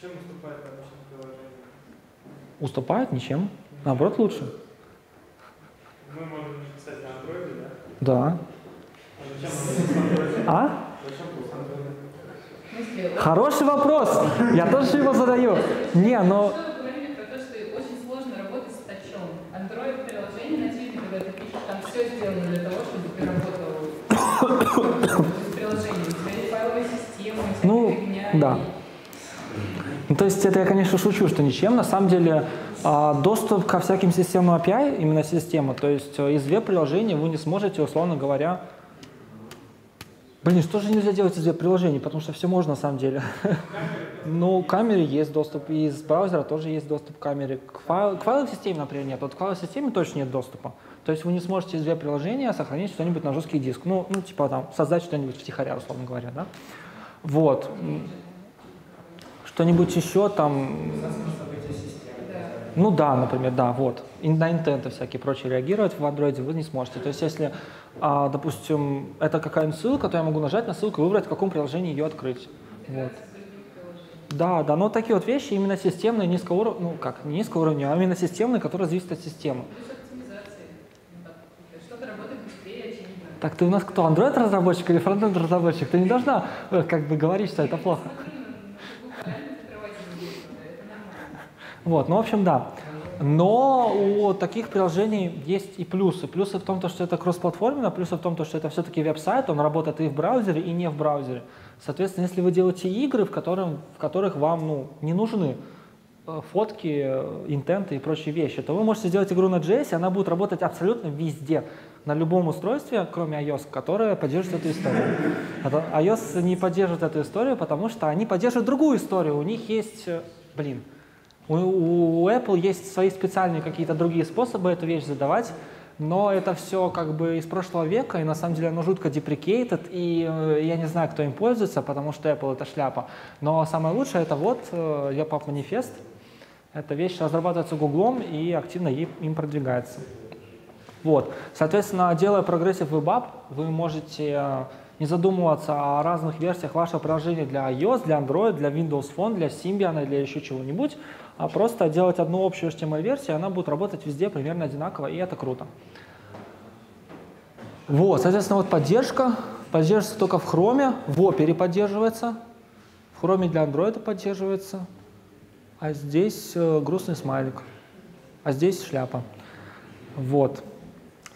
Чем уступает обычное приложение? Уступает ничем. Наоборот, лучше. Мы можем писать на Android, да? Да. А? Хороший вопрос. Я тоже его задаю. Не, но... Вы говорили про то, что очень сложно работать с тачом. Android-приложение нативно, когда ты пишешь, там все сделано для того, чтобы ты работал с приложением. У тебя есть файловая система, у тебя есть да. Ну, то есть это я, конечно, шучу, что ничем. На самом деле доступ ко всяким системным эй пи ай, именно система, то есть из веб-приложения вы не сможете, условно говоря... Блин, что же нельзя делать из веб-приложений, потому что все можно на самом деле. Ну, к камере есть доступ, и из браузера тоже есть доступ к камере. К файловой системе, например, нет. Вот к файловой системе точно нет доступа. То есть вы не сможете из веб-приложения сохранить что-нибудь на жесткий диск. Ну, ну типа там создать что-нибудь втихаря, условно говоря, да? Вот. Что-нибудь еще там, ну да, например, да, вот, и на интенты всякие прочие реагировать в Android вы не сможете. То есть если, допустим, это какая-нибудь ссылка, то я могу нажать на ссылку и выбрать, в каком приложении ее открыть. Вот. Да, да, но такие вот вещи именно системные, низкого уровня, ну как, не низкого уровня, а именно системные, которые зависят от системы. Так, ты у нас кто, Android-разработчик или фронтенд-разработчик? Ты не должна как бы говорить, что это плохо. Вот, ну, в общем, да. Но у таких приложений есть и плюсы. Плюсы в том, что это кроссплатформенно, плюсы в том, что это все-таки веб-сайт, он работает и в браузере, и не в браузере. Соответственно, если вы делаете игры, в, котором, в которых вам ну, не нужны фотки, интенты и прочие вещи, то вы можете сделать игру на джей эс, и она будет работать абсолютно везде, на любом устройстве, кроме iOS, которое поддерживает эту историю. iOS не поддерживает эту историю, потому что они поддерживают другую историю. У них есть, блин, у, у Apple есть свои специальные какие-то другие способы эту вещь задавать, но это все как бы из прошлого века, и на самом деле оно жутко deprecated, и э, я не знаю, кто им пользуется, потому что Apple — это шляпа. Но самое лучшее — это вот э, E P U B-манифест. Эта вещь разрабатывается Гуглом и активно им продвигается. Вот. Соответственно, делая прогрессив веб-ап, вы можете не задумываться о разных версиях вашего приложения для iOS, для Android, для Windows Phone, для Symbian, для еще чего-нибудь, а просто делать одну общую эйч ти эм эль-версию, она будет работать везде примерно одинаково, и это круто. Вот, соответственно, вот поддержка. Поддерживается только в Chrome. В опере поддерживается. В Chrome для Android поддерживается. А здесь грустный смайлик. А здесь шляпа. Вот.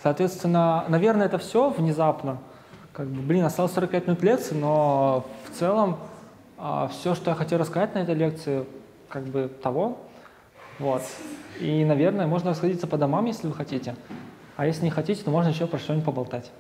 Соответственно, наверное, это все внезапно. Как бы, блин, осталось сорок пять минут лекции, но в целом э, все, что я хотел рассказать на этой лекции, как бы того. Вот. И, наверное, можно расходиться по домам, если вы хотите. А если не хотите, то можно еще про что-нибудь поболтать.